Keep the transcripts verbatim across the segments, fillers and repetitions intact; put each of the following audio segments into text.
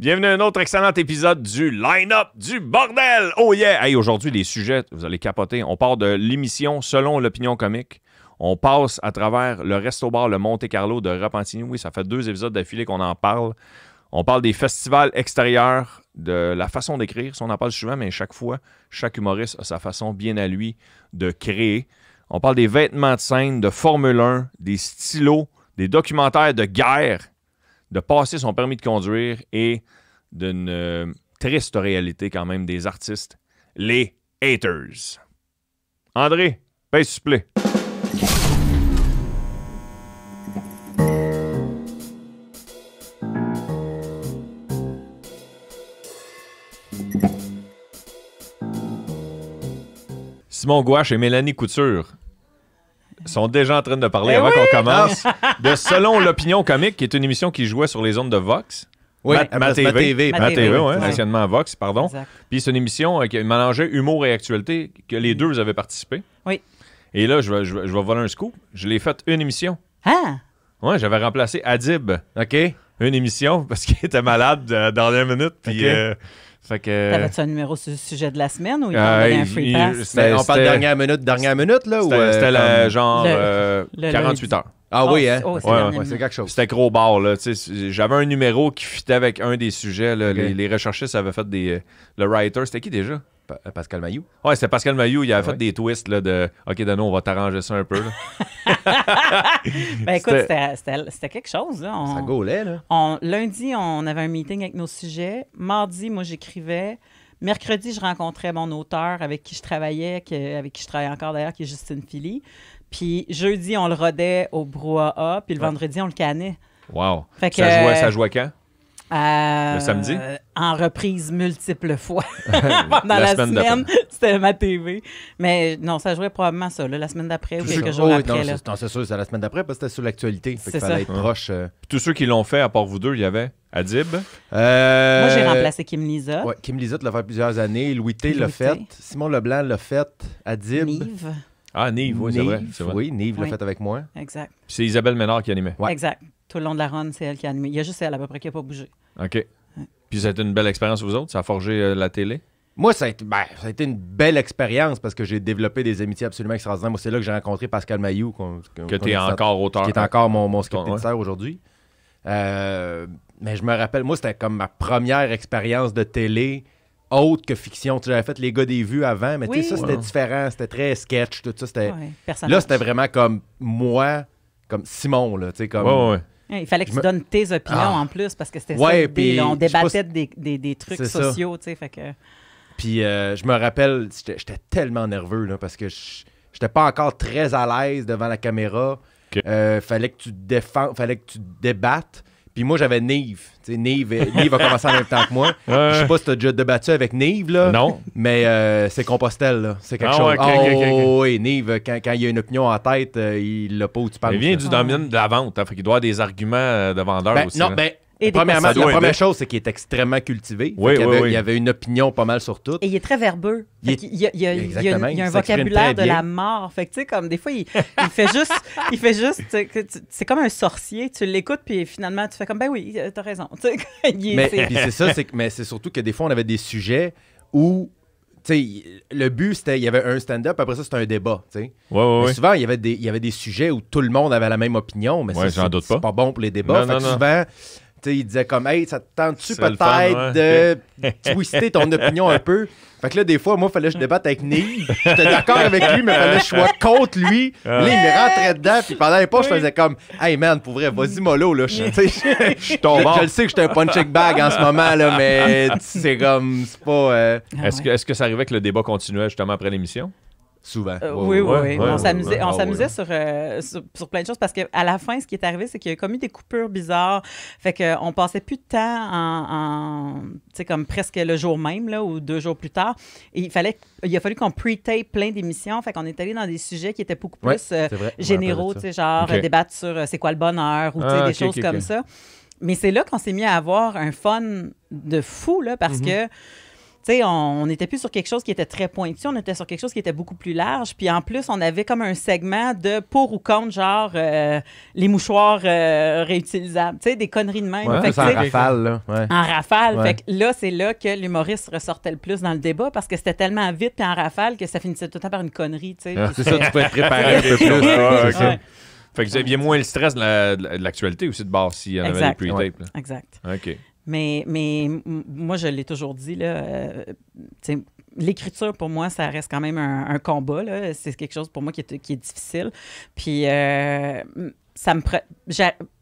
Bienvenue à un autre excellent épisode du Line-Up du Bordel! Oh yeah! Hey, aujourd'hui, les sujets, vous allez capoter. On part de l'émission Selon l'opinion comique. On passe à travers le resto-bar, le Monte Carlo de Repentigny. Oui, ça fait deux épisodes d'affilée qu'on en parle. On parle des festivals extérieurs, de la façon d'écrire. Ça, on en parle souvent, mais chaque fois, chaque humoriste a sa façon bien à lui de créer. On parle des vêtements de scène, de Formule un, des stylos, des documentaires de guerre, de passer son permis de conduire et d'une euh, triste réalité quand même des artistes, les haters. André, pèse sur play. Simon Gouache et Mélanie Couture sont déjà en train de parler, eh avant oui! qu'on commence, de Selon l'opinion comique, qui est une émission qui jouait sur les ondes de Vox. Oui, ma, ma TV. Ma TV, ma TV, TV ouais, ouais. anciennement Vox, pardon. Exact. Puis c'est une émission qui mélangeait humour et actualité, que les deux vous avez participé. Oui. Et là, je vais, je, je vais voler un scoop. Je l'ai fait une émission. Ah! Ouais, j'avais remplacé Adib. OK. Une émission, parce qu'il était malade euh, dans les minutes. Puis... Okay. Euh, Fait que... T'avais-tu un numéro sur le sujet de la semaine ou il y avait euh, un free pass? Ben, on parle de dernière minute, dernière minute, là? C'était euh, genre le, euh, le quarante-huit heures. Ah oh, oui, hein? Oh, c'est ouais, ouais, quelque chose. C'était gros bar, là. J'avais un numéro qui fitait avec un des sujets. Là. Okay. Les, les recherchistes avaient fait des... Le writer, c'était qui déjà? Pa Pascal Mailloux. Ouais, c'était Pascal Mailloux. Il avait ah, fait ouais. des twists là, de « OK, Dano, on va t'arranger ça un peu. » Ben écoute, c'était quelque chose. Là. On, ça gaulait, là. On, lundi, on avait un meeting avec nos sujets. Mardi, moi, j'écrivais. Mercredi, je rencontrais mon auteur avec qui je travaillais, que, avec qui je travaille encore d'ailleurs, qui est Justine Philly. Puis jeudi, on le rodait au brouhaha, puis le ouais. vendredi, on le cannait. Wow! Fait ça, que, jouait, ça jouait quand? Euh, le samedi? Euh, en reprise multiples fois pendant la, la semaine. semaine C'était ma T V. Mais non, ça jouait probablement ça, là, la semaine d'après ou quelques jours oh, après. Non, c'est sûr, c'est la semaine d'après parce que c'était sur l'actualité. Il fallait être ouais. proche. Euh... Tous ceux qui l'ont fait, à part vous deux, il y avait Adib. Euh... Moi, j'ai remplacé Kim Lisa. Ouais, Kim Lisa l'a fait plusieurs années. Louis T l'a fait. Simon Leblanc l'a fait. Adib. Nive. Ah, Nive, oui, c'est vrai, vrai. Oui, Nive oui. l'a fait avec moi. Exact. C'est Isabelle Ménard qui animait. Ouais. Exact. Tout le long de la run, c'est elle qui a animé. Il y a juste elle à peu près qui n'a pas bougé. OK. Ouais. Puis ça a été une belle expérience, vous autres? Ça a forgé euh, la télé? Moi, ça a été, ben, ça a été une belle expérience parce que j'ai développé des amitiés absolument extraordinaires. Moi, c'est là que j'ai rencontré Pascal Mailloux. Qu on, qu on, que tu es encore auteur. Qui est encore mon, mon script éditeur ouais. aujourd'hui. Euh, mais je me rappelle, moi, c'était comme ma première expérience de télé. Autre que fiction. Tu avais fait Les gars des vues avant, mais oui. tu sais, ça, c'était ouais. différent. C'était très sketch, tout ça. Ouais, là, c'était vraiment comme moi, comme Simon, là, tu sais, comme... Ouais, ouais. Ouais, il fallait que tu me... donnes tes opinions ah. en plus, parce que c'était ouais, ça, pis, des, on débattait si... des, des, des trucs sociaux, tu sais, fait que... Puis euh, je me rappelle, j'étais tellement nerveux, là, parce que j'étais pas encore très à l'aise devant la caméra. Okay. Euh, fallait que tu défends, fallait que tu débattes. Puis moi, j'avais Nive. Tu sais, Nive, Nive a commencé en même temps que moi. Euh... Je sais pas si t'as déjà débattu avec Nive, là. Non. Mais euh, c'est Compostelle, là. C'est quelque oh, chose. Okay, oh, okay, okay. Oui, Nive, quand, quand il a une opinion en tête, euh, il l'a pas où tu parles. Il vient du ah. domaine de la vente. Hein, fait il doit avoir des arguments de vendeur ben, aussi. Non, ben, et premièrement, la première chose, c'est qu'il est extrêmement cultivé. Oui, il, oui, avait, oui. il avait une opinion pas mal sur tout. Et il est très verbeux. Il, est... il, y, a, il, y, a, il y a un, il y a un vocabulaire de la mort. Fait que, tu sais, comme des fois, il, il fait juste... il fait juste c'est comme un sorcier. Tu l'écoutes, puis finalement, tu fais comme, ben oui, t'as raison. Il est, mais c'est ça, mais c'est surtout que des fois, on avait des sujets où... T'sais, le but, c'était il y avait un stand-up, après ça, c'était un débat. Ouais, ouais, mais souvent, il y avait des, il y avait des sujets où tout le monde avait la même opinion, mais ouais, c'est pas. pas bon pour les débats. Non, fait non, que non. Souvent, il disait comme « Hey, ça te tente-tu peut-être ouais. de twister ton opinion un peu? » Fait que là, des fois, moi, il fallait que je débatte avec Nive. J'étais d'accord avec lui, mais il fallait que je sois contre lui. Là, il me rentrait dedans, puis pendant les pas, je faisais comme « Hey, man, pour vrai, vas-y mollo, là. » Je tombe. Je le sais que j'étais un punching bag en ce moment, là, mais c'est comme... C'est pas... Euh... Ah ouais. Est-ce que, est-ce que ça arrivait que le débat continuait justement après l'émission? Souvent. Euh, oui, oui, oui. oui. oui on s'amusait oui, oui. oh, oui. sur, euh, sur, sur plein de choses parce qu'à la fin, ce qui est arrivé, c'est qu'il y a comme eu des coupures bizarres. Fait qu'on passait plus de temps en, en tu sais, comme presque le jour même, là, ou deux jours plus tard. Et il fallait, il a fallu qu'on pre-tape plein d'émissions. Fait qu'on est allé dans des sujets qui étaient beaucoup plus ouais, euh, généraux, tu sais, genre okay. débattre sur euh, c'est quoi le bonheur ou ah, des okay, choses okay, comme okay. ça. Mais c'est là qu'on s'est mis à avoir un fun de fou, là, parce mm-hmm. que Tu sais, on n'était plus sur quelque chose qui était très pointu, on était sur quelque chose qui était beaucoup plus large. Puis en plus, on avait comme un segment de pour ou contre, genre euh, les mouchoirs euh, réutilisables. Tu sais, des conneries de même. Ouais, fait que, en rafale, là. Ouais. En rafale. Ouais. Fait que là, c'est là que l'humoriste ressortait le plus dans le débat parce que c'était tellement vite puis en rafale que ça finissait tout le temps par une connerie, tu sais. Ah, c'est ça, tu peux être préparé un peu plus. Ah, okay. Ouais. Fait que vous aviez moins le stress de la, de l'actualité aussi de base s'il y en avait des pre-tapes. Ouais. Exact. OK. Mais, mais moi, je l'ai toujours dit, là, euh, l'écriture, pour moi, ça reste quand même un, un combat. C'est quelque chose, pour moi, qui est, qui est difficile. Puis, euh, ça me pre...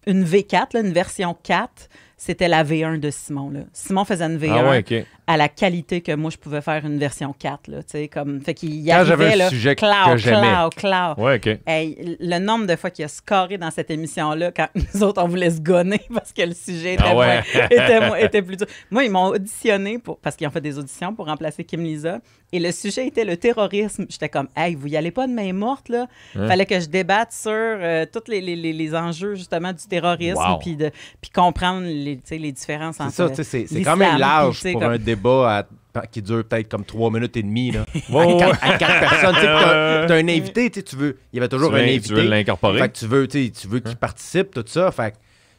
une V quatre, là, une version quatre, c'était la V un de Simon. Là. Simon faisait une V un ah ouais, okay. à la qualité que moi, je pouvais faire une version quatre. Là, comme... Fait qu'il y avait le sujet clau, que j'aimais. Clau, clau. Ouais, okay. Hey, le nombre de fois qu'il a scoré dans cette émission-là, quand nous autres, on voulait se gonner parce que le sujet était, ah ouais. moins, était, moins, était plus dur. Moi, ils m'ont auditionné, pour... parce qu'ils ont fait des auditions pour remplacer Kim Lisa. Et le sujet était le terrorisme. J'étais comme, hey, vous y allez pas de main morte, là. Hein? Fallait que je débatte sur euh, tous les, les, les, les enjeux, justement, du terrorisme, wow. puis de puis comprendre les, les différences entre ça, c'est quand même large pour comme... un débat à, qui dure peut-être comme trois minutes et demie là. Oh. à, quatre, à quatre personnes, tu as, as un invité, tu veux, il y avait toujours tu un veux, invité, tu veux l'incorporer, fait que tu veux, tu veux qu'il hein? participe, tout ça, fait que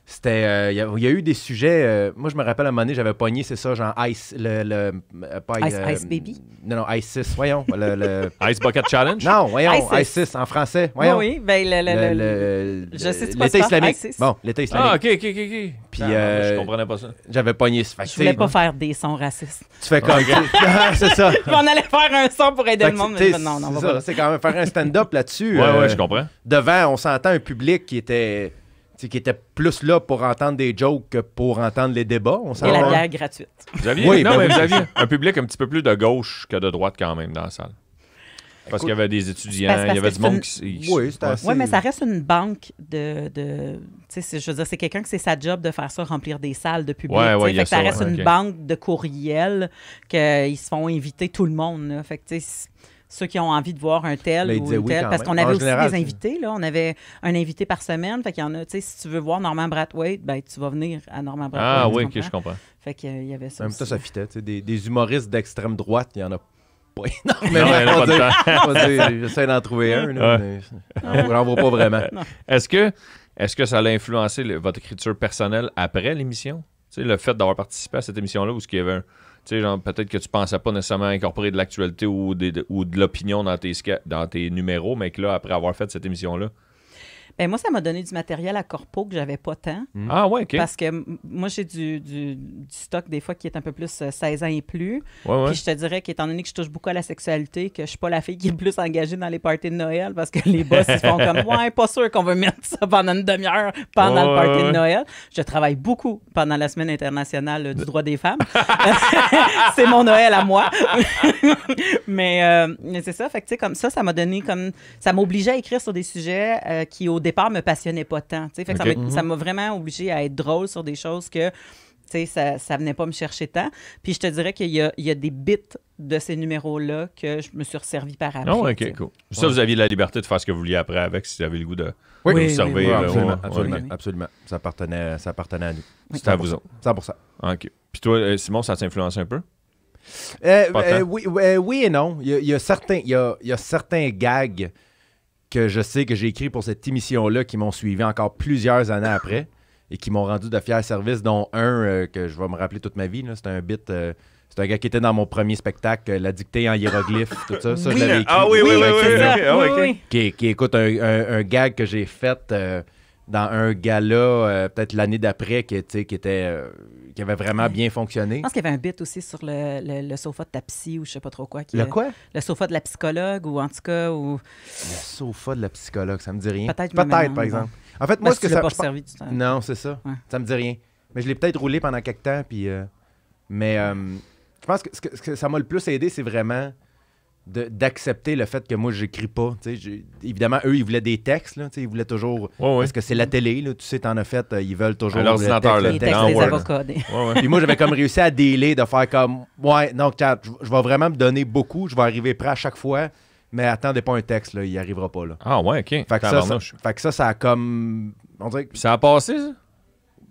c'était, euh, il, y a, il y a eu des sujets. Euh, moi, je me rappelle à un moment donné, j'avais pogné, c'est ça, genre Ice, le, le, le pas, Ice, euh, Ice Baby. Non, non, Ice six, voyons. Le, le... Ice Bucket Challenge. Non, voyons, Ice six en français, voyons. Oui, oui, ben le, le, le, le je sais, tu l'été islamique. Ice six. Bon, l'été islamique. Ah, ok, ok, ok. Puis non, euh, je comprenais pas ça. J'avais pogné ce fait. Je voulais pas faire des sons racistes. Tu fais comme, c'est ça. On allait faire un son pour aider le monde, mais non, non, on va pas. C'est quand même faire un stand-up là-dessus. Ouais, ouais, je comprends. Devant, on s'entend un public qui était. qui était plus là pour entendre des jokes que pour entendre les débats. On et la bière gratuite. Vous aviez, oui, non, mais vous aviez un public un petit peu plus de gauche que de droite quand même dans la salle. Parce qu'il y avait des étudiants, parce, parce il y avait du monde une... qui... Oui, c'était assez... Oui, mais ça reste une banque de... de tu sais, je veux dire, c'est quelqu'un que c'est sa job de faire ça, remplir des salles de public. Ouais, ouais, fait que ça, ça reste ouais, une okay. banque de courriels qu'ils se font inviter tout le monde. Là. Fait que tu sais... Ceux qui ont envie de voir un tel ben, ou un oui, tel. Parce qu'on avait en aussi général, des invités. Là. On avait un invité par semaine. Fait qu'il y en a, tu sais, si tu veux voir Norman Brathwaite, ben, tu vas venir à Norman Brathwaite. Ah oui, okay, je comprends. Fait qu'il y avait ça. En même temps, ça fitait. Des, des humoristes d'extrême droite, il y en a pas énormément. J'essaie d'en trouver un. Là, ouais. mais on n'en voit pas vraiment. Est-ce que, est-ce que ça a influencé le, votre écriture personnelle après l'émission? Tu sais, le fait d'avoir participé à cette émission-là où ce qu'il y avait un. Tu sais, genre, peut-être que tu pensais pas nécessairement incorporer de l'actualité ou, ou de l'opinion dans tes, dans tes numéros, mais que là, après avoir fait cette émission-là... Bien, moi, ça m'a donné du matériel à corpo que j'avais pas tant. Mmh. Ah ouais, OK. Parce que moi, j'ai du, du, du stock, des fois, qui est un peu plus euh, seize ans et plus. Ouais, ouais. Puis je te dirais qu'étant donné que je touche beaucoup à la sexualité, que je suis pas la fille qui est plus engagée dans les parties de Noël, parce que les boss, ils font comme « Ouais, pas sûr qu'on veut mettre ça pendant une demi-heure pendant oh, le party ouais. de Noël. » Je travaille beaucoup pendant la Semaine internationale du droit des femmes. C'est mon Noël à moi. mais euh, mais c'est ça. Fait que, tu sais, comme ça, ça m'a donné comme... Ça m'obligeait à écrire sur des sujets euh, qui, au départ, me passionnait pas tant. Fait que okay. Ça m'a mm-hmm. vraiment obligée à être drôle sur des choses que ça, ça venait pas me chercher tant. Puis je te dirais qu'il y, y a des bits de ces numéros-là que je me suis resservi par après. Oh, okay, cool. Ça, ouais. Vous aviez la liberté de faire ce que vous vouliez après avec si vous avez le goût de, oui. de oui, vous servir. Oui, oui, oui, absolument, ouais, absolument, okay. absolument. Ça appartenait, ça appartenait à nous. Oui. C'était à vous autres. cent pour cent. OK. Puis toi, Simon, ça t'influence un peu? Euh, euh, oui, euh, oui et non. Il y a, il y a, certains, il y a, il y a certains gags que je sais que j'ai écrit pour cette émission-là qui m'ont suivi encore plusieurs années après et qui m'ont rendu de fiers services, dont un euh, que je vais me rappeler toute ma vie. C'était un bit... Euh, c'est un gars qui était dans mon premier spectacle, euh, la dictée en hiéroglyphe, tout ça. Ça, oui. Je l'avais écrit. Ah oui, oui, oui. oui, oui, oui, oui, oui. Okay. Qui, qui écoute un, un, un gag que j'ai fait euh, dans un gala euh, peut-être l'année d'après qui, qui était... Euh, qui avait vraiment bien fonctionné. Je pense qu'il y avait un bit aussi sur le, le, le sofa de ta psy ou je sais pas trop quoi. Qui le est, quoi? Le sofa de la psychologue ou en tout cas... Ou... Le sofa de la psychologue, ça me dit rien. Peut-être Peut-être, par non. exemple. En fait, parce moi, ce que, que ça... Pas je... servi du temps. Non, c'est ça. Ouais. Ça me dit rien. Mais je l'ai peut-être roulé pendant quelques temps. Puis, euh... Mais euh, je pense que ce que, ce que ça m'a le plus aidé, c'est vraiment d'accepter le fait que moi, j'écris pas. Évidemment, eux, ils voulaient des textes. Là, ils voulaient toujours... Ouais, ouais. Parce que c'est la télé, là, tu sais, t'en as fait, ils veulent toujours... L'ordinateur, le texte, les, textes, les avocats. Des... Ouais, ouais. Puis moi, j'avais comme réussi à dealer, de faire comme... Ouais, non, je vais vraiment me donner beaucoup, je vais arriver prêt à chaque fois, mais attendez pas un texte, là, il arrivera pas. Là. Ah ouais, OK. Fait que ça, ça, fait que ça, ça a comme... On dirait que... Ça a passé, ça?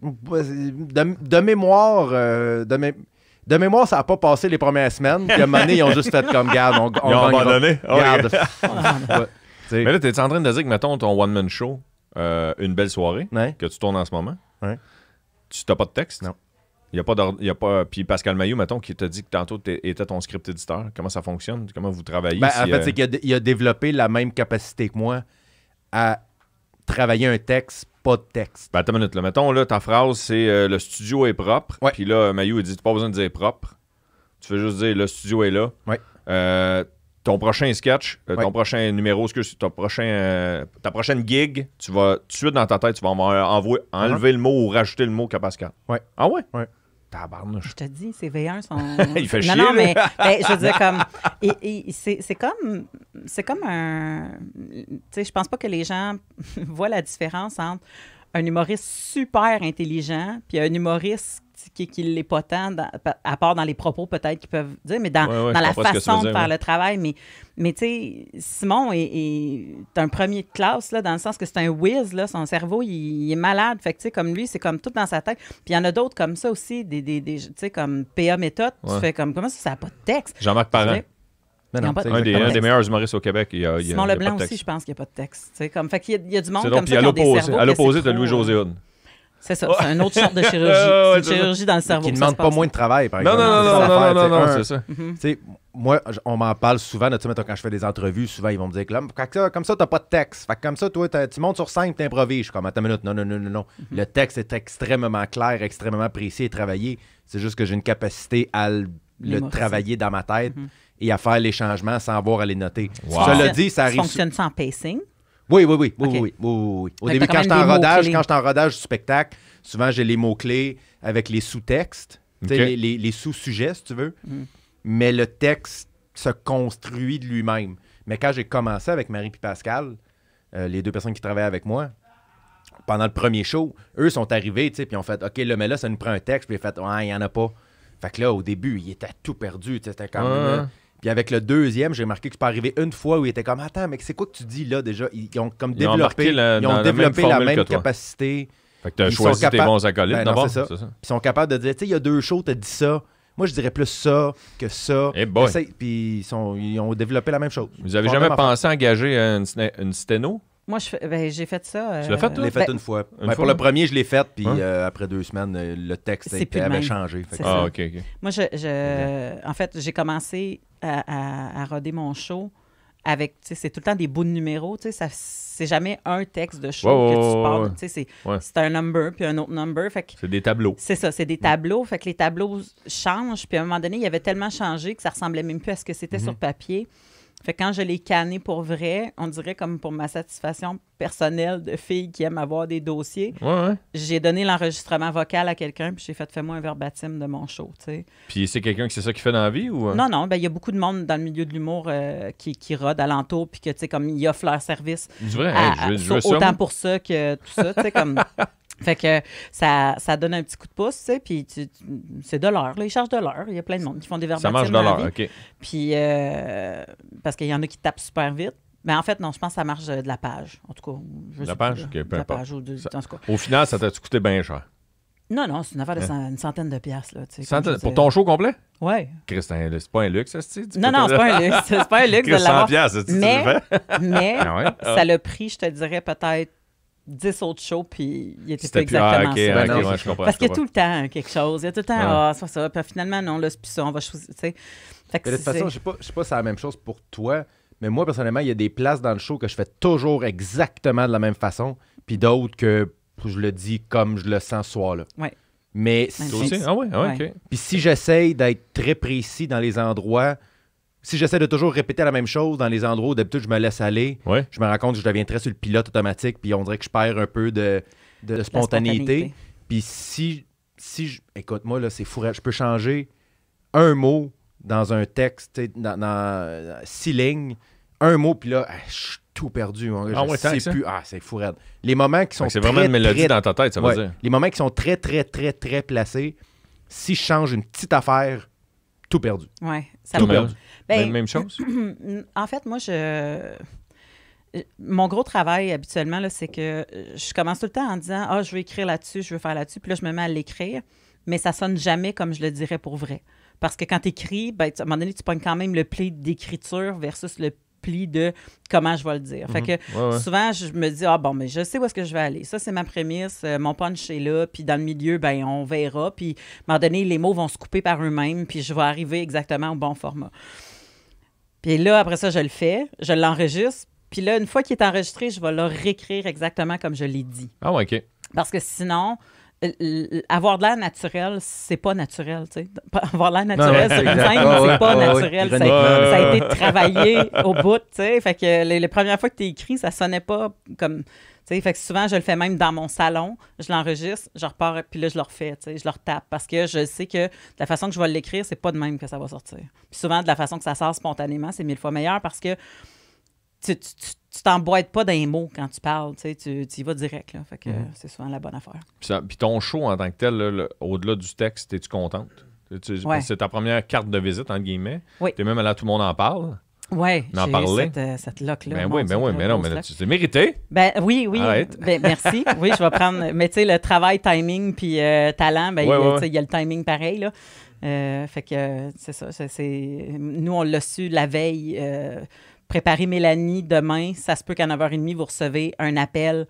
De, de mémoire... Euh, de mé... De mémoire, ça n'a pas passé les premières semaines. Puis à un moment donné, ils ont juste fait comme garde. On, on ils ont abandonné. On, garde. Ouais. Mais là, t'es en train de dire que, mettons, ton one-man show, euh, une belle soirée, ouais. que tu tournes en ce moment, ouais. tu n'as pas de texte? Non. Il y a pas y a pas puis Pascal Mailloux, mettons, qui t'a dit que tantôt t'étais ton script éditeur. Comment ça fonctionne? Comment vous travaillez? Ben, si, en fait, euh... c'est qu'il a, il a développé la même capacité que moi à travailler un texte, pas de texte. Ben, attends une minute, là. Mettons, là, ta phrase, c'est euh, le studio est propre. Puis là, Mailloux, il dit, t'as pas besoin de dire propre. Tu fais juste dire, le studio est là. Ouais. Euh, ton prochain sketch, euh, ouais. ton prochain numéro, excuse, ton prochain, euh, ta prochaine gig, tu vas, tout de suite dans ta tête, tu vas envoyer, enlever uh-huh. le mot ou rajouter le mot qu'à Pascal. Ouais. Ah ouais? Ouais. Tabarnouche. Je te dis, ces V un sont... Il fait non, chier. Non, mais ben, je veux dire, comme... C'est comme... C'est comme un... Tu sais, je pense pas que les gens voient la différence entre un humoriste super intelligent puis un humoriste qui, qui l'est pas tant, dans, à part dans les propos peut-être qu'ils peuvent dire, mais dans, ouais, ouais, dans la façon dire, de faire ouais. le travail. Mais, mais tu sais, Simon est, est un premier de classe, là, dans le sens que c'est un whiz, là, son cerveau, il, il est malade. Fait que tu sais, comme lui, c'est comme tout dans sa tête. Puis il y en a d'autres comme ça aussi, des, des, des tu sais, comme P A méthode, ouais. tu fais comme, comment ça, ça n'a pas de texte? Jean-Marc Parent. Non, non, un des, un des meilleurs humoristes au Québec. Il y a, Simon Leblanc aussi, je pense qu'il n'y a pas de texte. Comme, fait qu'il y a, il y a du monde comme ça qui ont des cerveaux. À l'opposé de Louis-José Hood. C'est ça, c'est une autre sorte de chirurgie. Une chirurgie dans le cerveau. Qui ne demande pas moins de travail, par exemple. Non, non, non, non, c'est ça. Tu sais, moi, on m'en parle souvent. Quand je fais des entrevues, souvent, ils vont me dire que là, comme ça, t'as pas de texte. Fait que comme ça, toi, tu montes sur scène, t'improvises. Je suis comme, attends une minute, non, non, non, non. Le texte est extrêmement clair, extrêmement précis et travaillé. C'est juste que j'ai une capacité à le travailler dans ma tête. Et à faire les changements sans avoir à les noter. Wow. Cela dit, ça arrive. Ça fonctionne sans pacing? Oui, oui, oui. oui, okay. oui, oui, oui, oui. Au début, quand j'étais en rodage, quand j'étais en rodage du spectacle, souvent j'ai les mots-clés avec les sous-textes, okay. les, les, les sous-sujets, si tu veux. Mm. Mais le texte se construit de lui-même. Mais quand j'ai commencé avec Marie et Pascal, euh, les deux personnes qui travaillaient avec moi, pendant le premier show, eux sont arrivés, tu sais, puis ont fait OK, là, mais là, ça nous prend un texte, puis ils ont fait ouais, il n'y en a pas. Fait que là, au début, il était tout perdu, tu sais, c'était quand même. Mm. Puis avec le deuxième, j'ai remarqué que je peux arriver une fois où il était comme attends, mais c'est quoi que tu dis là déjà? Ils ont comme développé, ils ont, la, ils ont développé la même, la même capacité. Fait que tu as choisi tes bons acolytes ben d'abord. Ils sont capables de dire, tu sais, il y a deux shows, tu as dit ça. Moi, je dirais plus ça que ça. Et hey puis ils, sont, ils ont développé la même chose. Vous avez jamais pensé à engager une, une sténo? Moi, j'ai ben, fait ça. Euh... Tu l'as fait, toi? Je l'ai fait ben, une fois. Une ben, fois pour le premier, je l'ai fait, puis hein? euh, après deux semaines, le texte était, avait changé. Fait que... Ah, OK, OK. Moi, je, je... Okay. en fait, j'ai commencé à, à, à roder mon show avec, tu sais, c'est tout le temps des bouts de numéros, tu sais, c'est jamais un texte de show wow, que tu parles, ouais. tu sais, c'est ouais. un number, puis un autre number, fait que... C'est des tableaux. C'est ça, c'est des tableaux, ouais. fait que les tableaux changent, puis à un moment donné, il avait tellement changé que ça ressemblait même plus à ce que c'était mm-hmm. sur papier. Fait que quand je l'ai canné pour vrai, on dirait comme pour ma satisfaction personnelle de fille qui aime avoir des dossiers, ouais, ouais. j'ai donné l'enregistrement vocal à quelqu'un puis j'ai fait « Fais-moi un verbatim de mon show ». Puis c'est quelqu'un qui c'est ça qui fait dans la vie ou… Non, non, ben il y a beaucoup de monde dans le milieu de l'humour euh, qui, qui rôde alentour puis que tu sais comme ils offrent leur service vrai, à, hey, je, à, je autant ça, pour ça que tout ça, tu sais comme… Fait que ça, ça donne un petit coup de pouce, tu sais, puis c'est de l'heure, là, ils chargent de l'heure, il y a plein de monde qui font des verbatimes. Ça marche de l'heure, OK. Puis, euh, parce qu'il y en a qui tapent super vite, mais en fait, non, je pense que ça marche de la page, en tout cas. Je la sais page, pas, OK, peu importe. Au final, ça t'a-tu coûté bien cher? Non, non, c'est une affaire de cent, une centaine de piastres, là, tu sais. Centaine, pour ton show complet? Oui. Christin, c'est pas un luxe, ça, tu sais? Non, non, c'est pas un luxe, c'est pas un luxe de l'avoir. cent piastres, mais, mais ah ouais, ça l'a pris, je te dirais, peut-être, dix autres shows, puis il était pas exactement ah, okay, ça. Okay, non, ouais, je comprends, parce qu'il y a tout le temps quelque chose. Il y a tout le temps, ah, oh, ça, ça. Puis finalement, non, là, c'est plus ça, on va choisir, tu sais. Fait que de toute façon, je sais pas, je sais pas si c'est la même chose pour toi, mais moi, personnellement, il y a des places dans le show que je fais toujours exactement de la même façon, puis d'autres que je le dis comme je le sens ce soir-là. Oui. Mais si... aussi? Ah ouais, ah ouais, ouais. OK. Puis si j'essaye d'être très précis dans les endroits... Si j'essaie de toujours répéter la même chose dans les endroits où d'habitude je me laisse aller, ouais. je me rends compte que je deviens très sur le pilote automatique, puis on dirait que je perds un peu de, de, de spontanéité. spontanéité. Puis si, si je... Écoute-moi, là, c'est fou. Je peux changer un mot dans un texte, dans, dans six lignes, un mot, puis là, je suis tout perdu. Hein. Ah, ouais, c'est plus... ah, c'est fou. Les moments qui sont c'est vraiment une mélodie très... dans ta tête, ça ouais. veut dire. Les moments qui sont très, très, très, très placés, si je change une petite affaire, tout perdu. Oui, ça tout perdu. Ben, même, même chose? En fait, moi, je... Mon gros travail, habituellement, c'est que je commence tout le temps en disant « Ah, oh, je veux écrire là-dessus, je veux faire là-dessus. » Puis là, je me mets à l'écrire. mais ça sonne jamais comme je le dirais pour vrai. Parce que quand t'écris, ben, à un moment donné, tu pognes quand même le pli d'écriture versus le pli de comment je vais le dire. Mm-hmm. Fait que ouais, ouais. souvent, je me dis, ah bon, mais je sais où est-ce que je vais aller. Ça, c'est ma prémisse. Euh, mon punch est là. Puis dans le milieu, ben on verra. Puis à un moment donné, les mots vont se couper par eux-mêmes. Puis je vais arriver exactement au bon format. Puis là, après ça, je le fais. Je l'enregistre. Puis là, une fois qu'il est enregistré, je vais le réécrire exactement comme je l'ai dit. Ah ouais, OK. Parce que sinon... avoir de l'air naturel, c'est pas naturel, tu sais. Avoir de l'air naturel sur une scène, oh, c'est ouais, pas oh, naturel. Oui. Ça, oh, ça a été travaillé au bout, tu sais. Fait que les, les premières fois que t'es écrit, ça sonnait pas comme... T'sais, fait que souvent, je le fais même dans mon salon, je l'enregistre, je repars, puis là, je le refais, je le retape, parce que je sais que de la façon que je vais l'écrire, c'est pas de même que ça va sortir. Puis souvent, de la façon que ça sort spontanément, c'est mille fois meilleur, parce que tu... tu, tu tu t'emboîtes pas dans les mots quand tu parles, tu sais, tu, tu y vas direct, là. Fait que mm-hmm. c'est souvent la bonne affaire. Puis, ça, puis ton show en tant que tel, au-delà du texte, es-tu contente? Tu, ouais. C'est ta première carte de visite, entre guillemets. Oui. T'es même allé à Tout le monde en parle. Oui, j'ai eu cette, euh, cette loque-là. Ben oui, ben oui, mais non, mais c'est mérité. Ben oui, oui. Ben, merci. Oui, je vais prendre. Mais tu sais, le travail, timing, puis euh, talent, ben ouais, il, ouais, ouais. il y a le timing pareil, là. Euh, fait que c'est ça. C'est, c'est... Nous, on l'a su la veille. Euh, Préparez Mélanie demain, ça se peut qu'à neuf heures trente, vous recevez un appel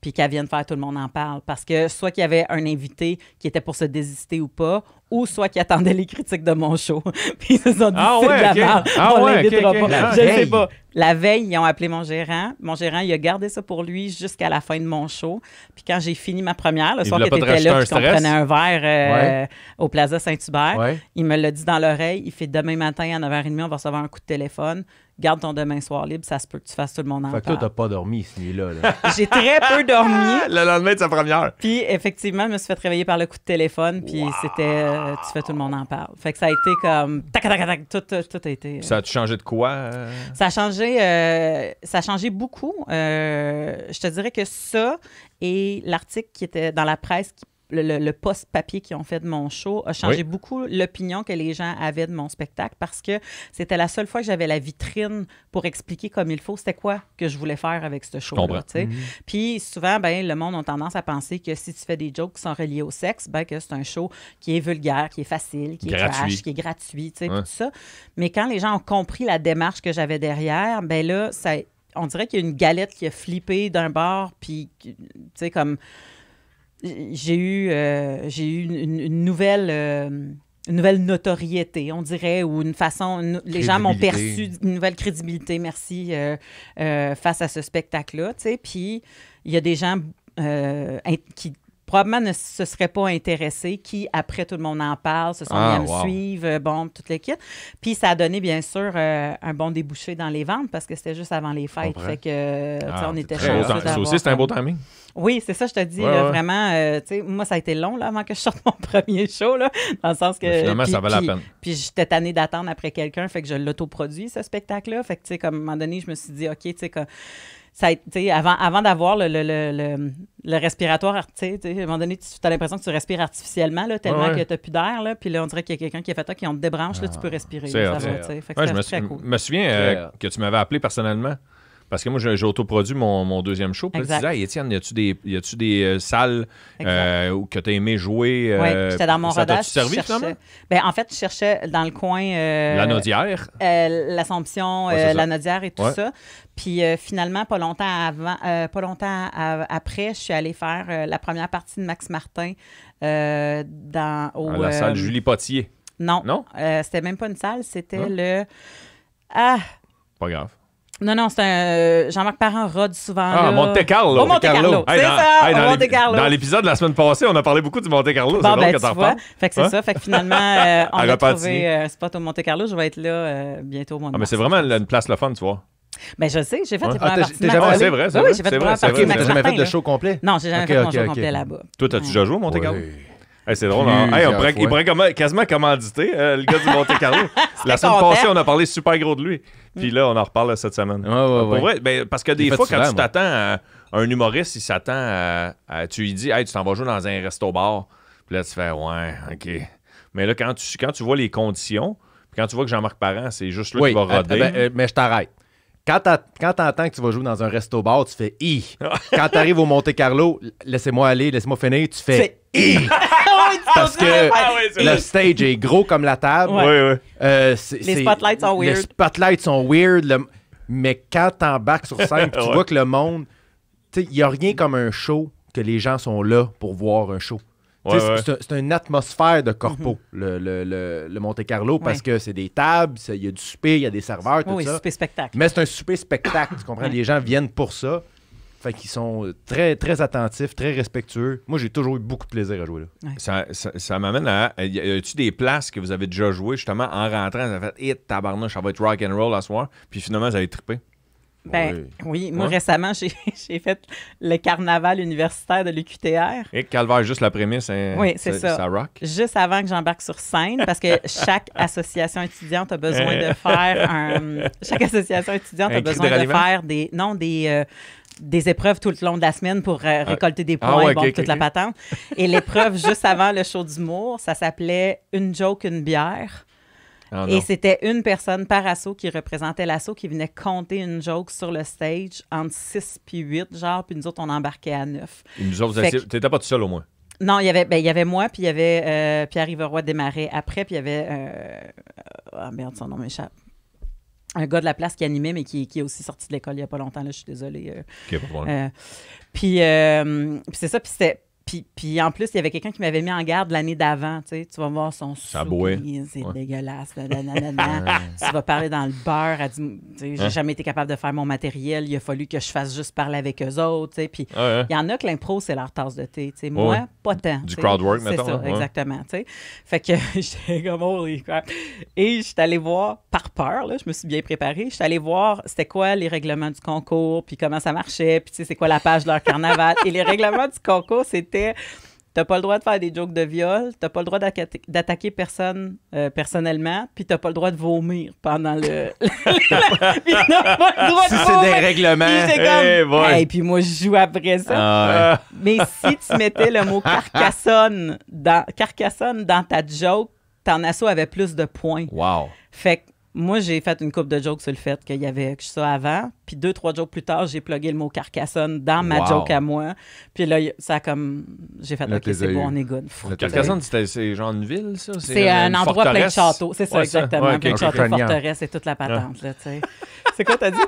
puis qu'elle vienne faire Tout le monde en parle. Parce que soit qu'il y avait un invité qui était pour se désister ou pas, ou soit qui attendait les critiques de mon show. Puis ils se sont dit, ah ouais, de la okay. merde, ah on ouais, l'invitera okay, okay. pas. Ah, je hey. sais pas. La veille, ils ont appelé mon gérant. Mon gérant, il a gardé ça pour lui jusqu'à la fin de mon show. Puis quand j'ai fini ma première, le il soir que t'étais là, puis qu'on prenait un verre euh, ouais. au Plaza Saint-Hubert, ouais. il me l'a dit dans l'oreille, il fait demain matin à neuf heures trente, on va recevoir un coup de téléphone. Garde ton demain soir libre, ça se peut que tu fasses Tout le monde en parle. Fait que toi, t'as pas dormi ce nuit-là. Là. J'ai très peu dormi. Le lendemain de sa première. Puis effectivement, je me suis fait réveiller par le coup de téléphone, puis wow. c'était euh, tu fais Tout le monde en parle. Fait que ça a été comme tac tac tac, tout, tout, tout a été. Euh... Ça a changé de quoi euh... Ça a changé, euh, ça a changé beaucoup. Euh, je te dirais que ça et l'article qui était dans la presse qui Le, le, le post-papier qu'ils ont fait de mon show a changé oui. beaucoup l'opinion que les gens avaient de mon spectacle parce que c'était la seule fois que j'avais la vitrine pour expliquer comme il faut c'était quoi que je voulais faire avec ce show-là. Mm-hmm. Puis souvent, ben, le monde a tendance à penser que si tu fais des jokes qui sont reliés au sexe, ben, que c'est un show qui est vulgaire, qui est facile, qui gratuit. est trash, qui est gratuit, ouais. tout ça. Mais quand les gens ont compris la démarche que j'avais derrière, ben là, ça, on dirait qu'il y a une galette qui a flippé d'un bord, puis tu sais, comme... J'ai eu, euh, j'ai eu une, une, nouvelle, euh, une nouvelle notoriété, on dirait, ou une façon... Une, les gens m'ont perçu une nouvelle crédibilité, merci, euh, euh, face à ce spectacle-là, tu sais. Puis, il y a des gens euh, qui... probablement ne se seraient pas intéressés, qui, après Tout le monde en parle, se sont mis ah, à me wow. suivre, bon, toutes les kits. Puis ça a donné, bien sûr, euh, un bon débouché dans les ventes parce que c'était juste avant les fêtes. Fait que, ah, on était chanceux. Ça aussi, c'est un beau timing. Oui, c'est ça, je te dis, ouais, là, ouais. vraiment, euh, tu sais, moi, ça a été long, là, avant que je sorte mon premier show, là, dans le sens que... Mais finalement, puis, ça valait puis, la peine. Puis j'étais tannée d'attendre après quelqu'un, fait que je l'autoproduis, ce spectacle-là. Fait que, tu sais, comme à un moment donné, je me suis dit, OK, tu sais, comme... Ça, avant avant d'avoir le, le, le, le, le respiratoire, t'sais, t'sais, à un moment donné, tu as l'impression que tu respires artificiellement, là, tellement ouais, ouais. que tu n'as plus d'air. Là, puis là, on dirait qu'il y a quelqu'un qui a fait toi, qui on te débranche, ah, là, tu peux respirer. Ça va, fait que ouais, je me, très cool. me souviens euh, que tu m'avais appelé personnellement. Parce que moi, j'ai, j'ai autoproduit mon, mon deuxième show. Puis là, tu disais, hey, Étienne, y a-tu des, y a-tu des euh, salles euh, que tu as aimé jouer? Euh, oui, j'étais dans mon rodage. Ça t'a-tu servi, finalement? Ben, en fait, je cherchais dans le coin... Euh, la Nodière. Euh, L'Assomption, ouais, euh, la Nodière et tout ouais. ça. Puis euh, finalement, pas longtemps, avant, euh, pas longtemps à, après, je suis allée faire euh, la première partie de Max Martin euh, dans... Au, à la euh, salle Julie Pottier. Non. Non? Euh, c'était même pas une salle, c'était hum. le... Ah! Pas grave. Non, non, c'est un... Jean-Marc Parent rôde souvent, ah, là. Monte Carlo. Oh, Monte Carlo. Hey, c'est dans, ça, hey, dans Monte Carlo. Dans l'épisode de la semaine passée, on a parlé beaucoup du Monte Carlo. Bon, c'est ben, que t'en vois. Fait que c'est hein? ça. Fait que finalement, euh, on a trouvé un spot au Monte Carlo. Je vais être là euh, bientôt au mois de ah, mars. Mais c'est vraiment une place le fun, tu vois. Ben, je sais, j'ai fait les premières parties. Ah, c'est vrai, c'est vrai. Oui, j'ai fait les premières parties. T'as jamais fait de show complet? Non, j'ai jamais fait mon show complet là-bas. Toi, t'as-tu déjà joué au Monte Carlo? Hey, c'est drôle, hein? Hey, on pourrait, il pourrait comme, quasiment commanditer euh, le gars du Monte Carlo. La semaine content. passée, on a parlé super gros de lui. Puis là, on en reparle cette semaine. Ouais, ouais, pour ouais. vrai, ben, parce que des fois, quand tu t'attends à un humoriste, il s'attend à, à... Tu lui dis, hey, tu t'en vas jouer dans un resto-bar. Puis là, tu fais, ouais, OK. Mais là, quand tu, quand tu vois les conditions, puis quand tu vois que Jean-Marc Parent, c'est juste là oui, qu'il va roder. Euh, ben, euh, mais je t'arrête. Quand t'entends que tu vas jouer dans un resto-bar, tu fais « i ». Quand t'arrives au Monte Carlo, laissez-moi aller, laissez-moi finir, tu fais « i ». Parce que ah oui, le stage est gros comme la table. Ouais. Ouais, ouais. Euh, les spotlights sont weird. Les spotlights sont weird. Le, mais quand t'embarques sur scène, tu ouais. vois que le monde... Il n'y a rien comme un show que les gens sont là pour voir un show. Ouais, c'est ouais. une atmosphère de corpo, mm-hmm. le, le, le, le Monte Carlo, parce ouais. que c'est des tables, il y a du souper, il y a des serveurs, tout oui, ça. Souper-spectacle. Mais c'est un souper-spectacle, tu comprends? Ouais. Les gens viennent pour ça. Fait qu'ils sont très, très attentifs, très respectueux. Moi, j'ai toujours eu beaucoup de plaisir à jouer là. Ouais. Ça, ça, ça m'amène à... Y a-tu des places que vous avez déjà jouées, justement, en rentrant, vous avez fait « Eh, tabarnouche, ça va être rock'n'roll à soir. » Puis finalement, vous avez trippé. Ben oui, oui moi ouais. récemment, j'ai fait le carnaval universitaire de l'U Q T R. Et calvaire, juste la prémisse, hein, oui, c'est ça. ça rock. Juste avant que j'embarque sur scène, parce que chaque association étudiante a besoin de faire un... Chaque association étudiante un a besoin de, de faire des... Non, des... Euh, des épreuves tout le long de la semaine pour euh, récolter des points, ah ouais, bon, okay, toute okay. la patente. Et l'épreuve juste avant le show d'humour, ça s'appelait « Une joke, une bière ». Oh et c'était une personne par assaut qui représentait l'assaut qui venait compter une joke sur le stage entre six puis huit, genre, puis nous autres, on embarquait à neuf. Et nous autres, que... t'étais pas tout seul au moins? Non, il y avait, ben, il y avait moi, puis il y avait euh, Pierre-Yves démarrait après, puis il y avait... Ah euh... oh, merde, son nom m'échappe. Un gars de la place qui animait, mais qui, qui est aussi sorti de l'école il n'y a pas longtemps, là, je suis désolée. Euh, okay, euh, puis euh, c'est ça, puis c'était... Puis, puis en plus, il y avait quelqu'un qui m'avait mis en garde l'année d'avant. Tu sais, tu vas voir son sourire, c'est ouais. dégueulasse. Tu vas parler dans le beurre. Tu sais, j'ai hein? jamais été capable de faire mon matériel. Il a fallu que je fasse juste parler avec eux autres. Tu sais, puis ah ouais. il y en a que l'impro, c'est leur tasse de thé. Tu sais, moi, ouais. pas tant. Du crowd work, mettons. C'est ça, ouais. exactement. Tu sais. Fait que j'étais comme holy crap. Et je suis allée voir, par peur, là, je me suis bien préparée. Je suis allée voir c'était quoi les règlements du concours, puis comment ça marchait, puis tu sais, c'est quoi la page de leur carnaval. Et les règlements du concours, c'était t'as pas le droit de faire des jokes de viol, t'as pas le droit d'attaquer personne euh, personnellement, puis t'as pas le droit de vomir pendant le... Puis t'as pas le droit de vomir. Si c'est des règlements. Puis comme... hey, hey, puis moi, je joue après ça. Ah, ouais. Mais si tu mettais le mot Carcassonne dans, Carcassonne dans ta joke, ton assaut avait plus de points. Wow. Fait que moi, j'ai fait une couple de jokes sur le fait qu'il y avait que ça avant. Puis deux, trois jokes plus tard, j'ai plugué le mot Carcassonne dans ma wow. joke à moi. Puis là, ça a comme... J'ai fait, là, OK, c'est bon, on est good. Carcassonne, c'est genre une ville, ça? C'est un endroit forteresse. Plein de châteaux. C'est ça, ouais, exactement. Ouais, okay, plein de châteaux, okay. forteresse et toute la patente, là, tu sais. C'est quoi, t'as dit?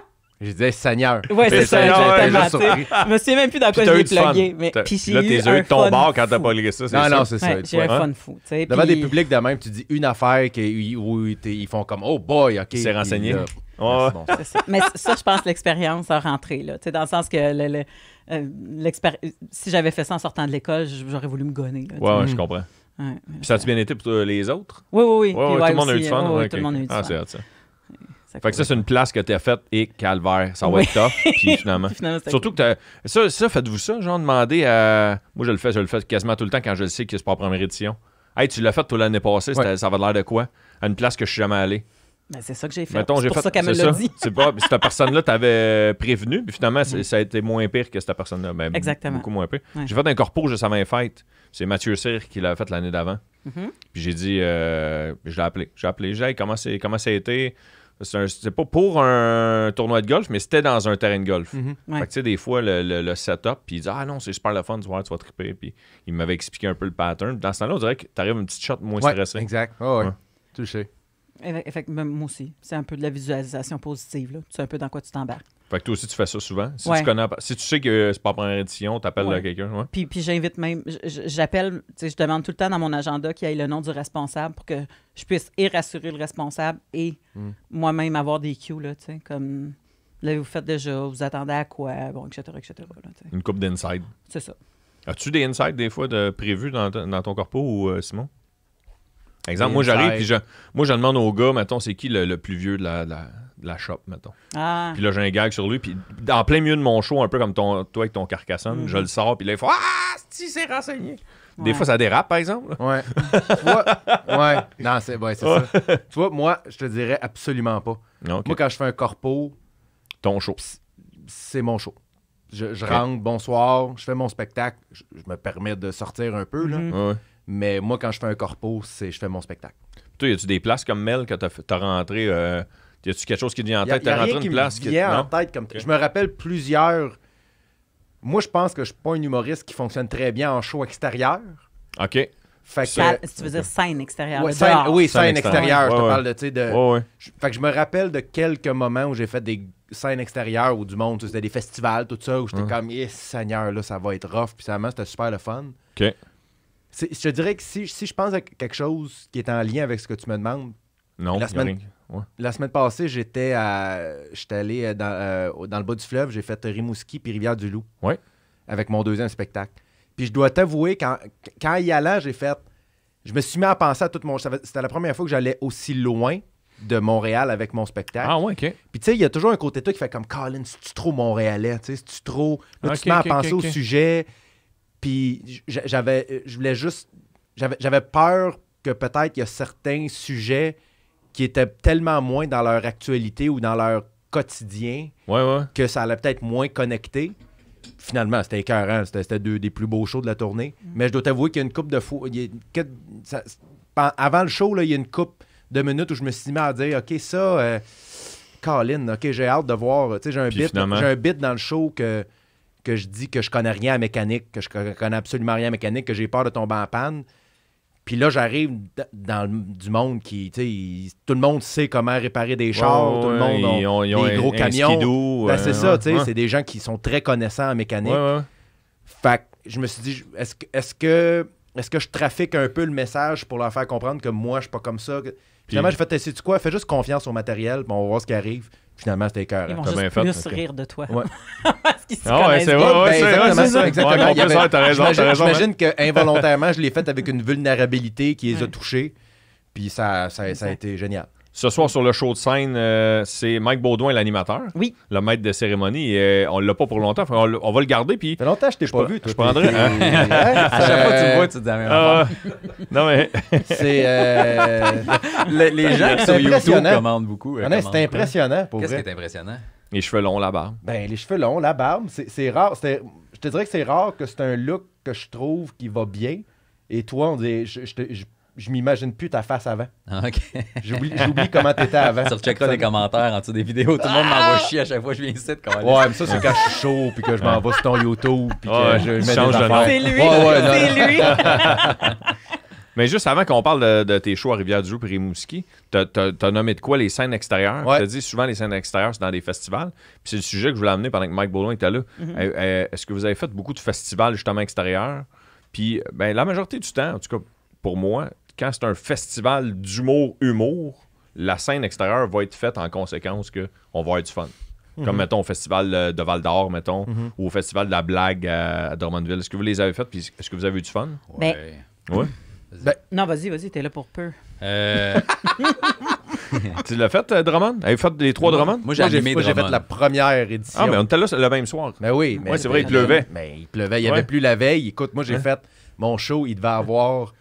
J'ai dit Seigneur. Oui, c'est ça, exactement. Ouais, je me souviens même plus dans quoi je l'ai plugué. Mais puis j'ai eu un fun fou. Là, tes yeux tombent bord quand t'as pas lié ça, c'est ça? Non, non, c'est ça. J'ai un fun fou. Devant des publics de même, tu dis une affaire où ils font comme « Oh boy, OK. » C'est renseigné. Ouais. Bon. Ça. Mais ça, je pense, l'expérience a rentré, là. Dans le sens que le, le, si j'avais fait ça en sortant de l'école, j'aurais voulu me gonner. Là, ouais, ouais, je comprends. Ouais, ça a-tu bien été pour les autres? Oui, oui, oui. Ouais, ouais, ouais, tout le monde a eu du fun. Ouais, ouais, okay. Tout le monde a eu du ah, fun. Ah, c'est ça. Ça fait que ça, c'est une place que tu as faite et calvaire. Ça va oui. être tough. Puis finalement. finalement surtout cool. que ça, ça faites-vous ça, genre, demander à. Moi, je le fais, je le fais quasiment tout le temps quand je le sais que c'est pas la première édition. Hey, tu l'as fait toi l'année passée, ouais. ça va l'air de quoi? À une place que je suis jamais allé. Ben, c'est ça que j'ai fait. C'est pour fait, ça qu'elle me l'a dit. C'est pas, cette personne-là t'avait prévenu, puis finalement, mm. ça a été moins pire que cette personne-là. Ben, exactement. Beaucoup moins pire. Ouais. J'ai fait un corpo juste avant les fêtes. C'est Mathieu Cyr qui l'a fait l'année d'avant. Mm -hmm. Puis j'ai dit, euh, je l'ai appelé. J'ai appelé, j'ai comment, comment ça a été? C'est pas pour un tournoi de golf, mais c'était dans un terrain de golf. Mm -hmm. ouais. Fait que tu sais, des fois, le, le, le setup, puis il dit « Ah non, c'est super le fun, tu vois, tu vas triper. » Puis il m'avait expliqué un peu le pattern. Dans ce temps-là, on dirait que t'arrives une petite shot moins ouais, stressée. Exact. Oh, ouais. ouais. Tu le sais. Et fait, moi aussi, c'est un peu de la visualisation positive. Là. Tu sais un peu dans quoi tu t'embarques. Fait que toi aussi, tu fais ça souvent. Si, ouais. tu, connais, si tu sais que c'est pas la première édition, t'appelles ouais. quelqu'un. Ouais. Puis, puis j'invite même, j'appelle, je demande tout le temps dans mon agenda qu'il y ait le nom du responsable pour que je puisse et rassurer le responsable et hum. moi-même avoir des cues, là, tu sais, comme là, vous faites déjà, vous attendez à quoi, bon, et cetera, et cetera. Là, une coupe d'inside. C'est ça. As-tu des insides des fois de prévus dans, dans ton corpo ou euh, Simon? Par exemple, moi j'arrive puis je, moi je demande au gars, mettons, c'est qui le, le plus vieux de la, de la, de la shop, mettons. Ah. Puis là, j'ai un gag sur lui, puis en plein milieu de mon show, un peu comme ton, toi avec ton Carcassonne, mm-hmm. je le sors, puis là, il faut « Ah, si c'est renseigné! » Ouais. Des fois, ça dérape, par exemple. Ouais. Tu vois, ouais. Non, c'est ouais, c'est ouais. ça. Tu vois, moi, je te dirais absolument pas. Okay. Moi, quand je fais un corpo... Ton show. C'est mon show. Je, je okay. rentre, bonsoir, je fais mon spectacle, je, je me permets de sortir un peu, là. Mm-hmm. ouais. Mais moi, quand je fais un corpo, c'est je fais mon spectacle. Toi, y a-tu des places comme Mel que t'as rentré, euh, Y a-tu quelque chose qui te vient en tête? T'as rentré une place qui vient en tête comme okay. Je me rappelle plusieurs. Moi, je pense que je suis pas un humoriste qui fonctionne très bien en show extérieur. OK. Fait que, ça, tu veux dire scène extérieure. Ouais, scène, oui, scène, scène extérieure. extérieure. Ouais, je te ouais. parle de... Tu sais, de ouais, ouais. Je, fait que je me rappelle de quelques moments où j'ai fait des scènes extérieures ou du monde. C'était des festivals, tout ça, où j'étais hum. comme, eh, Seigneur, là, ça va être rough. Puis, finalement, c'était super le fun. OK. Je te dirais que si, si je pense à quelque chose qui est en lien avec ce que tu me demandes. Non, la semaine, ouais. la semaine passée, j'étais allé dans, euh, dans le bas du fleuve, j'ai fait Rimouski puis Rivière-du-Loup ouais. avec mon deuxième spectacle. Puis je dois t'avouer, quand, quand y allant, j'ai fait. Je me suis mis à penser à tout mon. C'était la première fois que j'allais aussi loin de Montréal avec mon spectacle. Ah ouais, OK. Puis tu sais, il y a toujours un côté de toi qui fait comme Colin, c'est-tu trop montréalais? C'est-tu trop. Là, okay, tu te mets okay, à penser okay, okay. au sujet. Puis j'avais, je voulais juste, j'avais peur que peut-être il y a certains sujets qui étaient tellement moins dans leur actualité ou dans leur quotidien ouais, ouais. que ça allait peut-être moins connecter. Finalement, c'était écœurant, c'était deux des plus beaux shows de la tournée. Mm. Mais je dois t'avouer qu'il y a une couple de fois, il y a, ça, avant le show, là, il y a une couple de minutes où je me suis mis à dire, OK, ça, euh, Colin, OK, j'ai hâte de voir, tu sais, j'ai un bit, finalement... j'ai un bit dans le show que... que je dis que je connais rien à mécanique, que je connais absolument rien à mécanique, que j'ai peur de tomber en panne. Puis là, j'arrive dans le, du monde qui, tu sais, il, tout le monde sait comment réparer des chars, ouais, tout le monde ouais, ont, ils ont des un, gros un camions. Skidoo, ben, c'est euh, ça, tu sais, ouais. c'est des gens qui sont très connaissants en mécanique. Ouais, ouais. Fait que je me suis dit, est-ce que, est-ce que, est-ce que je trafique un peu le message pour leur faire comprendre que moi, je suis pas comme ça? Que... Finalement, j'ai fait, sais-tu quoi? Fais juste confiance au matériel, puis on va voir ce qui arrive. Finalement, c'était écœurant. Ils vont juste bien plus okay. rire de toi. Ouais. Parce qu'ils se ah ouais, c'est vrai, ouais, ben, c'est ça. Exactement. Ouais, avait... t'as raison, t'as raison. J'imagine qu'involontairement, je l'ai fait avec une vulnérabilité qui les a touchés. Puis ça, ça, ça a été génial. Ce soir, sur le show de scène, euh, c'est Mike Baudouin, l'animateur. Oui. Le maître de cérémonie. Et on l'a pas pour longtemps. On, on va le garder. Puis... Ça fait longtemps que je t'ai pas vu. Je prendrais. À chaque fois que tu me vois, tu te dis ah, non, mais. C'est. Euh... les, les gens qui sont YouTube commandent beaucoup. Euh, c'est commandent impressionnant. Qu'est-ce qui est impressionnant? Les cheveux longs, la barbe. Ben, les cheveux longs, la barbe. C'est rare. Je te dirais que c'est rare que c'est un look que je trouve qui va bien. Et toi, on dit. Je, je, je, je m'imagine plus ta face avant. OK. J'oublie comment t'étais avant. Tu recheckera des commentaires en dessous des vidéos. Tout le monde m'envoie chier à chaque fois que je viens ici. Ouais, mais ça, c'est quand je suis chaud puis que je m'en vais sur ton YouTube puis que je mets des affaires. C'est lui. C'est lui. Mais juste avant qu'on parle de tes shows à Rivière-du-Loup et Rimouski, t'as nommé de quoi les scènes extérieures? Tu as dit souvent les scènes extérieures, c'est dans des festivals. Puis c'est le sujet que je voulais amener pendant que Mike Baudouin était là. Est-ce que vous avez fait beaucoup de festivals justement extérieurs? Puis ben la majorité du temps, en tout cas pour moi, quand c'est un festival d'humour-humour, la scène extérieure va être faite en conséquence qu'on va avoir du fun. Mm-hmm. Comme, mettons, au festival de Val-d'Or, mettons, mm-hmm. ou au festival de la blague à Drummondville. Est-ce que vous les avez faites, puis est-ce que vous avez eu du fun? Ouais. Ben... ouais? Vas-y. Ben... Non, vas-y, vas-y, t'es là pour peu. Euh... tu l'as fait, Drummond? Avez-vous fait les trois Drummond? Moi, j'ai fait la première édition. Ah, mais on était là le même soir. Ben oui. Mais ouais, c'est vrai, il pleuvait. Mais il pleuvait, il n'y avait ouais. plus la veille. Écoute, moi, j'ai hein? fait mon show, il devait avoir...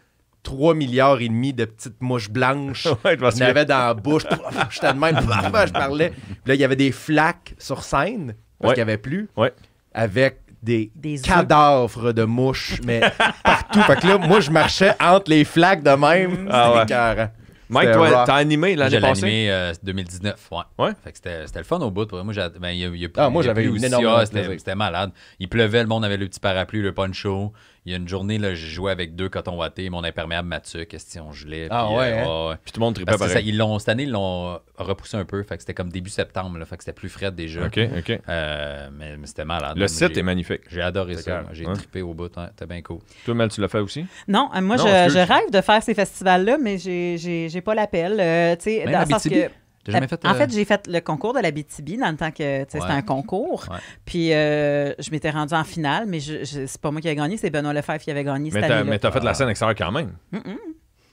trois milliards et demi de petites mouches blanches. Ouais, je m'en avais dans la bouche. J'étais de même. Je parlais. Puis là, il y avait des flaques sur scène, parce ouais. qu'il n'y avait plus, ouais. avec des, des cadavres oeufs. De mouches, mais partout. Fait que là, moi, je marchais entre les flaques de même. Ah, c'était ouais. Mike, toi, t'as animé l'année passée? J'ai animé euh, deux mille dix-neuf, ouais. ouais. Fait que c'était le fun au bout. Pour moi, j'avais ben, ah, eu une énorme. C'était malade. Il pleuvait, le monde avait le petit parapluie, le poncho. Il y a une journée, là, j'ai joué avec deux cotons wattés, mon imperméable Mathieu, question gelée. Ah ouais, euh, hein? ouais. Puis tout le monde tripait pareil. Ils l'ont, cette année, ils l'ont repoussé un peu. Fait que c'était comme début septembre, là, fait que c'était plus frais déjà. OK, OK. Euh, mais, mais c'était malade. Le site est magnifique. J'ai adoré ça. J'ai hein? trippé au bout. Hein. T'es bien cool. Toi, Mel, tu l'as fait aussi? Non, euh, moi, non, je, je rêve de faire ces festivals-là, mais j'ai pas l'appel. Euh, tu sais, dans le sens que... Fait, en euh... fait, j'ai fait le concours de la B T B dans le temps que ouais. c'était un concours. Ouais. Puis euh, je m'étais rendu en finale, mais je, je, c'est pas moi qui ai gagné, c'est Benoît Lefebvre qui avait gagné mais cette année-là. Mais t'as fait de la scène extérieure quand même. Mm -mm.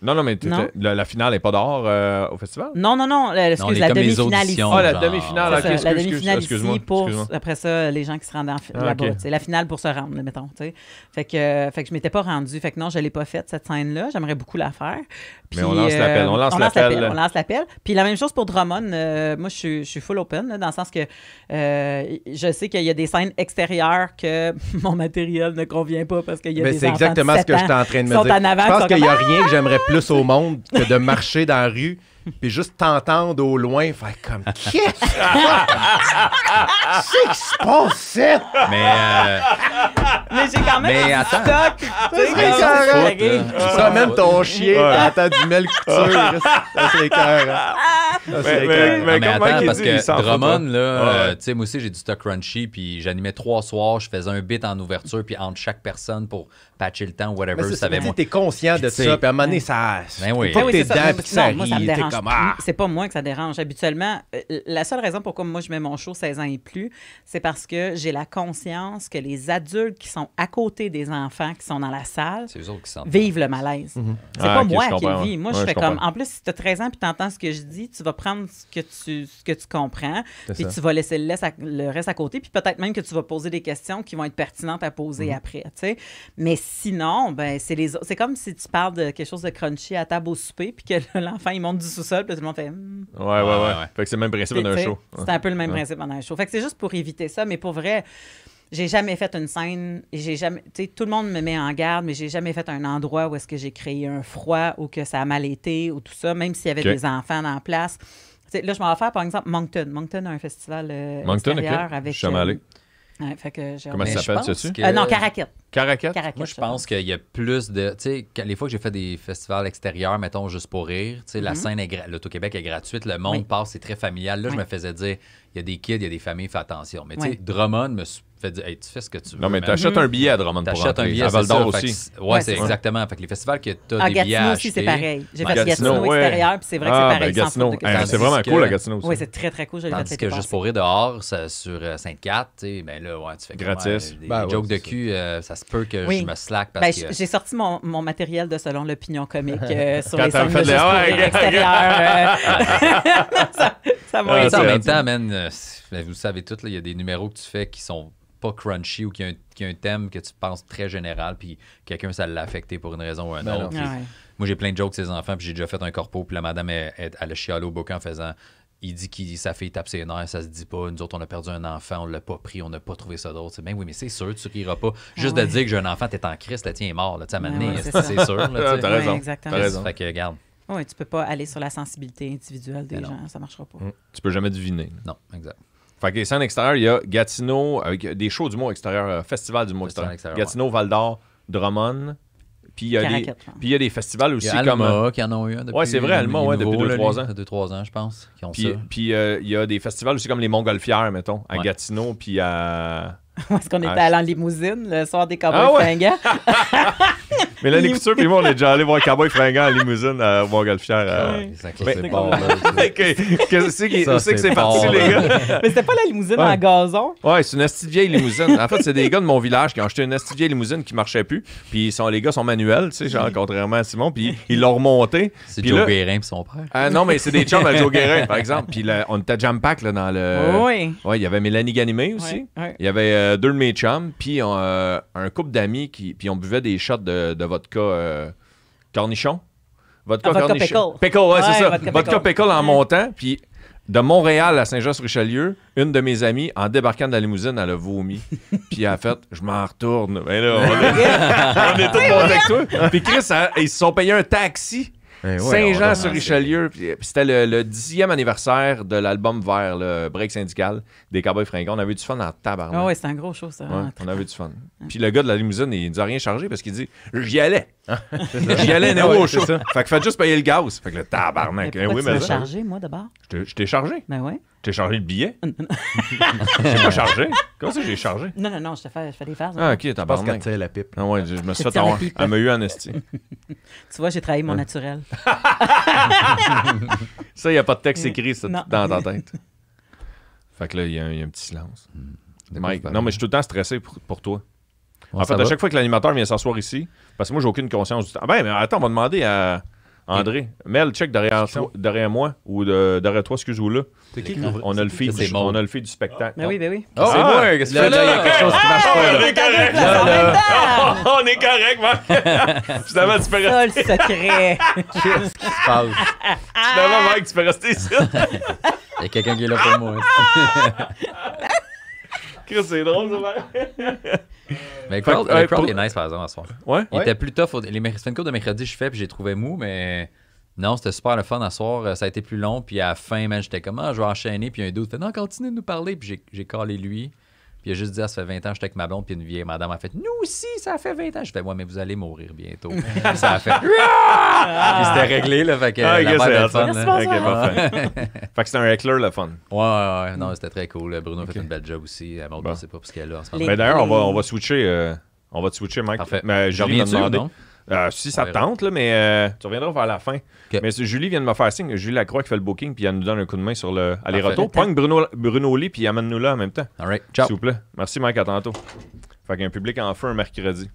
Non, non, mais non. La, la finale n'est pas dehors euh, au festival? Non, non, non. La, excuse, non, la demi-finale ici. Ah, la demi-finale, okay, excuse, La demi-finale ici excuse pour, excuse après ça, les gens qui se rendent en ah, là-bas. Okay. La finale pour se rendre, mettons. T'sais. Fait que, euh, fait que je ne m'étais pas rendue. Fait que non, je ne l'ai pas faite, cette scène-là. J'aimerais beaucoup la faire. Puis, mais on lance euh, l'appel. On lance l'appel. On lance l'appel. Puis la même chose pour Drummond. Euh, moi, je suis full open, là, dans le sens que euh, je sais qu'il y a des scènes extérieures que mon matériel ne convient pas parce qu'il y a mais des c'est exactement ce que je suis en train de me dire. Je pense qu'il n'y a rien que j'aimerais plus au monde que de marcher dans la rue puis juste t'entendre au loin faire comme « Qu'est-ce que c'est qui se passe » Mais euh... mais j'ai quand même un stock. C'est vrai que tu ramènes ton chien, t'entends du Mel Couture. C'est écœurant. Mais attends, parce que Drummond, là, tu sais, moi aussi j'ai du stock crunchy, puis j'animais trois soirs, je faisais un bit en ouverture, puis entre chaque personne pour patcher le temps, whatever, je savais moi. T'es conscient de ça, puis à un moment donné, ça... C'est pas moi que ça dérange. Habituellement, la seule raison pourquoi moi je mets mon show seize ans et plus, c'est parce que j'ai la conscience que les adultes qui sont à côté des enfants qui sont dans la salle vivent le malaise. Mm-hmm. C'est ah, pas okay, moi qui le vis. Moi, ouais, je fais je comme... En plus, si tu as treize ans et tu entends ce que je dis, tu vas prendre ce que tu, ce que tu comprends, puis ça. Tu vas laisser le, à, le reste à côté, puis peut-être même que tu vas poser des questions qui vont être pertinentes à poser mm-hmm. après. T'sais. Mais sinon, ben, c'est comme si tu parles de quelque chose de crunchy à table au souper, puis que l'enfant, il monte du sous-sol, puis tout le monde fait... Mm. Ouais, ouais, ouais, ouais. Fait que c'est le même principe d'un show. C'est un peu le même ouais. principe dans un show. Fait que c'est juste pour éviter ça, mais pour vrai... J'ai jamais fait une scène, j'ai jamais, tu sais, tout le monde me met en garde, mais j'ai jamais fait un endroit où est-ce que j'ai créé un froid ou que ça a mal été ou tout ça, même s'il y avait okay. des enfants en place. T'sais, là, je m'en vais faire, par exemple, Moncton. Moncton a un festival euh, Moncton, extérieur okay. avec... Je suis jamais allé. Ouais, fait que j'ai... Comment ça s'appelle, sais-tu? Que... Euh, non, Caraquette. Caraquette? Caraquette. Moi, je pense qu'il y a plus de... Tu sais, les fois que j'ai fait des festivals extérieurs, mettons, juste pour rire, tu sais, mm-hmm. la scène, est l'Auto-Québec est gratuite, le monde oui. passe, c'est très familial. Là, oui. je me faisais dire, il y a des kids, il y a des familles, fais attention. Mais tu sais, oui. Drummond me fait dire, hey, tu fais ce que tu veux. Non, mais t'achètes un billet à Drummond pour rentrer. T'achètes un billet à Val-d'Or aussi. Ouais, c'est exactement. Fait que les festivals que t'as des billets à acheter. À Gatineau aussi, c'est pareil. J'ai fait Gatineau extérieur, puis c'est vrai que c'est pareil. C'est vraiment cool, à Gatineau aussi. Oui, c'est très, très cool. Tandis que juste pour rire dehors, sur Sainte-Cat, tu sais, ben là, ouais, tu fais gratis. Des jokes de cul, ça se peut que je me slack parce que... J'ai sorti mon matériel de Selon l'opinion comique sur les scènes de juste pour rire extérieur. Ça m'a aidé. En même temps, man, vous savez tous, il y a des numéros que tu fais qui sont pas crunchy ou qui a, un, qui a un thème que tu penses très général, puis quelqu'un, ça l'a affecté pour une raison ou une autre. Ben ouais. Moi, j'ai plein de jokes de ses enfants, puis j'ai déjà fait un corpo, puis la madame, elle, elle, elle a chialé au bouquin en faisant... Il dit que sa fille tape ses nerfs, ça se dit pas. Nous autres, on a perdu un enfant, on l'a pas pris, on n'a pas trouvé ça d'autre. Ben oui, mais c'est sûr, tu riras pas. Juste ah ouais. de dire que j'ai un enfant, t'es en crise, le tien est mort, là, tu sais, à m'amener, ouais, c'est sûr. Là, t'as raison, ouais, t'as raison. Fait que, regarde. Oui, tu peux pas aller sur la sensibilité individuelle des ben gens, ça marchera pas. Mmh. Tu peux jamais deviner. Non, exact. Fait que les scènes extérieures, il y a Gatineau, avec des shows d'humour extérieur, euh, festival d'humour extérieur. extérieur. Gatineau, ouais. Val-d'Or, Drummond. Puis il y a des, puis il y a des festivals aussi comme... Il y a Alma comme, qui en ont eu un depuis... Ouais, c'est vrai, Alma, ouais, nouveaux, depuis deux trois ans. deux trois ans, je pense, qui ont puis, ça. Puis euh, il y a des festivals aussi comme les Montgolfières, mettons, à ouais. Gatineau, puis à... Est-ce qu'on était ah, allé en limousine le soir des Cowboys ah ouais. fringants? Mais là, les coutures, puis moi, on est déjà allé voir Cowboys fringants en limousine à Montgolfière. À... Oui, c'est mais... bon, que c'est qui... que c'est parti, les gars? Mais c'était pas la limousine ouais. en gazon? Ouais, c'est une asti vieille limousine. En fait, c'est des gars de mon village qui ont acheté une asti vieille limousine qui marchait plus. Puis les gars sont manuels, tu sais, genre, contrairement à Simon. Puis ils l'ont remonté. C'est Joe là... Guérin, puis son père. Ah non, mais c'est des chums à Joe Guérin, par exemple. Puis là, on était jam-pack, là, dans le. Oui. Ouais, il y avait Mélanie Ganimé aussi. Il y avait. Deux de mes chums, puis euh, un couple d'amis, qui puis on buvait des shots de, de vodka euh, cornichon. Vodka, ah, vodka cornichon. Pickle. Pickle, ouais, ouais, c'est ça. Vodka, vodka pickle, pickle en montant, puis de Montréal à Saint-Jean-sur-Richelieu, une de mes amies, en débarquant de la limousine, elle a vomi. Puis elle a fait, je m'en retourne. Ben là, on est, est tous bons avec toi. Puis Chris, a, ils se sont payés un taxi. Ouais, Saint-Jean-sur-Richelieu, c'était le, le dixième anniversaire de l'album vert, le break syndical des Cowboys fringants. On avait du fun en tabarnak. Ah oh oui, c'est un gros show, ça. Ouais, on avait du fun. Ouais. Puis le gars de la limousine, il nous a rien chargé parce qu'il dit « J'y allais! » J'y allais, néo ouais, au show. Ça. Fait que faites juste payer le gaz. Fait que le tabarnak. Mais hein, oui, tu m'as chargé, moi, d'abord? Je t'ai chargé? Ben ouais. J'ai chargé le billet? J'ai pas chargé? Comment ça j'ai chargé? Non, non, non, je te fais, je fais des farces. Ah, ok, t'as pas qu'elle tirait la pipe. Ah ouais, je, je me suis fait avoir. Elle m'a eu en esti. Tu vois, j'ai trahi mon naturel. Ça, il n'y a pas de texte écrit ça, dans ta tête. Fait que là, il y, y a un petit silence. Mm. Mike, non, mais je suis tout le temps stressé pour, pour toi. Bon, en fait, à va. chaque fois que l'animateur vient s'asseoir ici, parce que moi, j'ai aucune conscience du temps. Ah ben, mais attends, on va demander à... André, Mel, check derrière, toi, derrière moi ou de, derrière toi, excuse-moi là. C'est qui? On a le fille du, on a le fille du spectacle. Mais oui, mais oui. Oh, c'est moi. Qu'est-ce que tu fais là? Il y a quelque chose qui marche pas. On est correct. On est correct, Mike. Finalement, tu peux rester. C'est ça le secret. Qu'est-ce qui se passe? Finalement, Mike, tu peux rester ici. Il y a quelqu'un qui est là pour moi. Chris, c'est drôle, ça. Mais le crowd, ouais, crowd pour... est nice, par exemple, à ce soir. Ouais? Il ouais. était plus tough. Au... Les mercredis de mercredi, je fais, puis j'ai trouvé mou, mais Non, c'était super le fun à soir. Ça a été plus long. Puis à la fin, j'étais comme, ah, je vais enchaîner. Puis un dude fait, non, continue de nous parler. Puis j'ai callé lui. Puis il a juste dit, ah, ça fait vingt ans, j'étais avec ma blonde. Puis une vieille madame a fait, nous aussi, ça fait vingt ans. Je fais, ouais, mais vous allez mourir bientôt. Ça a fait, puis c'était réglé, là. Fait que ah, okay, c'est le fun. Là. Okay, parfait. Fait que c'était un heckler, le fun. Ouais, ouais, ouais. Non, c'était très cool. Bruno okay. a fait une belle job aussi. Elle m'a bon. Pas parce qu'elle est là en ce moment. Mais d'ailleurs, on va, on va switcher. Euh, on va te switcher, Mike. Parfait. Mais Julie m'a demandé. Euh, si ça te tente, là, mais euh, tu reviendras vers la fin. Okay. Mais Julie vient de me faire signe. Julie Lacroix qui fait le booking, puis elle nous donne un coup de main sur le aller-retour. Pogne Bruno, Bruno Lee, puis amène-nous là en même temps. All right. Ciao. S'il vous plaît. Merci, Mike. À tantôt. Fait qu'un public en feu un mercredi.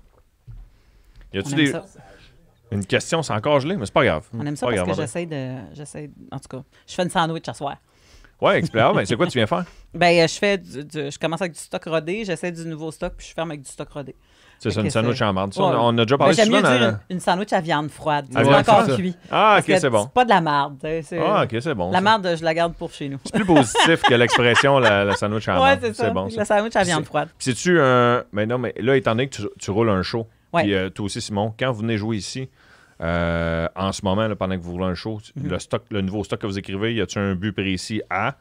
Y a-tu des. Ça. Une question, c'est encore gelé, mais c'est pas grave. On aime ça pas parce grave, que j'essaie de. J'essaie. En tout cas, je fais une sandwich à soir. Ouais, Explorer, ben, c'est quoi tu viens faire? Ben, je fais du, du, je commence avec du stock rodé, j'essaie du nouveau stock, puis je ferme avec du stock rodé. C'est ça, une sandwich en marde. Ouais. On a déjà parlé ben, souvent. J'aime mieux dire une, une sandwich à viande froide. C'est encore cuit. Ah, OK, c'est bon. C'est pas de la marde. Ah, OK, c'est bon. La marde, je la garde pour chez nous. C'est plus positif que l'expression la, la sandwich en marde. Ouais, c'est bon. La sandwich à viande froide. Puis c'est-tu un... Mais non, mais là, étant donné que tu, tu roules un show, puis euh, toi aussi, Simon, quand vous venez jouer ici... Euh, en ce moment, là, pendant que vous roulez un show, mm-hmm. le, stock, le nouveau stock que vous écrivez, y a-t-il un but précis à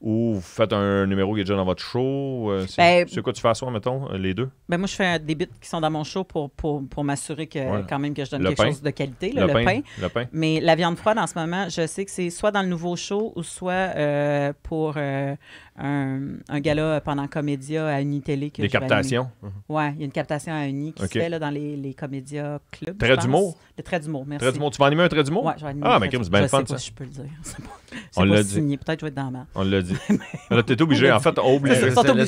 ou vous faites un numéro qui est déjà dans votre show? Euh, ben, c'est quoi tu fais à soi, mettons, les deux? Ben moi, je fais des bits qui sont dans mon show pour, pour, pour m'assurer que ouais. quand même que je donne le quelque pain. Chose de qualité, là, le, le, pain, pain. le pain. Mais la viande froide, en ce moment, je sais que c'est soit dans le nouveau show ou soit euh, pour euh, un, un gala pendant Comédia à Unitélé. Des captations? Oui, il y a une captation à Uni qui okay. se fait là, dans les, les Comédia Club. Trait d'humour? Le Trait d'humour, merci. Trait d'humour. Tu vas animer un Trait d'humour? Oui, je vais animer ah, un Trait d'humour. Ah, mais c'est bien fun, ça. Je sais pas si je peux le dire. On l'a dit. Peut-être que je vais être dans la On l'a dit. T'es obligé, en fait, obligé. Tu viens de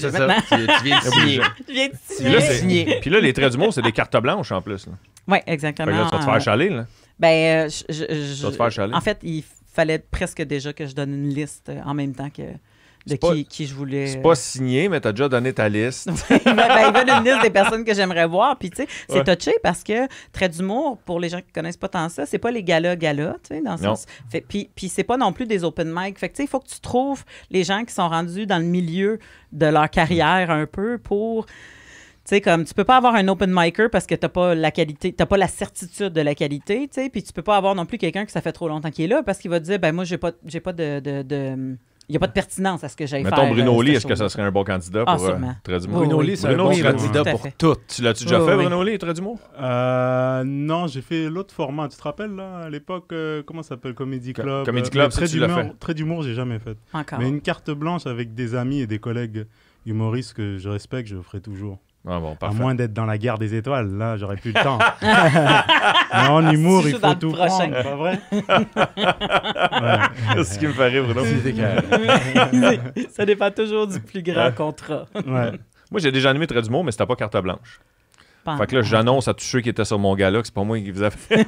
signer. Tu viens de signer. signer. Puis là, les Traits d'humour, c'est des cartes blanches en plus. Oui, exactement. Fait que là, tu vas te faire chaler, là. Ben, je, je, je, tu vas te faire chaler. En fait, il fallait presque déjà que je donne une liste en même temps que de qui, pas, qui je voulais. C'est pas signé, mais t'as déjà donné ta liste. Ben, il veut une liste des personnes que j'aimerais voir. Puis, tu sais, c'est ouais. touché parce que Trait d'humour, pour les gens qui connaissent pas tant ça, c'est pas les galas-galas, tu sais, dans le sens. Fait, puis, puis c'est pas non plus des open mic. Fait que, tu sais, il faut que tu trouves les gens qui sont rendus dans le milieu de leur carrière un peu pour. Tu sais, comme, tu peux pas avoir un open micer parce que t'as pas la qualité, t'as pas la certitude de la qualité, tu sais, puis tu peux pas avoir non plus quelqu'un que ça fait trop longtemps qu'il est là parce qu'il va te dire, ben, moi, j'ai pas, j'ai pas de. de, de Il n'y a pas de pertinence à ce que j'aille faire. Mettons Bruno Lee, est-ce que ça serait un bon candidat pour Trait d'humour? Bruno Lee, c'est un bon candidat pour tout. Tu l'as-tu déjà fait, Bruno Lee, Trait d'humour? Non, j'ai fait l'autre format. Tu te rappelles, là, à l'époque, comment ça s'appelle? Comédie Club. Comédie Club, ça, tu l'as fait. Trait d'humour, j'ai jamais fait. Encore. Mais une carte blanche avec des amis et des collègues humoristes que je respecte, je le ferai toujours. Ah bon, à moins d'être dans la guerre des étoiles, là, j'aurais plus le temps. Mais en humour, si il faut tout prendre, c'est pas vrai? Ouais. C'est ce qui me fait rire, Bruno. Ça dépend toujours du plus grand contrat. Ouais. Moi, j'ai déjà animé Trait d'humour, mais c'était pas carte blanche. Pas fait que là, j'annonce à tous ceux qui étaient sur mon gala que c'est pas moi qui vous a fait.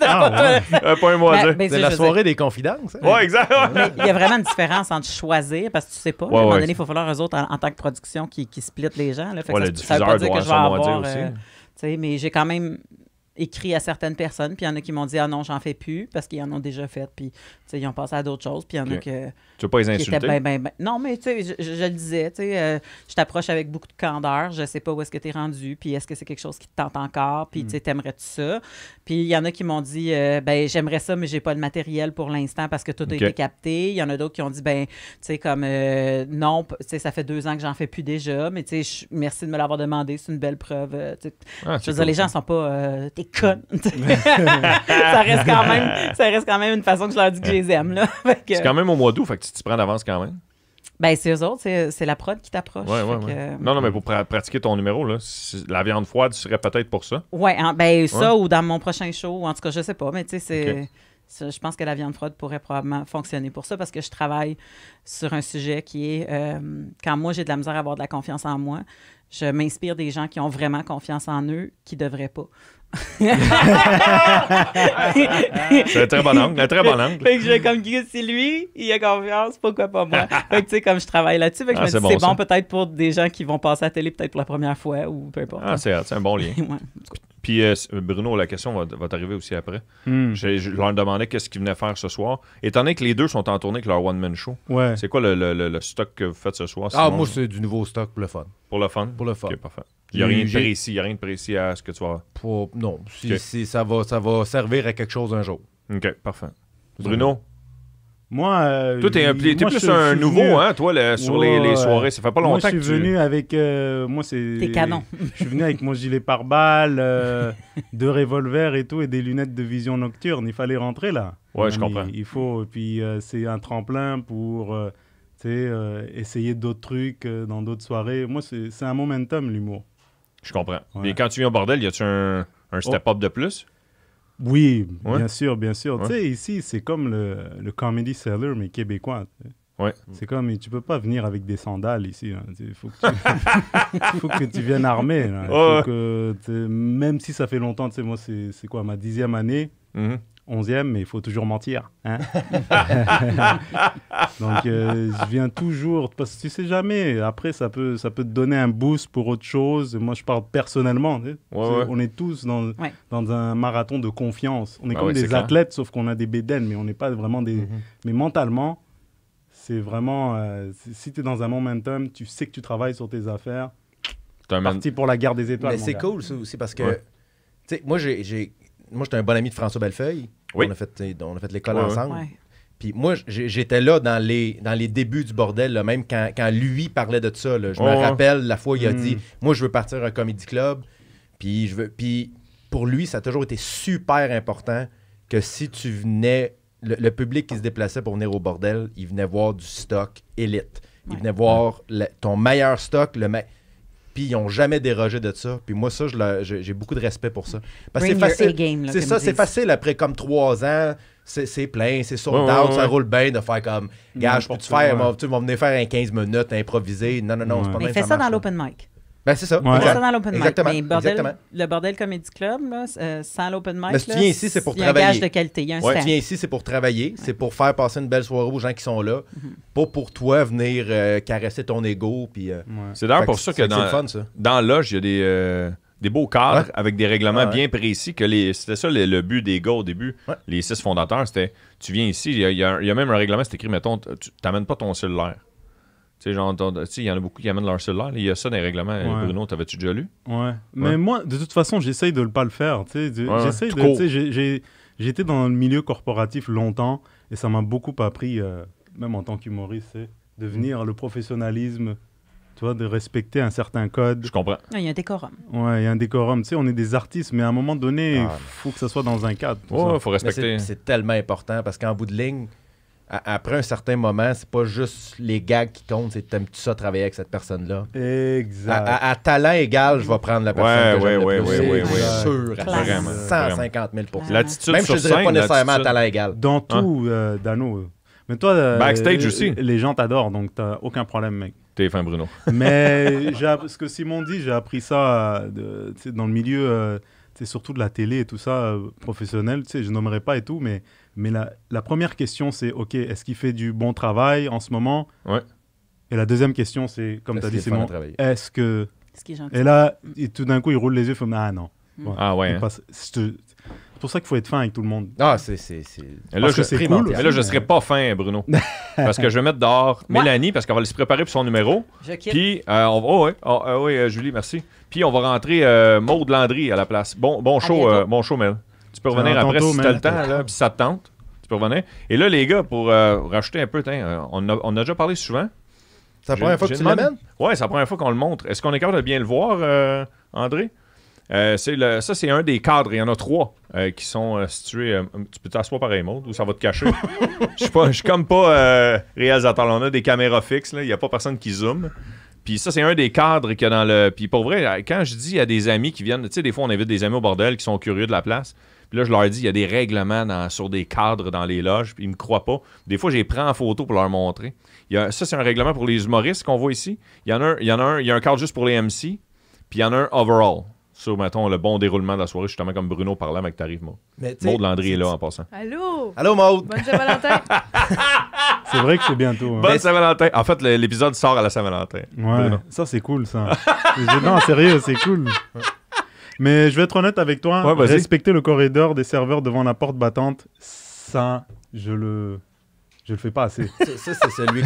Ah, ouais. euh, pas un mois ben, ben, C'est la soirée sais. Des confidences. Hein? Oui, exact. Il y a vraiment une différence entre choisir, parce que tu sais pas. Ouais, à un moment donné, il faut falloir eux autres en, en tant que production qui, qui splitent les gens. Là. Fait ouais, que le ça, diffuseur ça veut pas doit dire que en je vais avoir, aussi. Euh, mais j'ai quand même écrit à certaines personnes, puis il y en a qui m'ont dit « Ah non, j'en fais plus » parce qu'ils en ont déjà fait, puis ils ont passé à d'autres choses, puis il y en okay. a que... Tu veux pas les insulter? Ben, ben, ben, non, mais tu sais, je, je, je le disais, tu sais, euh, je t'approche avec beaucoup de candeur, je sais pas où est-ce que t'es rendu, puis est-ce que c'est quelque chose qui te tente encore, puis mm. tu sais, t'aimerais-tu ça? Puis il y en a qui m'ont dit euh, « Ben, j'aimerais ça, mais j'ai pas le matériel pour l'instant parce que tout okay. a été capté. » Il y en a d'autres qui ont dit « Ben, tu sais, comme euh, non, tu sais, ça fait deux ans que j'en fais plus déjà, mais tu sais, merci de me l'avoir demandé, c'est une belle preuve. Euh, » ah, Je veux dire, les gens sont pas... Euh, Con. ça, reste quand même, ça reste quand même une façon que je leur dis que je les aime. C'est quand même au mois d'août, fait que tu t'y prends d'avance quand même. Ben, c'est eux autres, c'est la prod qui t'approche. Ouais, ouais, ouais. que... Non, non, mais pour pra pratiquer ton numéro, là, la viande froide serait peut-être pour ça. Oui, hein, ben, ça ouais. ou dans mon prochain show, en tout cas, je sais pas, mais tu sais, c'est. Okay. Je pense que la viande froide pourrait probablement fonctionner pour ça parce que je travaille sur un sujet qui est euh, quand moi j'ai de la misère à avoir de la confiance en moi, je m'inspire des gens qui ont vraiment confiance en eux qui ne devraient pas. C'est un très bon angle, un très bon angle. Fait que je vais comme si lui, il a confiance, pourquoi pas moi? Fait que tu sais, comme je travaille là-dessus, fait que ah, je me dis c'est bon, bon peut-être pour des gens qui vont passer à la télé peut-être pour la première fois ou peu importe. Ah, c'est un bon lien. Ouais. Puis euh, Bruno, la question va, va t'arriver aussi après. Mm. Je, je leur demandais qu'est-ce qu'ils venaient faire ce soir. Étant donné que les deux sont en tournée avec leur one-man show, ouais. c'est quoi le, le, le stock que vous faites ce soir? Ah, sinon, moi, c'est du nouveau stock pour le fun. Pour le fun? Pour le fun. Okay, parfait. Il n'y a rien de précis, il n'y a rien de précis à ce que tu vas... Pour... Non, si, okay. si ça, va, ça va servir à quelque chose un jour. OK, parfait. Bruno? Moi, euh, toi, t'es un, t'es moi, plus je, un je nouveau, venu, hein, toi, le, sur ouais, les, les soirées. Ça fait pas longtemps que tu... Moi, je suis venu tu... avec... Euh, moi, c'est... T'es canon. Je suis venu avec mon gilet pare-balles, euh, deux revolvers et tout, et des lunettes de vision nocturne. Il fallait rentrer, là. Ouais, non, je comprends. Il, il faut... Et puis, euh, c'est un tremplin pour, euh, tu sais, euh, essayer d'autres trucs euh, dans d'autres soirées. Moi, c'est, c'est un momentum, l'humour. Je comprends. Mais quand tu viens au bordel, y a-tu un, un step-up oh. de plus? Oui, ouais. bien sûr, bien sûr. Ouais. Tu sais, ici, c'est comme le, le comedy seller, mais québécois. Ouais. C'est comme, tu peux pas venir avec des sandales ici. Il faut, tu... faut que tu viennes armé. Oh. Que, même si ça fait longtemps, tu sais, moi, c'est quoi, ma dixième année, mm-hmm. onzième, mais il faut toujours mentir. Hein? Donc, euh, je viens toujours, parce que tu sais jamais. Après, ça peut, ça peut te donner un boost pour autre chose. Moi, je parle personnellement. Tu sais, ouais, tu sais, ouais. On est tous dans, ouais. dans un marathon de confiance. On est ah comme ouais, des athlètes, clair. Sauf qu'on a des bédaines, mais on n'est pas vraiment des... Mm-hmm. Mais mentalement, c'est vraiment... Euh, si tu es dans un momentum, tu sais que tu travailles sur tes affaires. T'as parti man... pour la guerre des étoiles. Mais c'est cool, ça aussi, parce que... Ouais. Tu sais, moi, j'ai... Moi, j'étais un bon ami de François Bellefeuille. Oui. On a fait, on a fait l'école ouais, ensemble. Ouais. Puis moi, j'étais là dans les, dans les débuts du bordel, là, même quand, quand lui parlait de ça. Là. Je oh. me rappelle la fois où il a mm. dit « Moi, je veux partir à un comedy club. » Puis je veux... Puis pour lui, ça a toujours été super important que si tu venais... Le, le public qui se déplaçait pour venir au bordel, il venait voir du stock élite. Il ouais. venait voir ouais. la, ton meilleur stock, le meilleur... Puis ils n'ont jamais dérogé de ça. Puis moi, ça, j'ai beaucoup de respect pour ça. Parce que c'est facile. C'est ça, c'est facile. Après comme trois ans, c'est plein, c'est sold out, ouais, ouais, ouais. ça roule bien de faire comme gars, je peux-tu faire, ouais. tu vas venir faire un quinze minutes, improviser. Non, non, non, ouais. c'est pas bien. Mais fais ça, ça dans l'open mic. Ben, c'est ça. Ouais. Fais ça dans l'open mic. Exactement. Mais bordel, Exactement. Le Bordel Comedy Club, là, euh, sans l'open mic. Mais si tu viens ici, c'est pour travailler. Il y a un gage de qualité. Il y a un ouais. Si tu viens ici, c'est pour travailler. Ouais. C'est pour faire passer une belle soirée aux gens qui sont là. Mm-hmm. Pas pour toi venir euh, caresser ton ego. Puis, euh, ouais. C'est d'ailleurs pour ça que, que dans, fun, ça. Dans Loge, il y a des, euh, des beaux cadres ouais. avec des règlements ouais, ouais. bien précis. Que les, c'était ça le, le but des gars au début. Ouais. Les six fondateurs, c'était tu viens ici, il y, y, y a même un règlement, c'est écrit, mettons, tu n'amènes pas ton cellulaire. Tu sais, il y en a beaucoup qui amènent leur cellulaire. Il y a ça dans les règlements. Ouais. Bruno, t'avais-tu déjà lu? Ouais. ouais. Mais moi, de toute façon, j'essaye de ne pas le faire. Tu sais, ouais, j'essaye de... J'étais dans le milieu corporatif longtemps et ça m'a beaucoup appris, euh, même en tant qu'humoriste, de venir le professionnalisme, tu vois, de respecter un certain code. Je comprends. Il y a un décorum. Ouais, il y a un décorum. Tu sais, on est des artistes, mais à un moment donné, il ah, faut que ça soit dans un cadre. Ouais, il faut respecter. C'est tellement important parce qu'en bout de ligne, après un certain moment, c'est pas juste les gags qui comptent, c'est t'aimes-tu ça travailler avec cette personne-là. Exact. À, à, à talent égal, je vais prendre la personne. Ouais, que ouais, ouais, ouais, ouais, ouais. Sûr, vraiment. cent cinquante mille pour cent. L'attitude même sur je te dirais scène, pas nécessairement à talent égal. Dans tout, hein? euh, Dano. Mais toi, euh, backstage euh, aussi. Les gens t'adorent, donc t'as aucun problème, mec. T'es fin, Bruno. Mais ce que Simon dit, j'ai appris ça euh, de, dans le milieu, euh, surtout de la télé et tout ça, euh, professionnel. Je nommerai pas et tout, mais. Mais la, la première question, c'est, OK, est-ce qu'il fait du bon travail en ce moment? Ouais. Et la deuxième question, c'est, comme tu as dit, Simon, est-ce que... Est-ce qu'il est gentil? Et là, et tout d'un coup, il roule les yeux, il fait, ah non. Mm. Ouais. Ah ouais. Hein. C'est pour ça qu'il faut être fin avec tout le monde. Ah, c'est... Et là, je ne serai pas fin, Bruno. Parce que je vais mettre dehors ouais. Mélanie, parce qu'elle va se préparer pour son numéro. Je quitte. Puis, euh, on va... Oh, oui, oh, euh, oui, Julie, merci. Puis, on va rentrer euh, Maude Landry à la place. Bon, bon show, euh, bon show, Mel. Tu peux revenir après si tu as le temps, là, puis ça te tente. Tu peux revenir. Et là, les gars, pour euh, racheter un peu, on a, on a déjà parlé souvent. C'est la première fois que tu l'amènes? Oui, c'est la première fois qu'on le montre. Est-ce qu'on est capable de bien le voir, euh, André? Euh, le, ça, c'est un des cadres. Il y en a trois euh, qui sont euh, situés... Euh, tu peux t'asseoir pareil, Maud, ou ça va te cacher. Je ne suis comme pas euh, réalisateur. On a des caméras fixes. Il n'y a pas personne qui zoome. Puis ça, c'est un des cadres qu'il y a dans le... Puis pour vrai, quand je dis à des amis qui viennent... Tu sais, des fois, on invite des amis au bordel qui sont curieux de la place. Puis là, je leur dis, il y a des règlements dans, sur des cadres dans les loges, puis ils ne me croient pas. Des fois, je les prends en photo pour leur montrer. Il y a, ça, c'est un règlement pour les humoristes qu'on voit ici. Il y en a un, il y en a un, il y a un cadre juste pour les M C, puis il y en a un overall. Sur, mettons, le bon déroulement de la soirée, justement, comme Bruno parlait, mais que t'arrives, Maud. Maud Landry est là, en passant. Allô? Allô, Maud? Bonne Saint-Valentin! C'est vrai que c'est bientôt. Hein. Bonne Saint-Valentin! En fait, l'épisode sort à la Saint-Valentin. Ouais, Bruno. Ça, c'est cool, ça. Non, sérieux, c'est cool. Mais je vais être honnête avec toi, ouais, bah respecter si. Le corridor des serveurs devant la porte battante, ça, je le, je le fais pas assez. Ça, c'est celui,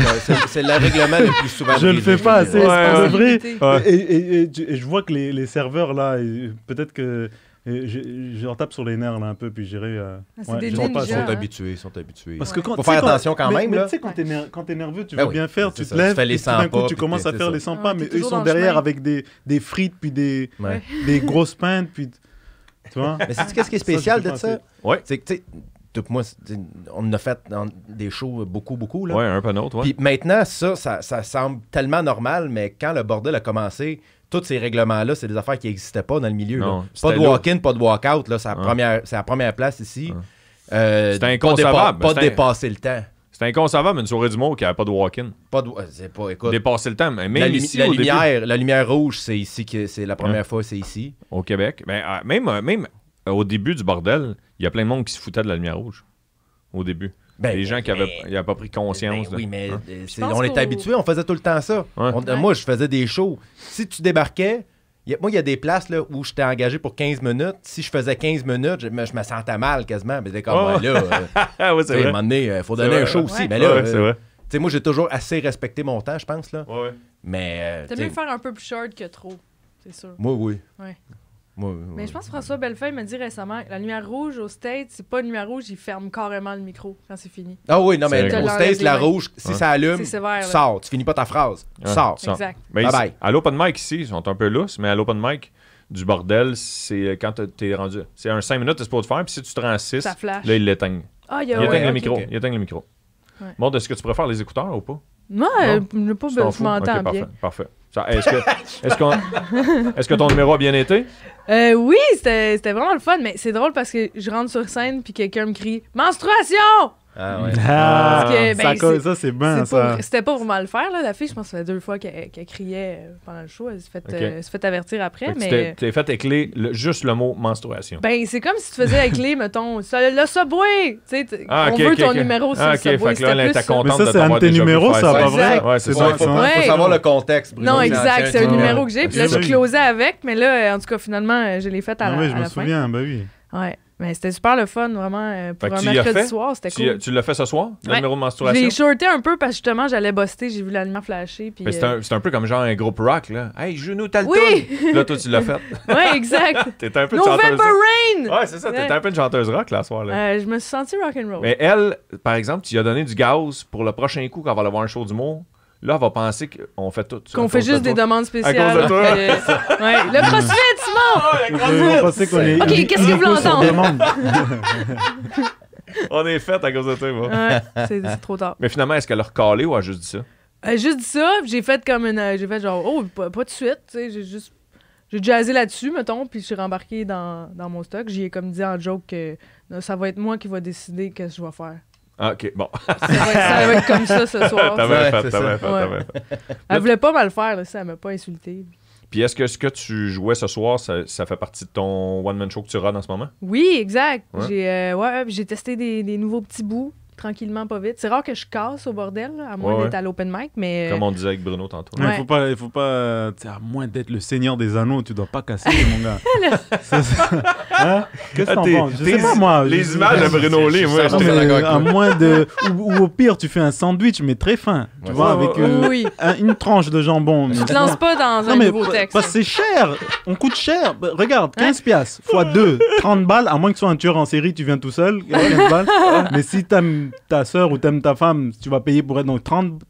c'est le règlement le plus souvent. Je le fais pas assez, ouais, c'est vrai. Ouais. Et, et, et, et je vois que les, les serveurs là, peut-être que Et je, je leur tape sur les nerfs là un peu, puis j'irai. Euh... Ah, ouais, ils sont, sont hein. habitués, ils sont habitués. Parce que quand, faut faire quand, attention quand même. Mais, là. mais tu sais, quand t'es ner nerveux, tu ben veux oui, bien faire, tu te lèves, tu, tout d'un coup, pas, tu commences à faire ça. les cent pas, mais eux, ils sont derrière avec des, des frites, puis des, ouais. des grosses pintes, puis. Tu vois? Mais c'est qu'est-ce qui est spécial de ça? Ouais. C'est que, tu sais, moi, on a fait des shows beaucoup, beaucoup. Ouais, un peu autre, ouais. Puis maintenant, ça, ça semble tellement normal, mais quand le bordel a commencé. Tous ces règlements-là, c'est des affaires qui n'existaient pas dans le milieu. Non, pas de walk-in, pas de walk-out. C'est la, hein. la première place ici. Hein. Euh, c'est inconcevable. Pas, dépa pas un... dépasser le temps. C'est inconcevable, une soirée d'humour qui n'avait pas de walk-in. Pas de... pas... Écoute, dépasser le temps. Mais même la, ici, la, lumière, début... la lumière rouge, c'est ici que c'est la première hein. fois, c'est ici. Au Québec. Mais, euh, même euh, même euh, au début du bordel, il y a plein de monde qui se foutait de la lumière rouge. Au début. Ben, les gens ben, qui n'avaient pas pris conscience. Ben, oui, mais hein? est, on était habitués, on faisait tout le temps ça. Ouais. On, ouais. Moi, je faisais des shows. Si tu débarquais, y a, moi, il y a des places là, où j'étais engagé pour quinze minutes. Si je faisais quinze minutes, je, je me sentais mal quasiment. Mais c'est comme, oh. ben, là, euh, ouais, vrai. À un moment donné, il faut donner un show ouais. aussi. Ouais. Mais là, ouais, euh, vrai. moi, j'ai toujours assez respecté mon temps, je pense. Là. Ouais, ouais. Mais euh, t'as mieux faire un peu plus short que trop, c'est sûr. Moi, oui. Ouais. Ouais, ouais, mais je pense que François Bellefeuille m'a dit récemment la lumière rouge au State, c'est pas une lumière rouge, il ferme carrément le micro quand c'est fini. Ah oui, non, mais au State, la rouge, si ouais. ça allume, sévère, tu sors, tu finis pas ta phrase, tu ouais. sors. Exact. Mais bye ici, bye. À l'open mic ici, ils sont un peu lousses, mais à l'open mic du bordel, c'est quand t'es rendu. C'est un cinq minutes, t'es supposé de faire, puis si tu te rends six, là, ils l'éteignent. Ah, il y a, ils ouais, éteignent ouais, le okay, micro. Okay. Ils éteignent le micro. Ouais. Bon, est-ce que tu préfères les écouteurs ou pas? Non, non? pas je si m'entends bien. Parfait. Est-ce que, est-ce qu'on, est-ce que ton numéro a bien été? Euh, oui, c'était, c'était vraiment le fun, mais c'est drôle parce que je rentre sur scène puis quelqu'un me crie « Menstruation! » Ah ouais. Ah, que, ben, ça, ça c'est bon, ça. C'était pas pour mal faire, là, la fille, je pense que ça fait deux fois qu'elle qu criait pendant le show. Elle s'est fait, okay. euh, fait avertir après. Tu t'es fait écler le, juste le mot menstruation. Ben, c'est comme si tu faisais écler, mettons, le Subway. Ah, okay, on veut okay, ton okay. numéro sur ah, okay, le Subway. Fait que là, t'es contente de t'avoir déjà numéros, ça, pas vrai? Ouais, c'est ça. Faut savoir le contexte. Non, exact, c'est un numéro que j'ai. Puis là, je closais avec, mais là, en tout cas, finalement, je l'ai faite à la fin. Oui, je me souviens, ben oui. Ouais. Mais c'était super le fun, vraiment, pour un mercredi soir, c'était cool. Tu l'as fait ce soir, le ouais. numéro de menstruation? J'ai shorté un peu parce que justement, j'allais buster, j'ai vu l'aliment flasher. Euh... C'est un, un peu comme genre un groupe rock, là. « Hey, genou, t'as le oui. Là, toi, tu l'as fait. Oui, exact. T'étais un peu une chanteuse rock. Rain! Ouais, c'est ça, t'étais ouais. un peu une chanteuse rock, là, ce soir-là. Euh, je me suis sentie rock'n'roll. Mais elle, par exemple, tu lui as donné du gaz pour le prochain coup quand on va avoir un show d'humour. Là, on va penser qu'on fait tout. Qu'on fait juste de des demandes spéciales. À cause de toi. Euh, ouais. Le crossfit, Simon! Oh, OK, qu'est-ce que vous voulez entendre? On est fait à cause de toi, moi. Ouais, c'est trop tard. Mais finalement, est-ce qu'elle a recalé ou elle a juste dit ça? Elle a juste dit ça, j'ai fait comme une... Euh, j'ai fait genre, oh, pas, pas de suite, tu sais, j'ai juste... J'ai jazzé là-dessus, mettons, puis je suis rembarqué dans, dans mon stock. J'y ai comme dit en joke que ça va être moi qui va décider qu'est-ce que je vais faire. Ah, OK, bon. Ça va, ça va être comme ça ce soir. T'as bien fait, t'as bien fait, t'as bien fait. Elle voulait pas mal faire, là, ça, elle m'a pas insulté. Puis est-ce que ce que tu jouais ce soir, ça, ça fait partie de ton one-man show que tu runs en ce moment? Oui, exact. Ouais. J'ai euh, ouais, j'ai testé des, des nouveaux petits bouts, tranquillement, pas vite. C'est rare que je casse au bordel, là, à moins ouais, d'être ouais. à l'open mic, mais... Comme on disait avec Bruno tantôt. Il ouais. faut pas... Faut pas à moins d'être le seigneur des anneaux, tu dois pas casser, mon gars. Hein? Qu'est-ce que ah, t'en penses? Je sais pas, moi. Les je, images de Bruno Lé, moi, j'étais... À moins de... Ou, ou au pire, tu fais un sandwich, mais très fin. Tu ouais, vois, ouais, avec euh, oui. un, une tranche de jambon. Tu te lances pas dans non, un nouveau texte. Parce que c'est cher. On coûte cher. Bah, regarde, quinze piastres fois deux, trente balles. À moins que tu sois un tueur en série, tu viens tout seul, quinze balles. Mais si t'aimes ta soeur ou t'aimes ta femme, tu vas payer pour être donc trente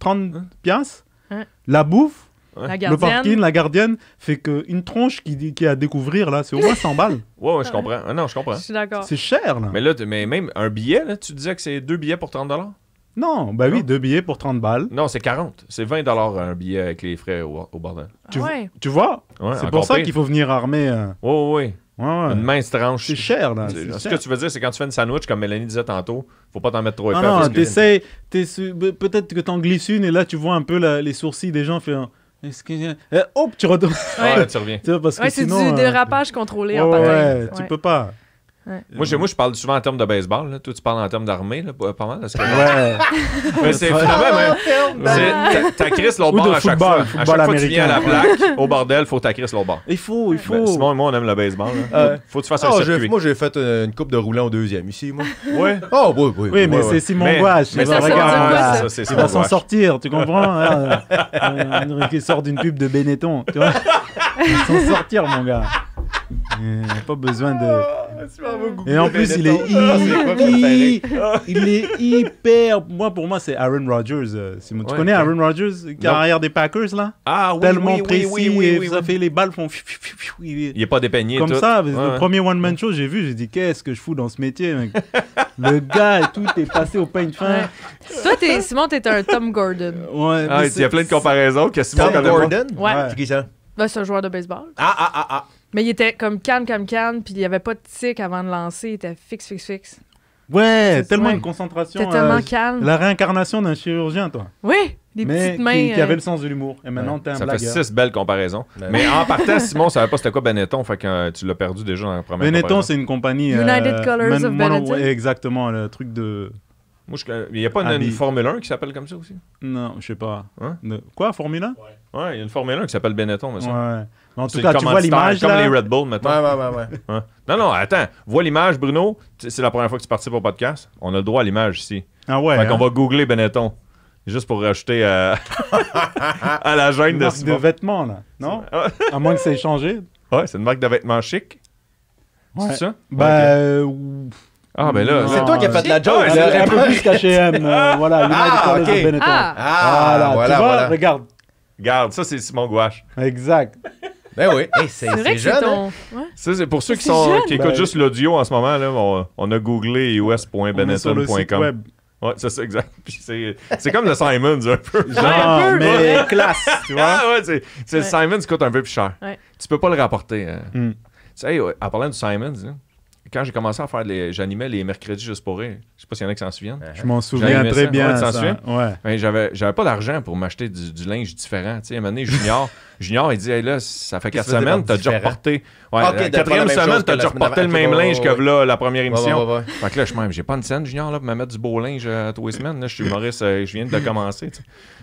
piastres. Hein? La bouffe, ouais. le parking, la gardienne, fait qu'une tronche qui, qui est à découvrir, là, c'est au moins cent balles. Ouais, ouais, je comprends. Ah, non, je comprends. Je suis d'accord. C'est cher, là. Mais là, mais même un billet, là, tu disais que c'est deux billets pour trente dollars? Non, bah non. oui, deux billets pour trente balles. Non, c'est quarante. C'est vingt dollars un billet avec les frais au, au bordel. Tu, ouais. tu vois? Ouais, c'est pour ça qu'il faut venir armer. Euh... Oh, oui, oui. Ouais, ouais. Une mince tranche. C'est cher, là. Ce cher. que tu veux dire, c'est quand tu fais une sandwich, comme Mélanie disait tantôt, faut pas t'en mettre trop épais. Non, non, t'essayes, peut-être que t'en glisses une et là, tu vois un peu la, les sourcils des gens faire. Est-ce que... Eh, hop, tu retournes. Ouais, ouais, tu reviens. Ouais, c'est du euh... dérapage contrôlé ouais, en patin. Ouais, tu ouais. peux pas. Ouais. Moi, moi, je parle souvent en termes de baseball. Là. Toi, tu parles en termes d'armée, pas mal. Est-ce que... Ouais. Mais c'est finalement... T'acrisses l'autre bord à chaque fois. À chaque fois que tu viens à la plaque, au bordel, faut t'acrisses l'autre bord. Il faut, il faut. Ben, Simon et moi, on aime le baseball. Euh... Faut que tu fasses oh, un circuit. Moi, j'ai fait une coupe de roulant au deuxième ici, moi. Oui? Oh, oui, oui. Oui, mais ouais, c'est Simon Gouache. Il va s'en sortir, tu comprends? Il sort d'une pub de Benetton. Il va s'en sortir, mon gars. Il n'y a pas besoin de... Et en plus, il est, hyper... il est hyper... Moi, pour moi, c'est Aaron Rodgers. Simon. Tu ouais, connais okay. Aaron Rodgers, qui est arrière des Packers, là? Ah oui, Tellement oui, précis, oui, oui, oui, oui, ça oui. fait les balles font... Il n'est pas dépeigné. Comme tout. ça, ouais, le ouais. premier one-man show, j'ai vu, j'ai dit, qu'est-ce que je fous dans ce métier, mec? Le gars, tout est passé au pain de fin. Ouais. Toi, t'es, Simon, t'es un Tom Gordon. Ouais, ah, il y a plein de comparaisons. Que Simon Tom Gordon? Ouais. C'est qui ça? Ben, c'est un joueur de baseball. Ah, ah, ah, ah. Mais il était comme canne, comme canne, puis il n'y avait pas de tic avant de lancer. Il était fixe, fixe, fixe. Ouais, tellement ouais. une concentration. T'es tellement euh, calme. La réincarnation d'un chirurgien, toi. Oui, des petites mains. Qui, euh... qui avait le sens de l'humour. Et maintenant, ouais. t'es un blagueur. Ça fait six belles comparaisons. Ouais. Mais en partant, Simon, ça savait pas c'était quoi Benetton, fait que euh, tu l'as perdu déjà dans la première Benetton, c'est une compagnie... Euh, United Colors of Benetton. Exactement, le truc de... Moi, je... Il n'y a pas une, une Formule un qui s'appelle comme ça aussi? Non, je sais pas. Hein? De... Quoi, Formule un? Ouais, ouais, il y a une Formule un qui s'appelle Benetton, mais ça. Ouais. En tout cas, tu vois l'image. Comme les Red Bull, maintenant. Ouais, ouais, ouais. ouais. Hein? Non, non, attends. Vois l'image, Bruno. C'est la première fois que tu participes au podcast. On a le droit à l'image ici. Ah ouais. Fait hein? qu'on va googler Benetton. Juste pour rajouter euh... à la gêne de ce. Une marque de vêtements, là. Non? À moins que ça ait changé. Ouais, c'est une marque de vêtements chic. Ouais. C'est ça? Ben. Okay. Euh... Ah, ben là. C'est toi qui as fait de la joke. Ah, un peu plus qu'H et M. euh, voilà, ah, ok. Benetton. Ah, ah voilà, voilà, tu vois, voilà. Regarde. Regarde, ça, c'est Simon Gouache. Exact. Ben oui. Hey, c'est jeune. Ton... Hein? Ça, c'est pour ceux qui, sont, qui écoutent ben... juste l'audio en ce moment, là, on, on a googlé u s point benetton point com. Ouais, ça, c'est exact. C'est comme le Simons, un peu. Genre, un peu, mais ouais. classe, tu vois. Ah, ouais, c'est le Simons qui coûte un peu plus cher. Ouais. Tu peux pas le rapporter. Hein. Mm. Tu sais, en parlant du Simons, hein, quand j'ai commencé à faire les... J'animais les mercredis juste pour rire. Je sais pas s'il y en a qui s'en souviennent. Je m'en souviens très ça. bien. Ouais, ouais. J'avais pas d'argent pour m'acheter du, du linge différent. Tu sais, à un moment donné, Junior, Junior il dit hey, là, ça fait quatre semaines, t'as déjà reporté. Ouais, okay, la quatrième semaine, t'as déjà reporté le même ouais, linge ouais, ouais. que là, la première émission. Ouais, ouais, ouais. Fait que là, je me dis, j'ai pas une scène, Junior, là, pour me mettre du beau linge euh, tous les semaines. Là, je suis humoriste, euh, je viens de commencer. T'sais.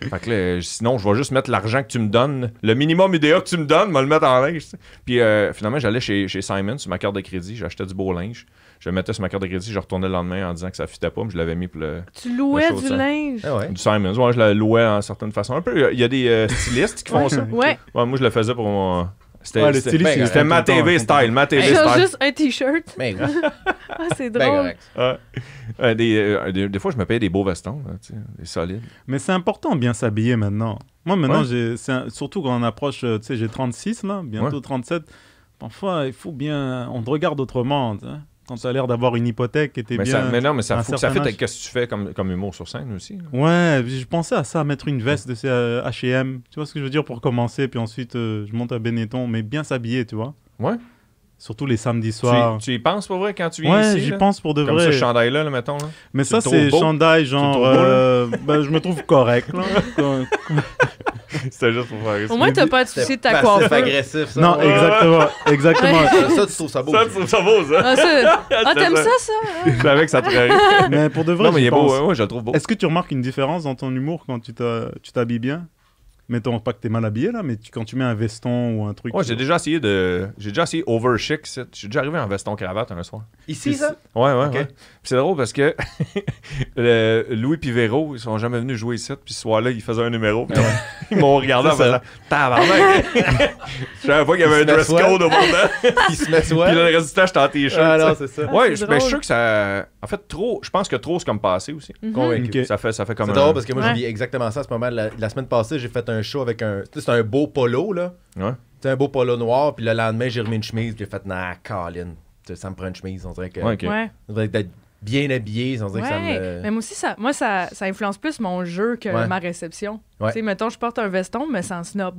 Fait que là, sinon, je vais juste mettre l'argent que tu me donnes, le minimum I D A que tu me donnes, me le mettre en linge. T'sais. Puis euh, finalement, j'allais chez, chez Simon sur ma carte de crédit, j'achetais du beau linge. Je le mettais sur ma carte de crédit, je retournais le lendemain en disant que ça fitait pas, mais je l'avais mis pour le. Tu louais le du linge? Ah ouais. Du Simons. Ouais, je le louais en certaine façon. Un peu. Il y a des euh, stylistes qui font ouais. ça. Ouais. ouais. Moi, je le faisais pour mon. C'était ouais, ben, ma T V temps, style. Ma T V hey, style. J'ai juste un t-shirt. Ben, ouais. ah, c'est drôle. Ben, euh, des, euh, des, des fois, je me payais des beaux vestons, là, tu sais, des solides. Mais c'est important de bien s'habiller maintenant. Moi, maintenant, ouais. un, surtout quand on approche, tu sais, j'ai trente-six, là, bientôt ouais. trente-sept. Parfois, il faut bien. On te regarde autrement. T'sais. Quand tu as l'air d'avoir une hypothèque qui était bien... Ça, mais non, mais ça, faut que ça fait avec qu ce que tu fais comme, comme humour sur scène aussi. Là. Ouais, je pensais à ça, mettre une veste de ces H et M. Tu vois ce que je veux dire pour commencer, puis ensuite euh, je monte à Benetton, mais bien s'habiller, tu vois. Ouais. Surtout les samedis soirs. Tu, tu y penses pour vrai quand tu viens ouais, ici? Ouais, j'y pense pour de comme vrai. Comme ce chandail-là, là, mettons. Là. Mais ça, c'est chandail genre... Euh, ben, je me trouve correct. C'était juste pour faire... Au moins, t'as pas de souci de ta coiffure. C'est agressif, ça. Non, ouais. exactement. exactement. ça, ça, tu trouves ça beau. Ça, tu trouves ça beau, ça. Ah, ah t'aimes ça, ça? Hein? Je savais que ça te ferait. Mais pour de vrai, non, mais il est beau, ouais, ouais, je le trouve beau. Est-ce que tu remarques une différence dans ton humour quand tu t'habilles bien? Mettons pas que t'es mal habillé, là, mais tu, quand tu mets un veston ou un truc... Ouais, j'ai déjà essayé de... J'ai déjà essayé over chic. J'ai déjà arrivé en veston-cravate un soir. Ici, ça? Ouais, ouais, okay. ouais. C'est drôle parce que le, Louis et Véro, ils sont jamais venus jouer ici. Puis ce soir-là, ils faisaient un numéro. Pis, ils m'ont regardé en faisant « Tabarnak! » Je savais pas qu'il y avait un dress code au monde. Ils se mettent ouais. Puis le reste du temps, j'étais en t-shirt. Ah non, c'est ça. Ouais, je suis sûr que ça... En fait, trop... Je pense que trop, c'est comme passé aussi. Mm -hmm. okay. Ça fait, ça fait comme... C'est drôle parce que moi, j'ai dit exactement ça à ce moment. La, la semaine passée, j'ai fait un show avec un... C'est un beau polo, là. Ouais. C'est un beau polo noir. Puis le lendemain, j'ai remis une chemise. Puis j'ai fait « Nah, Colin, ça me prend une chemise. » On dirait que... Ouais, okay. ouais. On dirait que bien habillé, sans dire ouais, que ça me... Mais moi aussi, ça, moi, ça, ça influence plus mon jeu que ouais. ma réception. Ouais. Tu sais, mettons, je porte un veston, mais sans snob.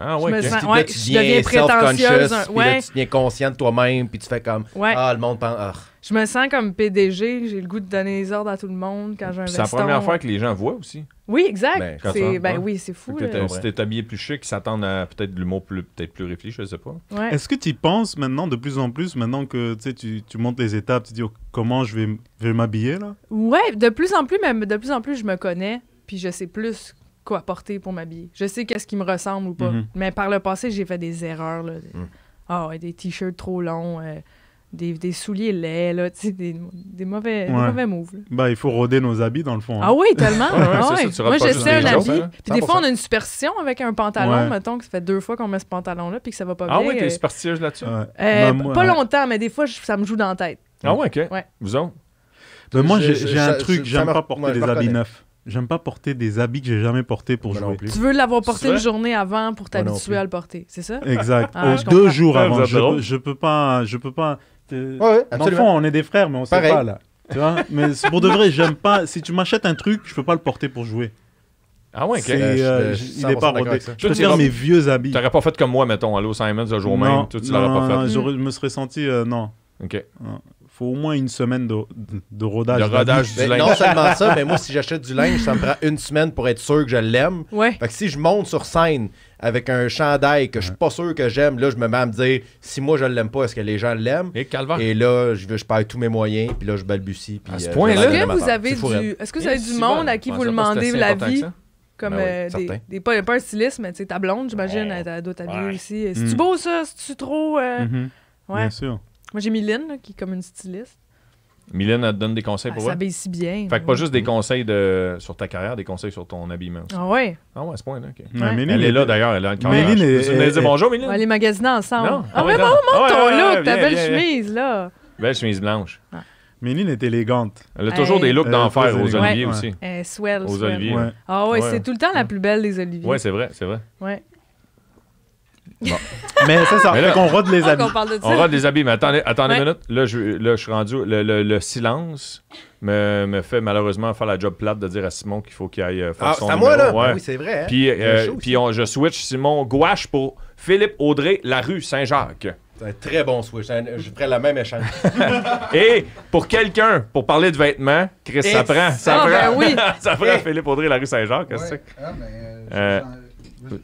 Ah ouais, je me sens, ouais, là, tu je deviens prétentieuse. Un... Ouais. Là, tu deviens conscient de toi-même, puis tu fais comme... Ouais. Ah, le monde pense... Ah. Je me sens comme P D G, j'ai le goût de donner les ordres à tout le monde quand j'ai un veston. C'est la première fois que les gens voient aussi. Oui, exact. Ben, c'est ben, oui, c'est fou. Là. Si t'es habillé plus chic, ils s'attendent à peut-être de l'humour plus, peut-être plus réfléchi, je sais pas. Ouais. Est-ce que tu penses maintenant, de plus en plus, maintenant que tu, tu montes les étapes, tu dis oh, comment je vais, vais m'habiller là? Ouais, de plus en plus, même de plus en plus, je me connais, puis je sais plus quoi porter pour m'habiller. Je sais qu'est-ce qui me ressemble ou pas. Mm-hmm. Mais par le passé, j'ai fait des erreurs. Ah, mm. oh, des t-shirts trop longs. Euh, des, des souliers laids, là, tu sais, des, des mauvais, ouais. des mauvais moves. Là. Ben, il faut roder nos habits, dans le fond. Hein. Ah oui, tellement! ouais, ouais, ouais. Ça, moi, j'essaie un habit. Hein? Puis des fois, on a une superstition avec un pantalon, ouais. mettons, que ça fait deux fois qu'on met ce pantalon-là, puis que ça va pas ah, bien. Ah oui, t'es superstitieuse là-dessus? Ouais. Euh, ben, moi, pas ouais. longtemps, mais des fois, je, ça me joue dans la tête. Ah ouais, OK. Ouais. Vous autres? Ben, moi, j'ai un truc, j'aime pas porter des habits neufs. J'aime pas porter des habits que j'ai jamais portés pour jouer. Tu veux l'avoir porté une journée avant pour t'habituer à le porter, c'est ça? Exact. Ah, oh, deux jours avant. Je, je peux pas... Je peux pas te... ouais, dans le fond, on est des frères, mais on Pareil. sait pas, là. Tu vois? Mais pour de vrai, j'aime pas... Si tu m'achètes un truc, je peux pas le porter pour jouer. Ah ouais, okay. est, euh, je, je, il n'est pas rodé. Je préfère mes vieux habits. T'aurais pas fait comme moi, mettons, à Los Simons le jour même. Tu l'aurais pas fait. Non, je me serais senti... Non. OK. Faut au moins une semaine de, de, de rodage. De rodage du linge. Non seulement ça, mais moi, si j'achète du linge, ça me prend une semaine pour être sûr que je l'aime. Ouais. Fait que si je monte sur scène avec un chandail que je suis pas sûr que j'aime, là, je me mets à me dire, si moi, je l'aime pas, est-ce que les gens l'aiment? Et, Et là, je, je perds tous mes moyens, puis là, je balbutie. Puis, à ce euh, point-là, est-ce que vous avez du monde à qui vous demandez la vie? Comme ben euh, oui, des, des, pas, pas un styliste, mais ta blonde, j'imagine, elle doit t'habiller aussi. C'est-tu beau, ça? C'est-tu trop... Bien sûr. Moi, j'ai Mylène, là, qui est comme une styliste. Mylène, elle te donne des conseils pour elle. Elle s'habille si bien. Fait que ouais. pas juste des conseils de... sur ta carrière, des conseils sur ton habillement aussi. Ah ouais? Ah ouais, à ce point-là. Okay. Ouais. Ouais. Elle, elle est là d'ailleurs. Elle est là. Mylène est... Tu venais dire bonjour, Mylène? On va aller magasiner ensemble. Non. Ah ouais, bon, montre ton look, ta belle chemise, là. Belle chemise blanche. Ah. Mylène est élégante. Elle a toujours hey. des looks d'enfer aux oliviers ouais. aussi. Elle swell, Aux swell. oliviers. Ouais. Ah ouais, ouais. c'est tout le temps la plus belle des oliviers. Ouais, c'est vrai, c'est vrai. Ouais. Bon. Mais ça, ça mais là, fait qu'on rôde les habits. On, parle de on rôde les habits, mais attendez, attendez ouais. une minute. Là, je, là, je suis rendu. Le, le, le silence me, me fait malheureusement faire la job plate de dire à Simon qu'il faut qu'il aille faire ah, son numéro. C'est à moi, là? Ouais. Oui, c'est vrai. Hein? Puis, euh, chaud, puis on, je switch Simon gouache pour Philippe Audrey, la rue Saint-Jacques. C'est un très bon switch. Je ferais la même échange. Et pour quelqu'un, pour parler de vêtements, Chris, ça, ça prend. Ça oh, prend, ben oui. ça prend Et... Philippe Audrey, la rue Saint-Jacques. Ouais. Ah, mais. Euh,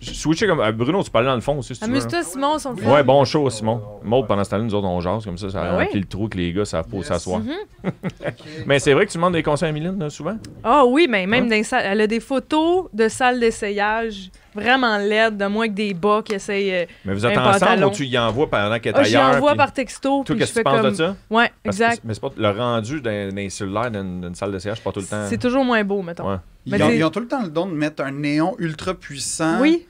Switcher comme Bruno, tu parlais dans le fond aussi. Si Amuse-toi, Simon, son fils. Ouais, bon show, Simon. Maud, pendant ce temps-là, nous autres, on jase comme ça. Ça a rempli le trou que les gars savent pas où s'asseoir. Mais c'est vrai que tu demandes des conseils à Mylène souvent? Ah oui, mais même dans les salles. Elle a des photos de salles d'essayage vraiment laides, de moins que des bas qui essayent. Mais vous êtes ensemble ou tu y envoies pendant qu'elle est ailleurs? Je l'envoie par texto. Toi, qu'est-ce que tu penses de ça? Ouais, exact. Mais le rendu d'un cellulaire d'une salle d'essayage, pas tout le temps. C'est toujours moins beau, mettons. Ils ont, ils ont tout le temps le don de mettre un néon ultra puissant oui.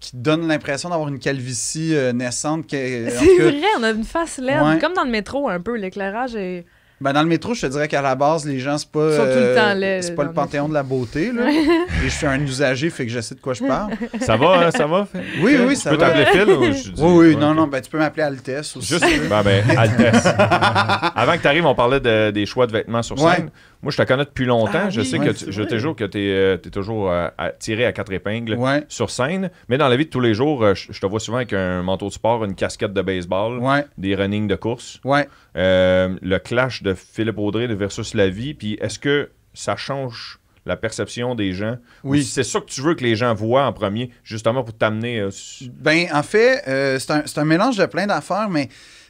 qui donne l'impression d'avoir une calvitie euh, naissante. C'est vrai, on a une face laide, ouais. comme dans le métro un peu, l'éclairage est... Ben dans le métro, je te dirais qu'à la base, les gens, c'est pas, euh, le, pas le panthéon le de la beauté. Là. Et je suis un usager, fait que je sais de quoi je parle. Ça va, hein, ça va? Fait... Oui, oui, tu ça va. Tu peux t'appeler Phil? Ou je dis... Oui, oui, ouais, non, okay. non, ben tu peux m'appeler Altesse aussi. Juste, ben, ben, Altesse. Avant que tu arrives, on parlait de, des choix de vêtements sur scène. Ouais. Moi, je te connais depuis longtemps. Ah, je sais oui, que tu, je te jure que tu es, euh, es toujours euh, à, tiré à quatre épingles ouais. sur scène. Mais dans la vie de tous les jours, euh, je, je te vois souvent avec un manteau de sport, une casquette de baseball, ouais. des runnings de course. Ouais. Euh, le clash de Philippe Audrey versus la vie. Puis est-ce que ça change la perception des gens? Oui. C'est ça que tu veux que les gens voient en premier, justement pour t'amener... Euh, ben, en fait, euh, c'est un, c'est un mélange de plein d'affaires, mais...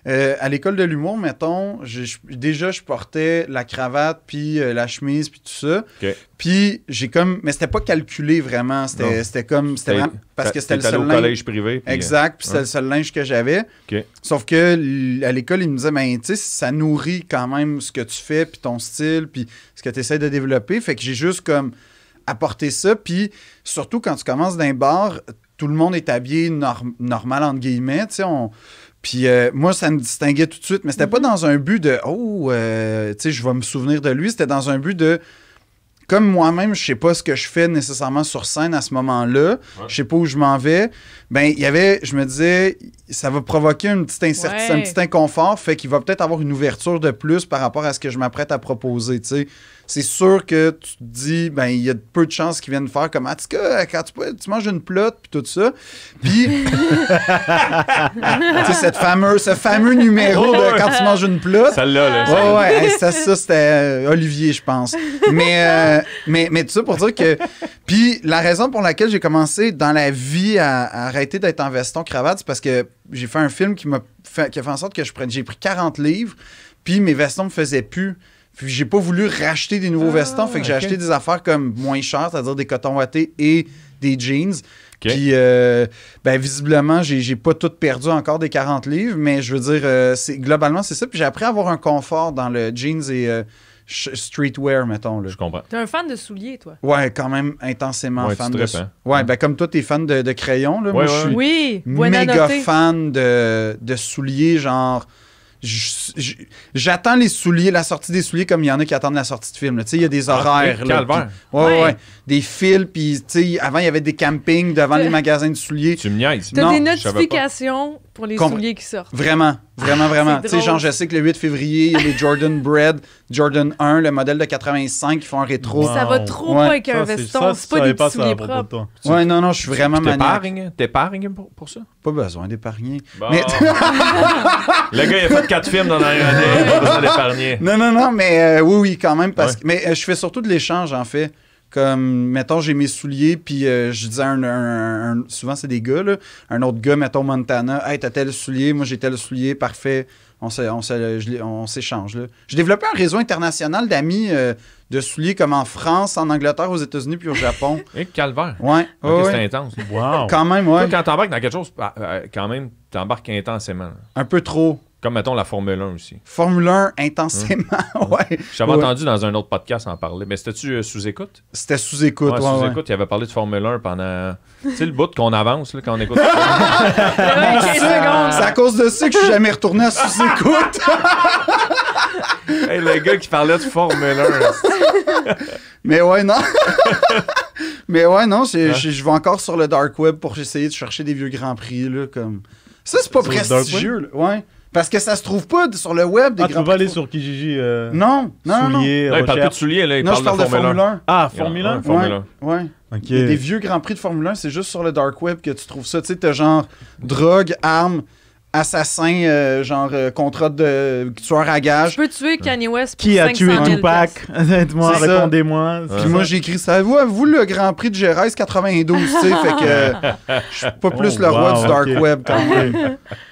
Euh, à l'école de l'humour, mettons, je, je, déjà, je portais la cravate, puis euh, la chemise, puis tout ça. Okay. Puis j'ai comme... Mais c'était pas calculé, vraiment. C'était comme... C'était vraiment... Parce que c'était le seul linge. T'es allé au collège privé. Puis, exact, puis hein. c'était le seul linge que j'avais. Okay. Sauf que à l'école, ils me disaient, ben, tu sais, ça nourrit quand même ce que tu fais, puis ton style, puis ce que tu essaies de développer. Fait que j'ai juste comme apporté ça. Puis surtout, quand tu commences d'un bar, tout le monde est habillé norm normal, entre guillemets. Tu sais, on... Puis euh, moi, ça me distinguait tout de suite, mais c'était pas dans un but de « Oh, euh, tu sais, je vais me souvenir de lui », c'était dans un but de « Comme moi-même, je sais pas ce que je fais nécessairement sur scène à ce moment-là, ouais. je sais pas où je m'en vais », ben il y avait, je me disais, ça va provoquer une petite incertitude, ouais. un petit inconfort, fait qu'il va peut-être avoir une ouverture de plus par rapport à ce que je m'apprête à proposer, tu sais. C'est sûr que tu te dis, ben il y a peu de chances qu'ils viennent faire comme, ah, tu sais, quand tu, tu manges une plotte, puis tout ça. Puis, tu sais, cette fameuse, ce fameux numéro de quand tu manges une plotte. Celle-là, là. Ouais, ouais, hey, ça, ça c'était euh, Olivier, je pense. Mais, euh, mais, mais tout ça pour dire que. Puis, la raison pour laquelle j'ai commencé dans la vie à, à arrêter d'être en veston-cravate, c'est parce que j'ai fait un film qui m'a fait, qui a fait en sorte que je prenne, j'ai pris quarante livres, puis mes vestons me faisaient plus. Puis j'ai pas voulu racheter des nouveaux ah, vestons, fait que okay. j'ai acheté des affaires comme moins chères, c'est-à-dire des cotons wattés et des jeans. Okay. Puis, euh, ben, visiblement, j'ai, j'ai pas tout perdu encore des quarante livres, mais je veux dire, euh, c'est, globalement, c'est ça. Puis j'ai appris à avoir un confort dans le jeans et euh, streetwear, mettons. Là. Je comprends. T'es un fan de souliers, toi? Ouais, quand même intensément ouais, fan de souliers. Hein? Ouais, ben, comme toi, t'es fan de, de crayons. Là. Ouais, Moi, ouais. je suis oui, méga fan de, de souliers, genre. J'attends les souliers, la sortie des souliers comme il y en a qui attendent la sortie de film. Tu sais, il y a des horaires. Ah, là, pis, ouais, ouais, ouais. Des fils, puis tu sais, avant, il y avait des campings devant les magasins de souliers. Tu me niaises. T'as des notifications pour les Com- souliers qui sortent. Vraiment, vraiment, vraiment. Tu sais, genre, je sais que le huit février, il y a les Jordan Bread, Jordan un, le modèle de quatre-vingt-cinq qui font un rétro. Wow. Ça va trop loin ouais. avec un ça, veston. C'est, ça, c'est pas ça, des pas souliers propres. Ouais, non, non, je suis vraiment maniaque. T'épargnes pour, pour ça? Pas besoin d'épargner. Bon. Mais... le gars, il a fait quatre films dans l'année. Il a besoin d'épargner. Non, non, non, mais euh, oui, oui, quand même. Parce ouais. que, mais euh, je fais surtout de l'échange, en fait. Comme, mettons, j'ai mes souliers, puis euh, je disais à un, un, un... Souvent, c'est des gars, là. Un autre gars, mettons, Montana. « Hey, t'as tel soulier. Moi, j'ai tel soulier. Parfait. » On, se, on, se, je, on s'échange. Là. J'ai développé un réseau international d'amis euh, de souliers comme en France, en Angleterre, aux États-Unis puis au Japon. Et calvaire. Ouais. Okay, ouais. C'est intense. Wow. Quand même, ouais. Toi, quand t'embarques dans quelque chose, quand même, t'embarques intensément. Un peu trop. Comme, mettons, la Formule un aussi. Formule un, intensément, mmh. ouais. J'avais ouais. entendu dans un autre podcast en parler. Mais c'était-tu euh, Sous-écoute? C'était Sous-écoute, ouais, ouais, Sous-écoute, ouais. il avait parlé de Formule un pendant... tu sais, le bout qu'on avance, là, quand on écoute... quinze secondes. C'est à cause de ça que je suis jamais retourné à Sous-écoute. Hey, le gars qui parlait de Formule un. Mais ouais, non. Mais ouais, non, je ouais. vais encore sur le dark web pour essayer de chercher des vieux Grands Prix, là, comme... Ça, c'est pas sur prestigieux, là. Ouais. Parce que ça se trouve pas sur le web des ah, grands. Tu peux pas aller sur Kijiji. Euh, non, non, souliers, non. Là, il parle pas de souliers, là. Il non, parle je parle de, de Formule un. Ah, Formule un. Formule un. Ouais. ouais. Okay. Il y a des vieux grands prix de Formule un, c'est juste sur le dark web que tu trouves ça. Tu sais, t'as genre drogue, armes, assassin, euh, genre euh, contrat de tueur à gage. Je peux tuer Kanye West pour cinq cent mille. Qui a tué Tupac? Honnêtement, répondez-moi. Puis ouais. moi, j'ai écrit ça. Vous, vous le grand prix de Gérèse quatre-vingt-douze, tu sais. Fait que je suis pas plus oh, le roi wow, du dark okay. web quand même.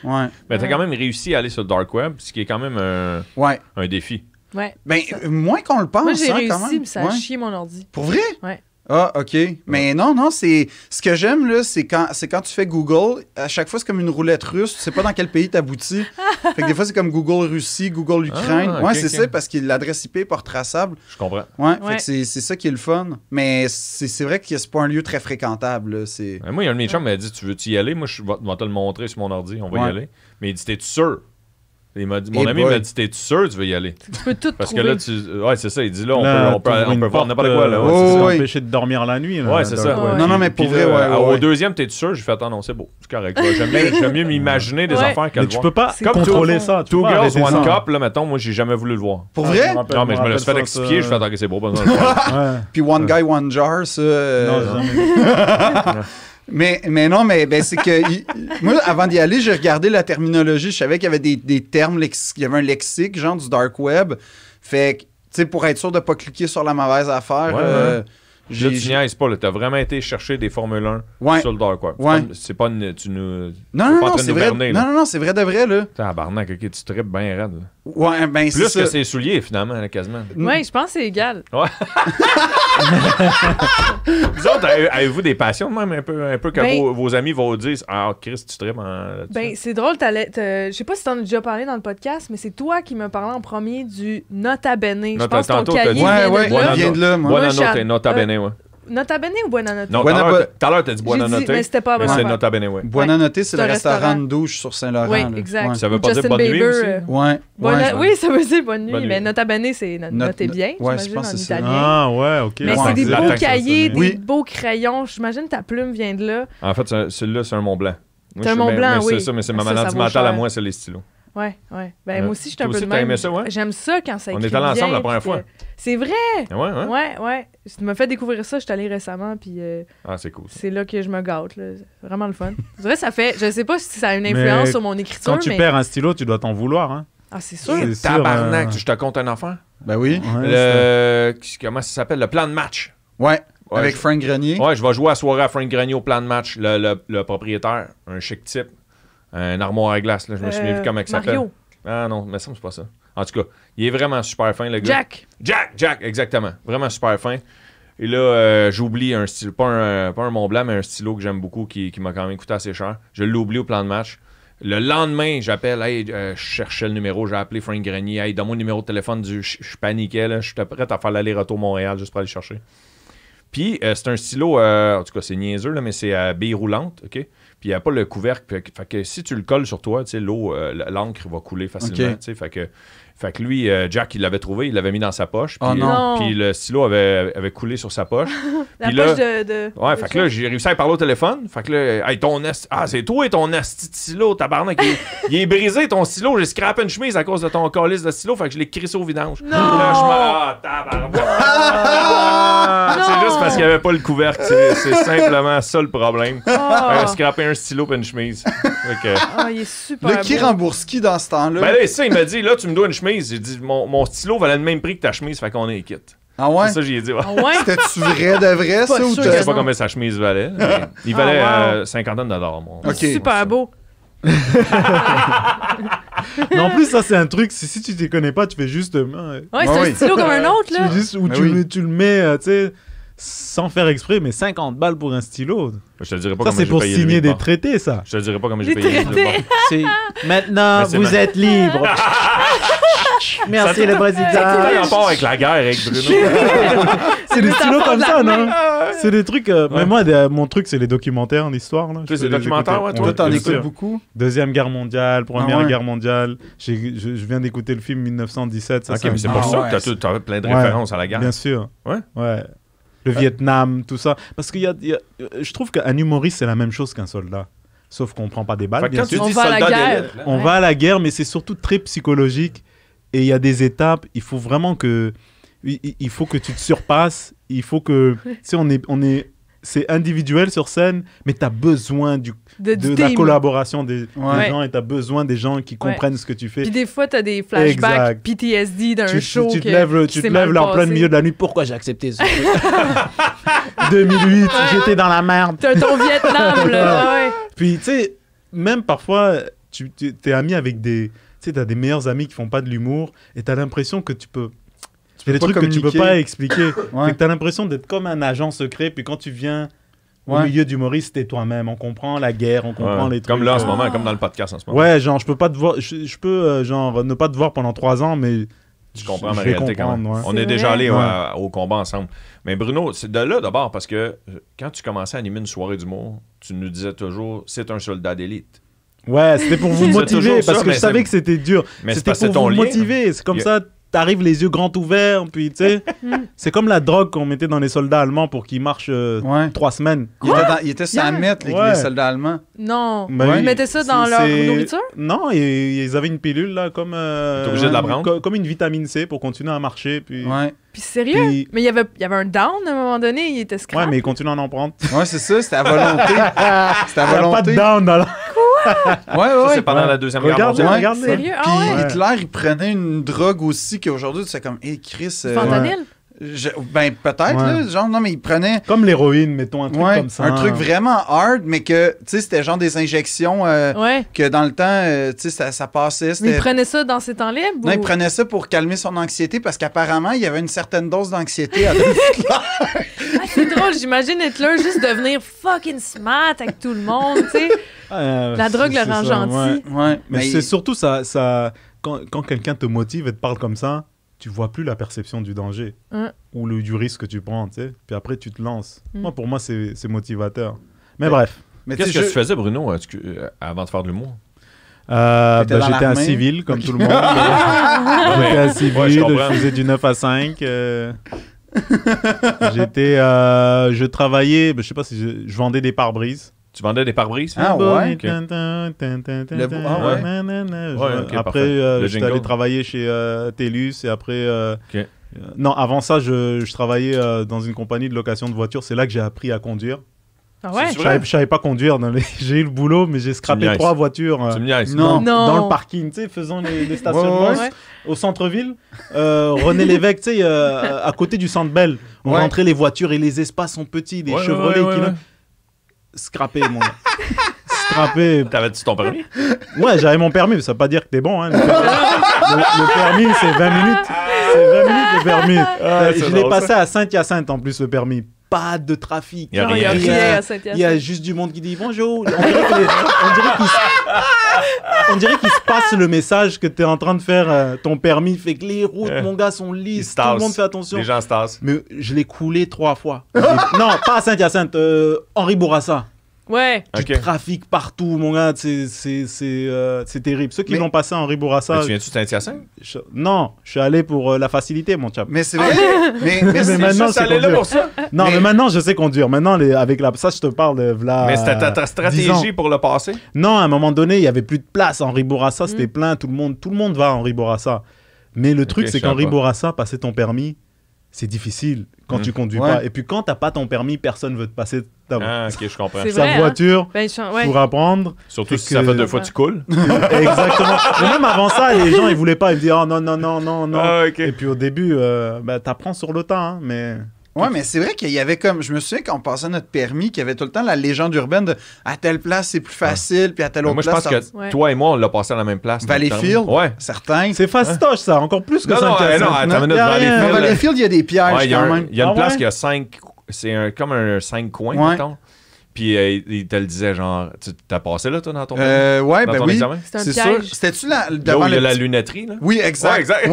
Ouais. Mais t'as quand même réussi à aller sur le dark web, ce qui est quand même euh, ouais. un défi. Ouais. Ben, ça... moins qu'on le pense, moi, j'ai hein, réussi, quand même. Mais ça a ouais. chié mon ordi. Pour vrai? Ouais. Ah, OK. Mais non, non, c'est... Ce que j'aime, là, c'est quand, c'est quand tu fais Google, à chaque fois, c'est comme une roulette russe. Tu sais pas dans quel pays t'aboutis. Fait que des fois, c'est comme Google Russie, Google Ukraine. Ah, okay, ouais, c'est okay. ça, parce que l'adresse I P est pas retraçable. Je comprends. Ouais, ouais. Fait que c'est, c'est ça qui est le fun. Mais c'est, c'est vrai que c'est pas un lieu très fréquentable, là. C'est... Ouais, moi, il y a un de mes chums qui m'a dit, tu veux-tu y aller? Moi, je vais te le montrer sur mon ordi. On va ouais. y aller. Mais il dit, t'es-tu sûr? Il m'a dit, mon hey ami boy. m'a dit, t'es-tu sûr tu veux y aller? Tu peux tout Parce trouver. Parce que là, tu... Ouais, c'est ça. Il dit, là, on là, peut, on peut, on peut voir n'importe quoi. Là. Ouais, oh, c'est ça. Oui. Empêcher de dormir la nuit. Là, ouais, c'est ça. Ouais. Non, non, mais pour vrai, ouais, ouais, ouais. Au deuxième, t'es-tu sûr? J'ai fait, attends, non, c'est beau. C'est correct. Ouais. J'aime mieux, j'aime mieux m'imaginer des ouais. affaires qu'à mais le tu voir. Tu peux pas comme contrôler tout, ça. Two girls, one cup, là, mettons, moi, j'ai jamais voulu le voir. Pour vrai? Non, mais je me l'ai fait expliquer. Je fais, attends, que c'est beau. Puis one guy, one jar, ça... Mais, mais non, mais ben, c'est que il, moi, avant d'y aller, j'ai regardé la terminologie. Je savais qu'il y avait des, des termes, lex, il y avait un lexique, genre du dark web. Fait que, tu sais, pour être sûr de ne pas cliquer sur la mauvaise affaire... Ouais, euh, ouais. J'ai, là, tu niaises pas, là. T'as vraiment été chercher des Formule un ouais. sur le dark web. Ouais. C'est pas une... Tu nous, non, non, pas non, c'est vrai. Berner, non, non, non, c'est vrai de vrai, là. T'as un barnac, okay, tu tripes bien raide, là. Ouais, ben Plus c'est que ça. Ses souliers, finalement, là, quasiment. Ouais, je pense que c'est égal. Ouais. Vous autres, avez-vous des passions, même, un peu, un peu que ben, vos, vos amis vont dire « Ah, Chris, tu tripes en... » Ben, c'est drôle, t'allais... Je sais pas si t'en as déjà parlé dans le podcast, mais c'est toi qui me parlais en premier du Nota Bene. Je pense que ton cahier vient de là. Buena Noté, Nota Bene. Ouais. Nota Bene ou Buena Noté? Tout à l'heure, t'as dit Buena Noté. Mais c'était pas Buena Noté. C'est Nota Bene, oui. Buena Noté, c'est, c'est le restaurant, restaurant de douche sur Saint-Laurent. Oui, exact. Ouais. Ça veut pas Justin dire bonne Bieber, nuit aussi? Euh... Ouais. Buena... ouais. Oui, ça veut dire bonne nuit. Bonne mais nuit. Nota Bene, c'est Not... Notez bien. Ouais, je pense que c'est ça. Ah, ouais, OK. Mais ouais. c'est des beaux cahiers, des beaux crayons. J'imagine ta plume vient de là. En fait, celui-là, c'est un Mont Blanc. C'est un Mont Blanc, oui. C'est ça, mais c'est ma maladie mentale à moi, c'est les stylos. Oui, oui. Ben, euh, moi aussi, je suis un peu de même. Ça, ouais? J'aime ça quand ça écrit bien. On était ensemble la première fois. C'est vrai! Oui, oui. Ouais, ouais. Tu m'as fait découvrir ça, je suis allée récemment. Puis, euh, ah, c'est cool. Ça. C'est là que je me gâte. Là. C'est vraiment le fun. C'est vrai, ça fait. Je sais pas si ça a une influence mais sur mon écriture. Quand tu mais... perds un stylo, tu dois t'en vouloir. Hein? Ah, c'est sûr. C'est sûr tabarnak, euh... je te compte un enfant. Ben oui. Ouais, le... Comment ça s'appelle? Le plan de match. Ouais. ouais avec je... Frank Grenier. Ouais, je vais jouer à soirée à Frank Grenier au plan de match. Le, le, le propriétaire, un chic type. Un armoire à glace, là. Je me suis euh, vu comment il s'appelle. Mario. Ah non, mais ça, c'est pas ça. En tout cas, il est vraiment super fin, le gars. Jack. Jack, Jack, exactement. Vraiment super fin. Et là, euh, j'oublie un stylo, pas un, pas un Mont-Blanc, mais un stylo que j'aime beaucoup qui, qui m'a quand même coûté assez cher. Je l'ai oublié au plan de match. Le lendemain, j'appelle, hey, euh, je cherchais le numéro, j'ai appelé Frank Grenier, hey, dans mon numéro de téléphone, du, je, je paniquais, là, je suis prêt à faire l'aller-retour Montréal juste pour aller chercher. Puis, euh, c'est un stylo, euh, en tout cas, c'est niaiseux, là, mais c'est à euh, bille roulante, OK? Puis, il n'y a pas le couvercle. Fait, fait que si tu le colles sur toi, tu sais, l'eau, euh, l'encre va couler facilement, okay. Tu sais, fait que... Fait que lui, euh, Jack, il l'avait trouvé, il l'avait mis dans sa poche. Puis, oh non. Puis le stylo avait, avait coulé sur sa poche. La puis poche là, de, de... Ouais, de fait que là, j'ai réussi à parler au téléphone. Fait que là, hey, ton ast... Ah, c'est toi ton asti de stylo, tabarnak. Il, il est brisé, ton stylo. J'ai scrapé une chemise à cause de ton calice de stylo. Fait que je l'ai crissé au vidange. Non! Là, je ah, tabarnak. Ah, c'est juste parce qu'il n'y avait pas le couvercle. C'est, c'est simplement ça le problème. Oh. Fait que scrapé un stylo et une chemise. Okay. Oh, il est super là, qui rembourse qui dans ce temps-là? Ben là, ça, il m'a dit, là, tu me dois une chemise. J'ai dit, mon, mon stylo valait le même prix que ta chemise, fait qu'on est quitte. Ah ouais? C'est ça, j'y ai dit. Ouais. Ah ouais? C'était-tu vrai de vrai, ça? Ou je sais pas combien sa chemise valait. Mais il valait cinquantaine de dollars. C'est super beau. Non, en plus, ça, c'est un truc. Si, si tu t'y connais pas, tu fais juste. Euh, ouais, c'est ah un oui. stylo comme un autre, là. Tu juste, ou tu, oui. tu le mets, euh, tu sais. Sans faire exprès, mais cinquante balles pour un stylo. Je te dirais pas ça, c'est pour payé signer des traités, ça. Je te dirais pas comment j'ai payé. Traités. Maintenant, mais vous ma... êtes libre. Merci, ça, le président. Ça a un rapport avec la guerre, avec Bruno. C'est des stylos comme ça, non? C'est des trucs... Euh, ouais. Mais moi, des, mon truc, c'est les documentaires en histoire. Là. C'est les documentaires, ouais, toi, t'en écoutes beaucoup? Deuxième guerre mondiale, première ah ouais. guerre mondiale. J'ai, je, je viens d'écouter le film mille neuf cent dix-sept. Ça, ok, mais c'est pour ça que t'as plein de références à la guerre. Bien sûr. Ouais? Ouais. Le Vietnam, tout ça. Parce que y a, y a, je trouve qu'un humoriste, c'est la même chose qu'un soldat. Sauf qu'on ne prend pas des balles. Bien sûr. On va à la guerre. On va à la guerre, mais c'est surtout très psychologique. Et il y a des étapes. Il faut vraiment que... Il, il faut que tu te surpasses. Il faut que... Tu sais, on est... On est c'est individuel sur scène, mais tu as besoin du, de, de, de la collaboration des, ouais. des gens et tu as besoin des gens qui comprennent ouais. ce que tu fais. Puis des fois, tu as des flashbacks exact. P T S D d'un show. Tu te lèves, tu te lèves là en plein milieu de la nuit. Pourquoi j'ai accepté ça? deux mille huit, ouais. j'étais dans la merde. T'as ton Vietnam, là. Ouais. Puis, tu sais, même parfois, tu es ami avec des... Tu sais, tu as des meilleurs amis qui font pas de l'humour et tu as l'impression que tu peux... Il y a des trucs que tu peux pas expliquer. Ouais. Tu as l'impression d'être comme un agent secret, puis quand tu viens ouais. au milieu d'humoriste, t'es toi-même. On comprend la guerre, on comprend ouais. les trucs. Comme là en ce moment, oh. comme dans le podcast en ce moment. Ouais, genre, je peux pas te voir, je, je peux euh, genre, ne pas te voir pendant trois ans, mais. Tu comprends ma réalité quand même. Ouais. On est, est déjà allés ouais. à, au combat ensemble. Mais Bruno, c'est de là d'abord, parce que quand tu commençais à animer une soirée d'humour, tu nous disais toujours c'est un soldat d'élite. Ouais, c'était pour vous motiver, parce ça, que je savais que c'était dur. C'était pour vous motiver. C'est comme ça. T'arrives les yeux grands ouverts, puis tu sais, c'est comme la drogue qu'on mettait dans les soldats allemands pour qu'ils marchent euh, ouais. trois semaines. Ils étaient, dans, ils étaient yeah. cent mètres, les, ouais. les soldats allemands. Non, ben, ils, ils mettaient ça dans leur nourriture? Non, ils, ils avaient une pilule, là, comme, euh, obligé de la prendre. Comme, comme une vitamine C pour continuer à marcher. Puis, ouais. puis sérieux? Puis... Mais il y avait, y avait un down à un moment donné, il était scrap. Ouais, mais ils continuent à en prendre. Ouais, c'est ça, c'était à volonté. C'était à volonté. Il n'y a pas de down dans la... Ouais, ouais, ça, c'est pendant ouais. la deuxième guerre mondiale. Ouais. Regardez. Sérieux? Puis ah ouais. Hitler, il prenait une drogue aussi qu'aujourd'hui, c'est comme, hé, hey, Chris. Euh, Fentanyl? Je, ben, peut-être, ouais. là. Genre, non, mais il prenait. Comme l'héroïne, mettons, un truc ouais, comme ça. Un truc vraiment hard, mais que, tu sais, c'était genre des injections euh, ouais. que dans le temps, euh, tu sais, ça, ça passait. Mais il prenait ça dans ses temps libres? Non, ou... il prenait ça pour calmer son anxiété parce qu'apparemment, il y avait une certaine dose d'anxiété à Hitler. Ah, c'est drôle, j'imagine Hitler juste devenir fucking smart avec tout le monde, tu sais. Euh, la drogue le rend gentil. Ouais, ouais. Mais, mais c'est il... surtout ça, ça quand, quand quelqu'un te motive et te parle comme ça, tu vois plus la perception du danger hein? ou le, du risque que tu prends, tu sais. Puis après, tu te lances. Mm. Moi, pour moi, c'est motivateur. Mais ouais. bref. Qu'est-ce que je... tu faisais, Bruno, euh, avant de faire de l'humour? Euh, bah, J'étais un civil, comme okay. tout le monde. J'étais un civil, ouais, je, je faisais du neuf à cinq. Euh... J'étais... Euh, je travaillais... Bah, je sais pas si je, je vendais des pare-brises. Tu vendais des pare-brises? Ah ouais? Okay. Le... Ah ouais? ouais okay, après, euh, j'étais allé travailler chez euh, TELUS et après... Euh, okay. euh, non, avant ça, je, je travaillais euh, dans une compagnie de location de voitures. C'est là que j'ai appris à conduire. Ah ouais? Je savais, je savais pas conduire. Les... J'ai eu le boulot, mais j'ai scrappé trois ice. voitures. Euh, ice, non, non. Dans le parking, tu sais, faisant les, les stationnements ouais, ouais. au centre-ville. Euh, René Lévesque, tu sais, euh, à côté du Centre Bell. On ouais. rentrait les voitures et les espaces sont petits, des ouais, Chevrolet ouais, ouais, qui... Ouais. Scrappé, mon gars. Scrappé. T'avais-tu ton permis? Ouais, j'avais mon permis, mais ça veut pas dire que t'es bon. Hein. Le, le, le permis, c'est vingt minutes. C'est vingt minutes de permis. Ah, je l'ai passé ça. à Saint-Hyacinthe en plus, le permis. Pas de trafic. Il y a, non, y a, y a, y a juste du monde qui dit bonjour. On dirait qu'il On dirait qu'il se passe le message que tu es en train de faire euh, ton permis. Fait que les routes, yeah. mon gars, sont lisses. Tout le monde fait attention. Les gens se tassent. Mais je l'ai coulé trois fois. Non, pas à Saint-Hyacinthe. Euh, Henri Bourassa. Ouais. Du okay. trafic partout, mon gars. C'est euh, terrible. Ceux qui l'ont passé à Henri Bourassa. Mais tu viens-tu de Saint-Hyacinthe? Je... Non, je suis allé pour euh, la facilité, mon chap. Mais c'est vrai. mais, mais, mais maintenant, je suis là pour ça. Non, mais... mais maintenant, je sais conduire. Maintenant, les... avec la... ça, je te parle de la... Mais c'était ta, ta stratégie pour le passer? Non, à un moment donné, il n'y avait plus de place. Henri Bourassa, c'était mm. plein. Tout le monde, tout le monde va à Henri Bourassa. Mais le truc, okay, c'est qu'Henri Bourassa, passer ton permis, c'est difficile quand mmh. tu conduis ouais. pas. Et puis quand t'as pas ton permis, personne veut te passer ta, ah, okay, je comprends. sa vrai, voiture hein? ben, je... ouais. pour apprendre. Surtout si que... ça fait deux fois ouais. tu coules. Exactement. Et même avant ça, les gens ils voulaient pas. Ils me disaient oh non, non, non, non, non. Ah, okay. Et puis au début, euh, bah, t'apprends sur le temps. Hein, mais... Ouais, mais c'est vrai qu'il y avait comme. Je me souviens qu'on passait notre permis, qu'il y avait tout le temps la légende urbaine de à telle place c'est plus facile, ouais. puis à telle autre place. Moi, je place, pense ça... que ouais. toi et moi, on l'a passé à la même place. Valleyfield, ouais. certains. C'est fastoche, ça, encore plus que non, ça. Non, non, non, attends une minute. Valleyfield, Valleyfield, il y a des pièges ouais, quand même. Il y a une ah, place ouais? qui a cinq. C'est un, comme un cinq coins, ouais. mettons. Puis euh, il te le disait, genre, tu t'as passé là, toi, dans ton, euh, ouais, dans ben ton oui. examen? C'est sûr. C'était-tu là devant la lunetterie, là? Oui, exact. exact.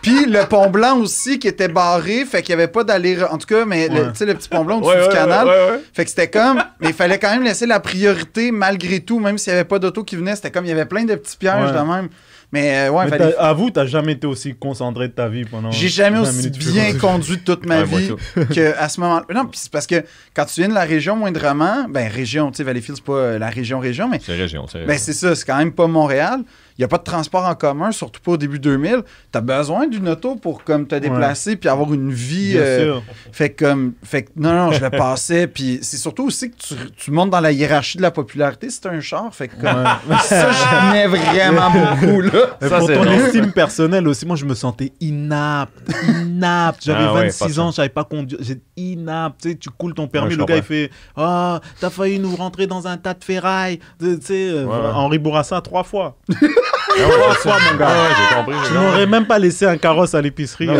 Puis le pont blanc aussi qui était barré, fait qu'il n'y avait pas d'aller... En tout cas, mais ouais. tu sais, le petit pont blanc au-dessus ouais, du ouais, canal. Ouais, ouais, ouais. Fait que c'était comme... Mais il fallait quand même laisser la priorité malgré tout, même s'il n'y avait pas d'auto qui venait. C'était comme... Il y avait plein de petits pièges ouais. de même. Mais ouais, mais fallait... À vous, t'as jamais été aussi concentré de ta vie pendant... J'ai jamais aussi bien conduit toute ma vie qu'à ce moment-là. Non, puis c'est parce que quand tu viens de la région moindrement... Ben région, tu sais, Valleyfield, c'est pas la région-région, mais... C'est région, c'est Ben c'est ça, c'est quand même pas Montréal. Il n'y a pas de transport en commun, surtout pas au début deux mille. T'as besoin d'une auto pour comme te déplacer puis avoir une vie. Bien euh, sûr. Fait comme, fait que non, non, je le passais. Puis c'est surtout aussi que tu, tu montes dans la hiérarchie de la popularité, c'est un char. Fait que comme, ouais. ça, je tenais vraiment beaucoup, là. Ça, pour ton vrai. estime personnelle aussi, moi, je me sentais inapte. Inapte. J'avais ah, vingt-six ouais, ans, je savais pas conduire. J'étais inapte. Tu sais, tu coules ton permis, ouais, le gars, il fait ah, oh, t'as failli nous rentrer dans un tas de ferraille. Tu sais, ouais, ouais. Henri Bourassa, trois fois. Non, ouais, trois, mon gars. Ah, ouais, je n'aurais même pas laissé un carrosse à l'épicerie. Ouais.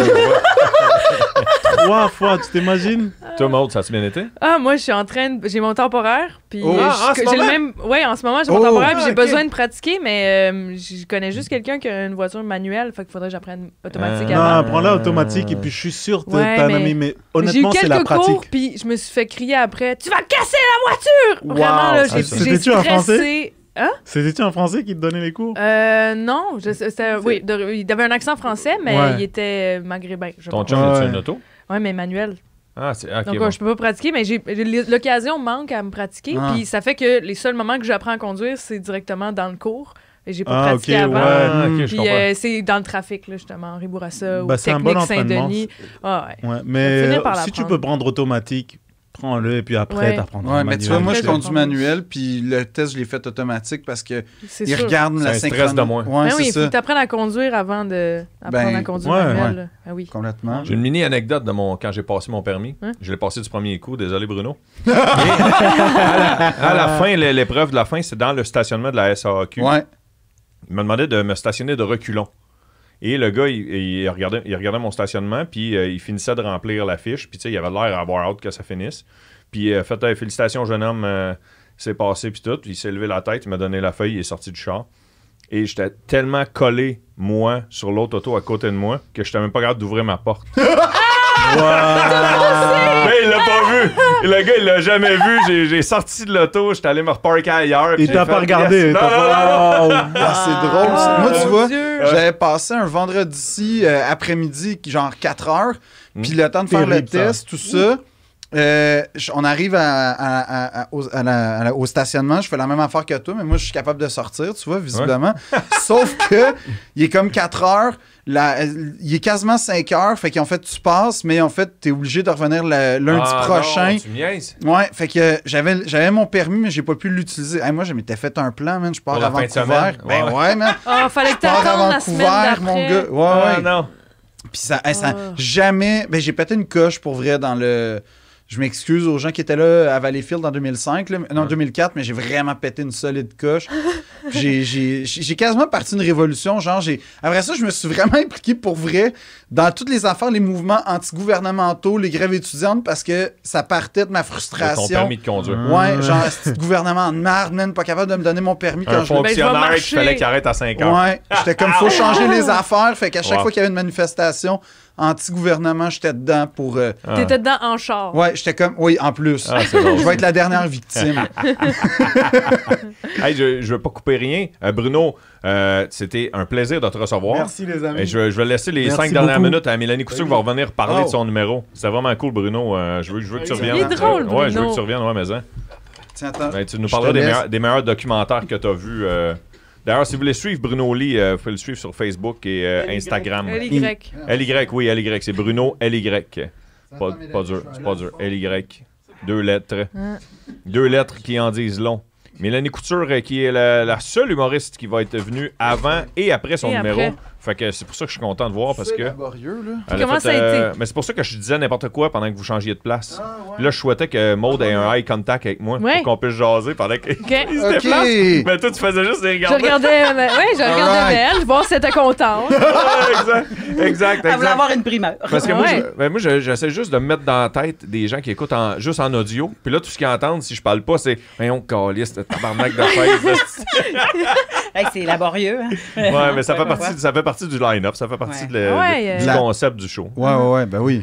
Trois fois, tu t'imagines? Toi, Maud, ça a bien été? Ah, moi, je suis en train de... J'ai mon temporaire. Puis oh, j'ai le même... Ouais, en ce moment, j'ai oh, mon temporaire, puis j'ai okay. besoin de pratiquer, mais euh, je connais juste quelqu'un qui a une voiture manuelle, fait qu'il faudrait que j'apprenne automatique euh, avant. Non, prends-la automatique, et puis je suis sûr que ouais, t'as un ami, mais honnêtement, c'est la pratique. J'ai eu quelques cours, puis je me suis fait crier après, « Tu vas casser la voiture! Wow. » Vraiment, là, j'ai stressé... Hein? C'était-tu un Français qui te donnait les cours? Euh, non. Je, oui, de, il avait un accent français, mais ouais. il était maghrébin. Ton chum, ouais. tu une auto? Oui, mais manuel. Ah, c'est okay, Donc, bon. je peux pas pratiquer, mais l'occasion manque à me pratiquer. Ah. Puis ça fait que les seuls moments que j'apprends à conduire, c'est directement dans le cours. Et j'ai pas ah, pratiqué okay, avant. Ouais, mmh. okay, Puis euh, c'est dans le trafic, là, justement, Henri Bourassa, bah, ou Technique bon Saint-Denis. Ah, ouais. Ouais, mais si tu peux prendre automatique, prends-le et puis après, ouais. t'apprendras. Ouais, mais tu vois, moi, je conduis manuel, puis le test, je l'ai fait automatique parce que ils regardent la synchronisation. de moins. Ouais, ben oui, il faut t'apprendre à conduire avant de apprendre ben, à conduire ouais, manuel. Ouais. Ben oui. Complètement. J'ai une mini anecdote de mon quand j'ai passé mon permis. Hein? Je l'ai passé du premier coup, désolé Bruno. à, la, à la fin, l'épreuve de la fin, c'est dans le stationnement de la S A A Q. Ouais. Il me demandait de me stationner de reculons. Et le gars, il, il, regardait, il regardait mon stationnement, puis euh, il finissait de remplir la fiche. Puis, tu sais, il avait l'air à avoir hâte que ça finisse. Puis, euh, fait, euh, félicitations, jeune homme, euh, c'est passé, puis tout. Il s'est levé la tête, il m'a donné la feuille, il est sorti du char. Et j'étais tellement collé, moi, sur l'autre auto à côté de moi, que j'étais même pas capable d'ouvrir ma porte. Wow. Mais il l'a pas vu. Le gars, il l'a jamais vu. J'ai sorti de l'auto, j'étais allé me reparker ailleurs. Il t'a pas regardé. Yes. Non, non, non, non. Oh, ah, c'est drôle. Ah, moi, tu vois, j'avais passé un vendredi euh, après-midi, genre quatre heures, mmh. puis le temps de faire le test, ça. tout ça. Mmh. Euh, on arrive à, à, à, à, au, à la, à la, au stationnement, je fais la même affaire que toi, mais moi, je suis capable de sortir, tu vois, visiblement. Ouais. Sauf que il est comme quatre heures, la, il est quasiment cinq heures, fait qu'en fait, tu passes, mais en fait, t'es obligé de revenir le, lundi ah, prochain. Non, tu niaises. Ouais, fait que j'avais, j'avais mon permis, mais j'ai pas pu l'utiliser. Hey, moi, je m'étais fait un plan, man, je pars Pour à Vancouver. Ben ouais, ouais man. Oh, fallait que t'attendes la semaine d'après. Mon gars. Ouais, ah, ouais. Non. Puis ça, hey, ça oh. jamais... Ben, j'ai pété une coche, pour vrai, dans le... Je m'excuse aux gens qui étaient là à Valleyfield en deux mille cinq, là, non, ouais. deux mille quatre, mais j'ai vraiment pété une solide coche. J'ai quasiment parti d'une révolution. Genre, après ça, je me suis vraiment impliqué pour vrai dans toutes les affaires, les mouvements antigouvernementaux, les grèves étudiantes, parce que ça partait de ma frustration. Ton permis de conduire. Ouais, mmh. genre, ce gouvernement de merde, man, pas capable de me donner mon permis quand un je... Un fonctionnaire ben, qu'il fallait qu'il arrête à cinq heures. Ouais, j'étais comme, faut changer les affaires. Fait qu'à chaque wow. fois qu'il y avait une manifestation anti-gouvernement, j'étais dedans pour... Euh... Ah. T'étais dedans en char. Ouais, j'étais comme... Oui, en plus. Ah, je vais être la dernière victime. Hey, je, je veux pas couper rien. Euh, Bruno, euh, c'était un plaisir de te recevoir. Merci, les amis. Et je, je vais laisser les Merci cinq beaucoup. dernières minutes à Mélanie Couture qui va revenir parler oh. de son numéro. C'est vraiment cool, Bruno. Euh, je, veux, je veux que tu reviennes. C'est drôle, Bruno. Ouais, je veux que tu reviennes, ouais, mais... Hein. Tiens, attends, ben, tu nous parleras des meilleurs, des meilleurs documentaires que t'as vus... Euh... D'ailleurs, si vous voulez suivre Bruno Lee, euh, vous pouvez le suivre sur Facebook et euh, L Y. Instagram. L Y. L Y, oui, L Y. C'est Bruno L Y. Pas, pas dur, c'est pas dur. L Y. Deux lettres. Hein? Deux lettres qui en disent long. Mélanie Couture, euh, qui est la, la seule humoriste qui va être venue avant et après son et numéro. Après. Fait que c'est pour ça que je suis content de voir parce que... laborieux, là. Comment fait, ça a euh, été? Mais c'est pour ça que je disais n'importe quoi pendant que vous changiez de place. Ah, ouais. Puis là, je souhaitais que Maude ait un eye contact avec moi ouais. pour qu'on puisse jaser pendant qu'il okay. se okay. déplace. Mais toi, tu faisais juste des regards. Je regardais, mais, oui, je regardais right. elle. Bon, c'était content. ouais, exact, exact, exact. Elle voulait avoir une primeur. Parce que ouais. moi, j'essaie je, ben, juste de me mettre dans la tête des gens qui écoutent en, juste en audio. Puis là, tout ce qu'ils entendent, si je parle pas, c'est « Voyons, caliste, tabarnak de chaise. » C'est laborieux. Hein? Ouais, mais ça fait partie ça fait partie du line-up, ça fait partie ouais. de le, ouais, de, euh... du concept du show. Ouais, ouais, ouais, ben oui.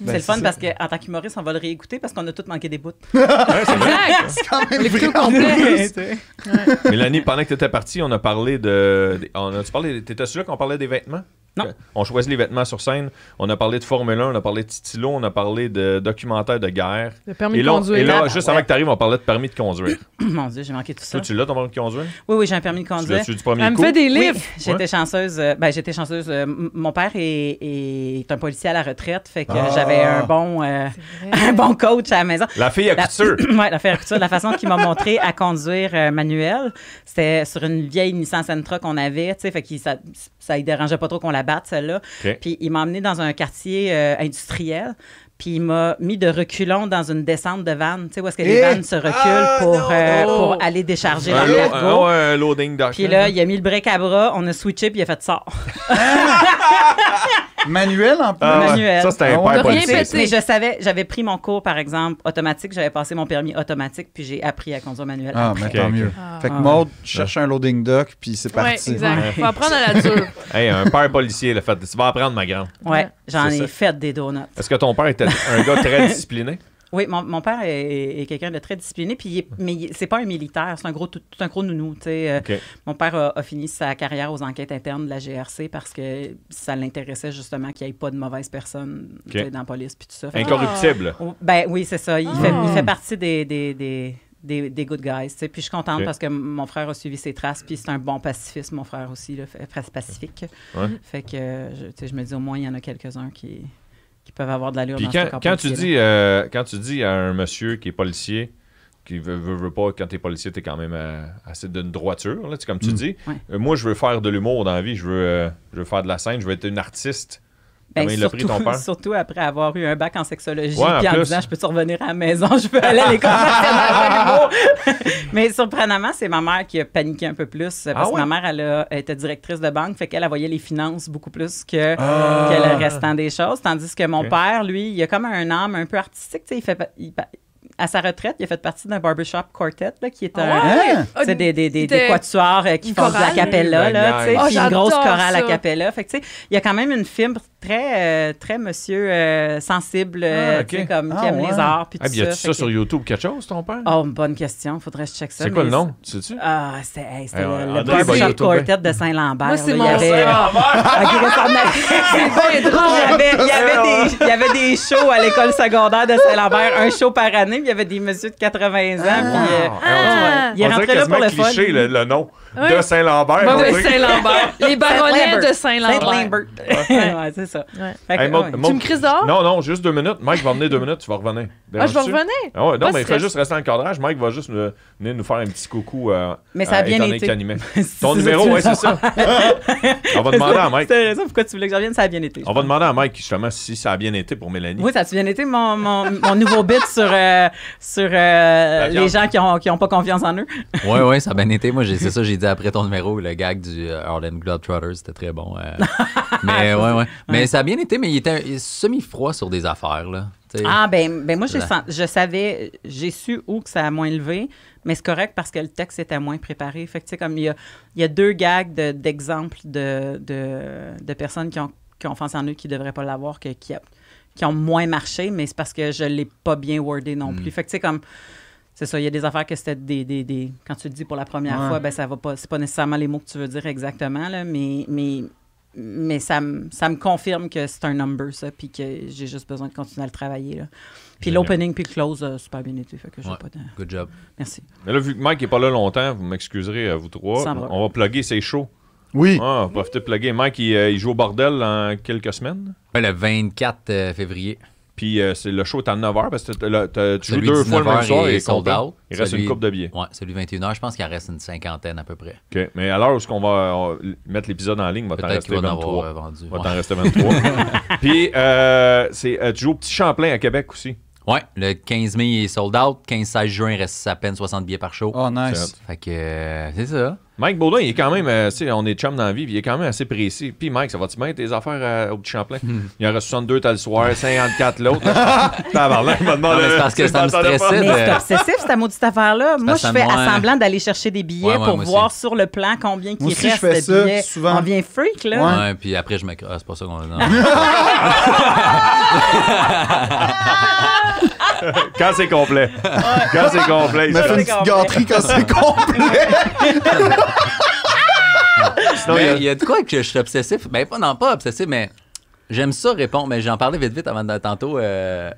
C'est ben, le fun parce qu'en tant qu'humoriste, on va le réécouter parce qu'on a tous manqué des bouts. Ouais, c'est exact! C'est quand même vrai. Ouais. Mélanie, pendant que tu étais partie, on a parlé de... de on a, tu parlais, t'étais sûr qu'on parlait des vêtements? Non. On choisit les vêtements sur scène. On a parlé de Formule un, on a parlé de Titilo, on a parlé de documentaires de guerre. Le permis et là, de conduire. Et là, ah, juste ouais. avant que tu arrives, on parlait de permis de conduire. Mon Dieu, j'ai manqué tout ça. Toi, tu l'as ton permis de conduire? Oui, oui, j'ai un permis de conduire. Tu l'as-tu du premier Elle coup? Elle me fait des livres. Oui, j'étais ouais. chanceuse. Euh, ben, j'étais chanceuse. Euh, mon père est, est un policier à la retraite, fait que ah. j'avais un bon, euh, un bon coach à la maison. La fille à la... couture. Oui, la fille à couture. La façon qu'il m'a montré à conduire euh, manuel, c'était sur une vieille Nissan Sentra qu'on avait, tu sais, fait que ça, ça ne dérangeait pas trop qu'on la batte, celle-là. Okay. Puis il m'a emmené dans un quartier euh, industriel. Puis il m'a mis de reculons dans une descente de vanne. Tu sais, où est-ce que les vannes se reculent ah, pour, non, euh, non. pour aller décharger leur cargo. Un loading dock. Puis là, il a mis le break à bras, on a switché, puis il a fait ça. Manuel en plus. Ah, Manuel. Ça, c'était un père politique. Mais je savais, j'avais pris mon cours, par exemple, automatique. J'avais passé mon permis automatique, puis j'ai appris à conduire manuel. Ah, mais tant mieux. Ah, fait que ah, Maude, ouais. cherche un loading dock, puis c'est parti. Ouais, exact. Faut apprendre à la dure. Hey, un père policier, le fait. Tu vas apprendre, ma grande. Ouais, j'en ai ça. fait des donuts. Est-ce que ton père était un gars très discipliné? Oui, mon, mon père est, est quelqu'un de très discipliné, puis il est, mais c'est pas un militaire, c'est un gros, tout, tout un gros nounou. T'sais. Okay. Mon père a, a fini sa carrière aux enquêtes internes de la G R C parce que ça l'intéressait justement qu'il n'y ait pas de mauvaises personnes okay. dans la police, puis tout ça. Incorruptible. Ah. Ben oui, c'est ça. Il, ah. fait, il fait partie des... des, des Des, des good guys, tu sais. Puis je suis contente okay. parce que mon frère a suivi ses traces, puis c'est un bon pacifiste, mon frère aussi, là, presque pacifique. Ouais. Fait que, tu sais, je me dis au moins, il y en a quelques-uns qui, qui peuvent avoir de l'allure dans ce corps policier. Euh, quand tu dis à un monsieur qui est policier, qui veut, veut, veut pas, quand t'es policier, t'es quand même euh, assez d'une droiture, là, comme tu mm. dis. Ouais. Euh, moi, je veux faire de l'humour dans la vie, je veux, euh, je veux faire de la scène, je veux être une artiste. Ben, il surtout, a pris ton père. Surtout après avoir eu un bac en sexologie, puis en, en disant je peux te revenir à la maison, je peux aller à l'école. Mais surprenamment, c'est ma mère qui a paniqué un peu plus. Parce ah ouais? que ma mère, elle, a, elle était directrice de banque, fait qu'elle voyait les finances beaucoup plus que, ah. que le restant des choses. Tandis que mon okay. père, lui, il a comme un âme un peu artistique. Il fait, il, à sa retraite, il a fait partie d'un barbershop quartet, là, qui est un, ouais. euh, des, des, des, des quatuors euh, qui une font de la cappella, là, oh, puis une grosse chorale à cappella. Fait que, il y a quand même une fibre très, euh, très monsieur euh, sensible, ah, okay. comme ah, qui aime ouais. les arts. Puis ah, tout y a-tu ça, ça sur que... YouTube, quelque chose, ton père? Oh, bonne question. Faudrait que je check ça. C'est quoi le nom? Tu sais-tu? Ah, c'est hey, hey, le, le barbershop quartet de Saint-Lambert. Moi, c'est mon Saint-Lambert. Il y avait des shows à l'école secondaire de Saint-Lambert, un show par année. Il y avait des messieurs de quatre-vingts ans. Ah, puis, euh, ah, il est rentré là pour le fun. Cliché, le, le nom oui. de Saint-Lambert. Bon, oui, Saint-Lambert. Les baronnets de Saint-Lambert. Saint-Lambert. Ouais, c'est ça. Ouais. Hey, que, mon, ouais. mon... Tu me crises dehors? Non, non, juste deux minutes. Mike va venir deux minutes, tu vas revenir. Ah, je vais revenir? Ah, ouais, non, Moi, mais il faut juste rester en cadrage. Mike va juste euh, venir nous faire un petit coucou. Euh, mais ça a euh, bien été. Ton numéro, oui, c'est ça. On va demander à Mike. C'est raison pourquoi tu voulais que je revienne, ça a bien été. On va demander à Mike justement si ça a bien été pour Mélanie. Oui, ça a bien été mon nouveau bit sur... Euh, sur euh, les gens qui n'ont qui ont pas confiance en eux. Oui, oui, ça a bien été. Moi, c'est ça, j'ai dit après ton numéro, le gag du Harlem Globetrotters, c'était très bon. Euh, mais ouais, ouais. Mais ouais. Ça a bien été, mais il était semi-froid sur des affaires, là. T'sais, ah, ben, ben moi, je, sens, je savais, j'ai su où que ça a moins levé, mais c'est correct parce que le texte était moins préparé. Fait que, tu sais, comme il y a, y a deux gags de, d'exemples de, de, de personnes qui ont, qui ont offensé en eux qui ne devraient pas l'avoir, que, qui, a, qui ont moins marché, mais c'est parce que je ne l'ai pas bien wordé non plus. Mm. Fait que, tu sais, comme. C'est ça, il y a des affaires que c'était des, des, des... Quand tu le dis pour la première ouais. fois, ben ça va pas... C'est pas nécessairement les mots que tu veux dire exactement, là, mais, mais, mais ça, m, ça me confirme que c'est un number, ça, puis que j'ai juste besoin de continuer à le travailler, là. Puis l'opening puis le close, euh, super bien été, fait que j'ai ouais. pas de... Good job. Merci. Mais là, vu que Mike est pas là longtemps, vous m'excuserez à vous trois, on va, va plugger, c'est chaud. Oui. Ah, oui. Profitez de plugger. Mike, il, il joue au bordel dans quelques semaines. Ouais, le vingt-quatre février. Puis euh, c'est le show est à neuf heures parce que t'as, t'as, tu celui joues deux fois le même soir et sold out. Il reste celui, une coupe de billets. Oui, celui vingt et une heures, je pense qu'il en reste une cinquantaine à peu près. OK, mais à l'heure où on va on, mettre l'épisode en ligne, va t'en rester vingt-trois. Va ouais. t'en rester vingt-trois. Puis euh, euh, tu joues au Petit Champlain à Québec aussi. Oui, le quinze mai, il est sold out. quinze seize juin, il reste à peine soixante billets par show. Oh, nice. Fait que euh, c'est ça. Mike Baudouin, il est quand même, euh, tu sais, on est chum dans la vie, il est quand même assez précis. Puis Mike, ça va-tu bien tes affaires euh, au Petit Champlain? Hmm. Il y en reste soixante-deux, t'as le soir, cinquante-quatre l'autre. T'as parlé, il m'a demandé. C'est parce que ça me stressait. Mais c'est obsessif, cette maudite affaire-là. Moi, je fais à semblant d'aller chercher des billets ouais, ouais, pour voir aussi. Sur le plan combien qu'il reste. Je fais ça, billets. Souvent. On vient freak, là. Ouais, ouais puis après, je me. Ah, c'est pas ça qu'on a. Quand c'est complet. Quand c'est complet. Mais fais une petite gâterie quand c'est complet. Sinon, mais il y a de quoi que je suis obsessif. Ben, pas, non, pas obsessif, mais j'aime ça répondre. Mais j'en parlais vite, vite avant de tantôt. Euh,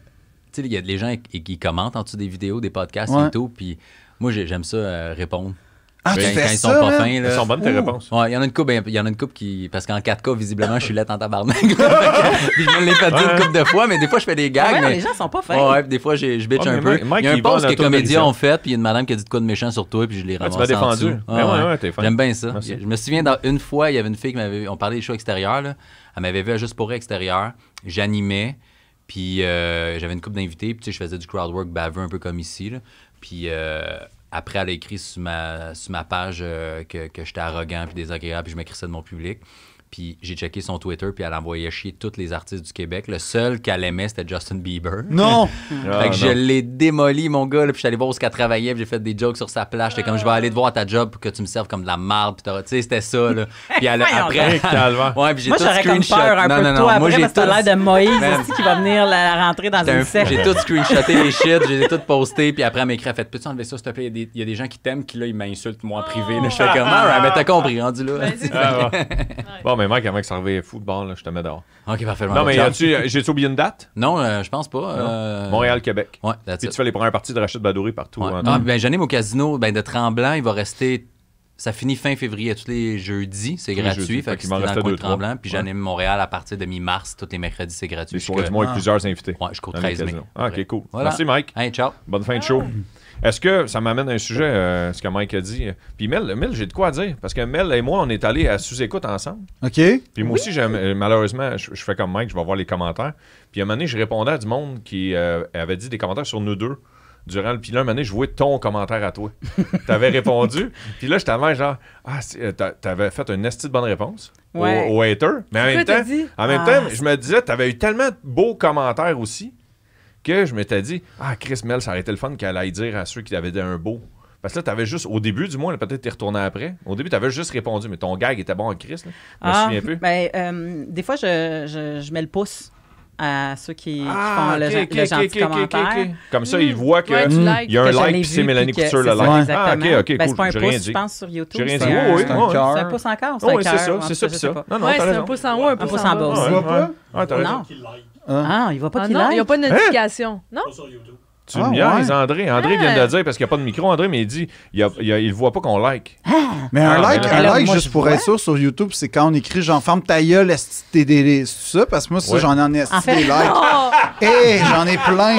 tu sais, il y a des gens qui, qui commentent en dessous des vidéos, des podcasts ouais. et tout. Puis moi, j'aime ça euh, répondre. Ah, quand, tu fais quand ils sont ça, pas fins. Ils sont bonnes tes Ouh. réponses. Ouais, il y en a une coupe, il y en a une coupe qui. Parce qu'en quatre K, visiblement, je suis laid en tabarnak. Puis je me l'ai fait dire une couple de fois, mais des fois, je fais des gags. Ouais, mais... Les gens sont pas fins. Ouais, des fois, je bitch oh, un peu. Mike, il y a un post que Comédia ont fait, puis il y a une madame qui a dit de quoi de méchant sur toi, puis je l'ai ramassé. Ah, tu m'as défendu. Ah, ouais, ouais, ouais, t'es fin. J'aime bien ça. Merci. Je me souviens, dans une fois, il y avait une fille qui m'avait. On parlait des shows extérieurs, là. Elle m'avait vu à Juste pour rire extérieur. J'animais, puis euh, j'avais une couple d'invités, puis tu sais, je faisais du crowdwork baveux, un peu comme ici, là. Puis. Euh... Après, elle a écrit sur ma, sur ma page euh, que, que j'étais arrogant puis désagréable, puis je m'écrissais de mon public. Puis j'ai checké son Twitter, puis elle envoyait chier tous les artistes du Québec. Le seul qu'elle aimait, c'était Justin Bieber. Non! ah, fait que non. Je l'ai démoli, mon gars, là, puis je suis allé voir où elle travaillait, puis j'ai fait des jokes sur sa plage. J'étais comme, je vais aller te voir à ta job pour que tu me serves comme de la marde, puis tu sais, c'était ça, là. Puis elle, après... ouais, puis j'ai moi, tout screenshot. Peur un non, peu non, de toi non, après, parce que t'as l'air de Moïse aussi qui va venir la rentrer dans une secte. J'ai tout screenshoté les shit, j'ai tout posté, puis après, elle m'écrit, elle fait, peux-tu enlever ça, s'il te plaît? Il y a des gens qui t'aiment, qui là, ils m'insultent, moi, en privé. Je fais comme, mais t'as compris, rendu là. Mais mec, avant que ça revienne football, là, je te mets dehors. OK, parfait. Non, mais j'ai-tu oublié une date? Non, euh, je pense pas. Euh... Montréal-Québec. Ouais, puis it. Tu fais les premières parties de Rachid Badouri partout. Ouais. Hein, ah, ben, j'en ai au casino ben, de Tremblant. Il va rester... Ça finit fin février à tous les jeudis. C'est gratuit. Fait qu'il m'en reste deux, trois. Puis j'en ai Montréal à partir de mi-mars. Tous les mercredis, c'est gratuit. Pour le mois, il y a plusieurs invités. Ouais, jusqu'au treize mai. OK, cool. Merci, Mike. Hey, ciao. Bonne fin de show. Est-ce que ça m'amène à un sujet, euh, ce que Mike a dit? Puis Mel, Mel j'ai de quoi dire. Parce que Mel et moi, on est allés à Sous-écoute ensemble. OK. Puis moi oui. aussi, malheureusement, je, je fais comme Mike, je vais voir les commentaires. Puis à un moment donné, je répondais à du monde qui euh, avait dit des commentaires sur nous deux. Durant le pilon, un moment donné, je voyais ton commentaire à toi. T'avais répondu. Puis là, je t'avais genre, ah, t'avais fait une esti de bonne réponse ouais. au, au hater. Mais en même, temps, en même ah. temps, je me disais, t'avais eu tellement de beaux commentaires aussi. Que je m'étais dit, ah, Chris Mel, ça aurait été le fun qu'elle aille dire à ceux qui avaient dit un beau. Parce que là, t'avais juste, au début du moins, peut-être t'es retourné après. Au début, t'avais juste répondu, mais ton gag était bon à Chris. Là. Je ah, me souviens plus. Ben, euh, des fois, je, je, je mets le pouce à ceux qui, ah, qui font okay, le, okay, le gentil okay, commentaire. Okay, okay. Comme ça, mmh, ils voient qu'il ouais, mmh. y a un like, puis c'est Mélanie Couture le like. Ah, ok, ok, ben, cool. C'est pas un pouce, je pense, sur YouTube. J'ai rien dit. Oh, oui, c'est un, un, un pouce encore. C'est oh, oui, ça, c'est ça, c'est ça. Non, non, c'est un pouce en haut, un pouce en bas. Ah, t'as raison. Ah, il va pas ah qu'il non, il n'y a pas de notification. Hein? Non? Pas sur YouTube. Tu me niaises, André. André hein? vient de le dire parce qu'il n'y a pas de micro, André, mais il dit il ne voit pas qu'on like. Ah, mais un ah, like, un like juste pour être sûr sur YouTube, c'est quand on écrit j'en ferme ta gueule, est-ce que t'es ça? Parce que moi, ça, j'en ai en est des likes. Hé, j'en ai plein.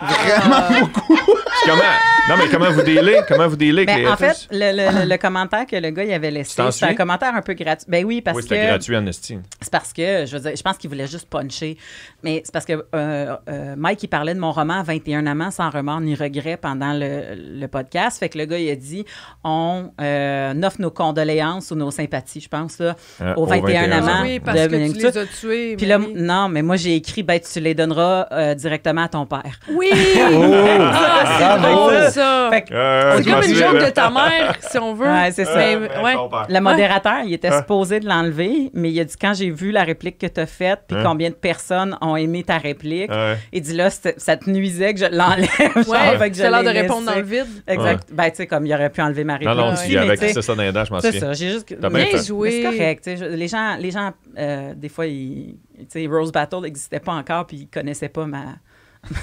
Vraiment beaucoup. Comment? Non, mais comment vous délez? Comment vous délez? Ben, en fait, le, le, le commentaire que le gars il avait laissé, c'était un commentaire un peu gratuit. Ben oui, parce oui, que... Oui, c'était gratuit, Amnesty. C'est parce que, je veux dire, je pense qu'il voulait juste puncher. Mais c'est parce que euh, euh, Mike, il parlait de mon roman « vingt et un amants sans remords ni regrets » pendant le, le podcast. Fait que le gars, il a dit « On euh, offre nos condoléances ou nos sympathies, je pense, là, euh, aux vingt et un, vingt et un amants. » Oui, parce de, que tu les as tués. Puis là, non, mais moi, j'ai écrit ben, « Tu les donneras euh, directement à ton père. » Oui! Oh, ah, c'est drôle, ça! ça. Euh, c'est comme une joke de ta mère, si on veut. Ouais, c'est ça. Euh, mais, ouais. Le modérateur, il était supposé de l'enlever, mais il a dit, quand j'ai vu la réplique que tu as faite, puis hein? combien de personnes ont aimé ta réplique, ouais. il dit, là, ça te nuisait que je l'enlève. Ouais, c'est l'heure de répondre dans le vide. Exact. Ouais. Ben, tu sais, comme il aurait pu enlever ma réplique. Non, non, si, avec ça, ça dans les dents, je m'en souviens. C'est ça, j'ai juste... Bien joué. C'est correct. Les gens, les gens euh, des fois, ils... tu sais, Rose Battle n'existait pas encore, puis ils connaissaient pas ma...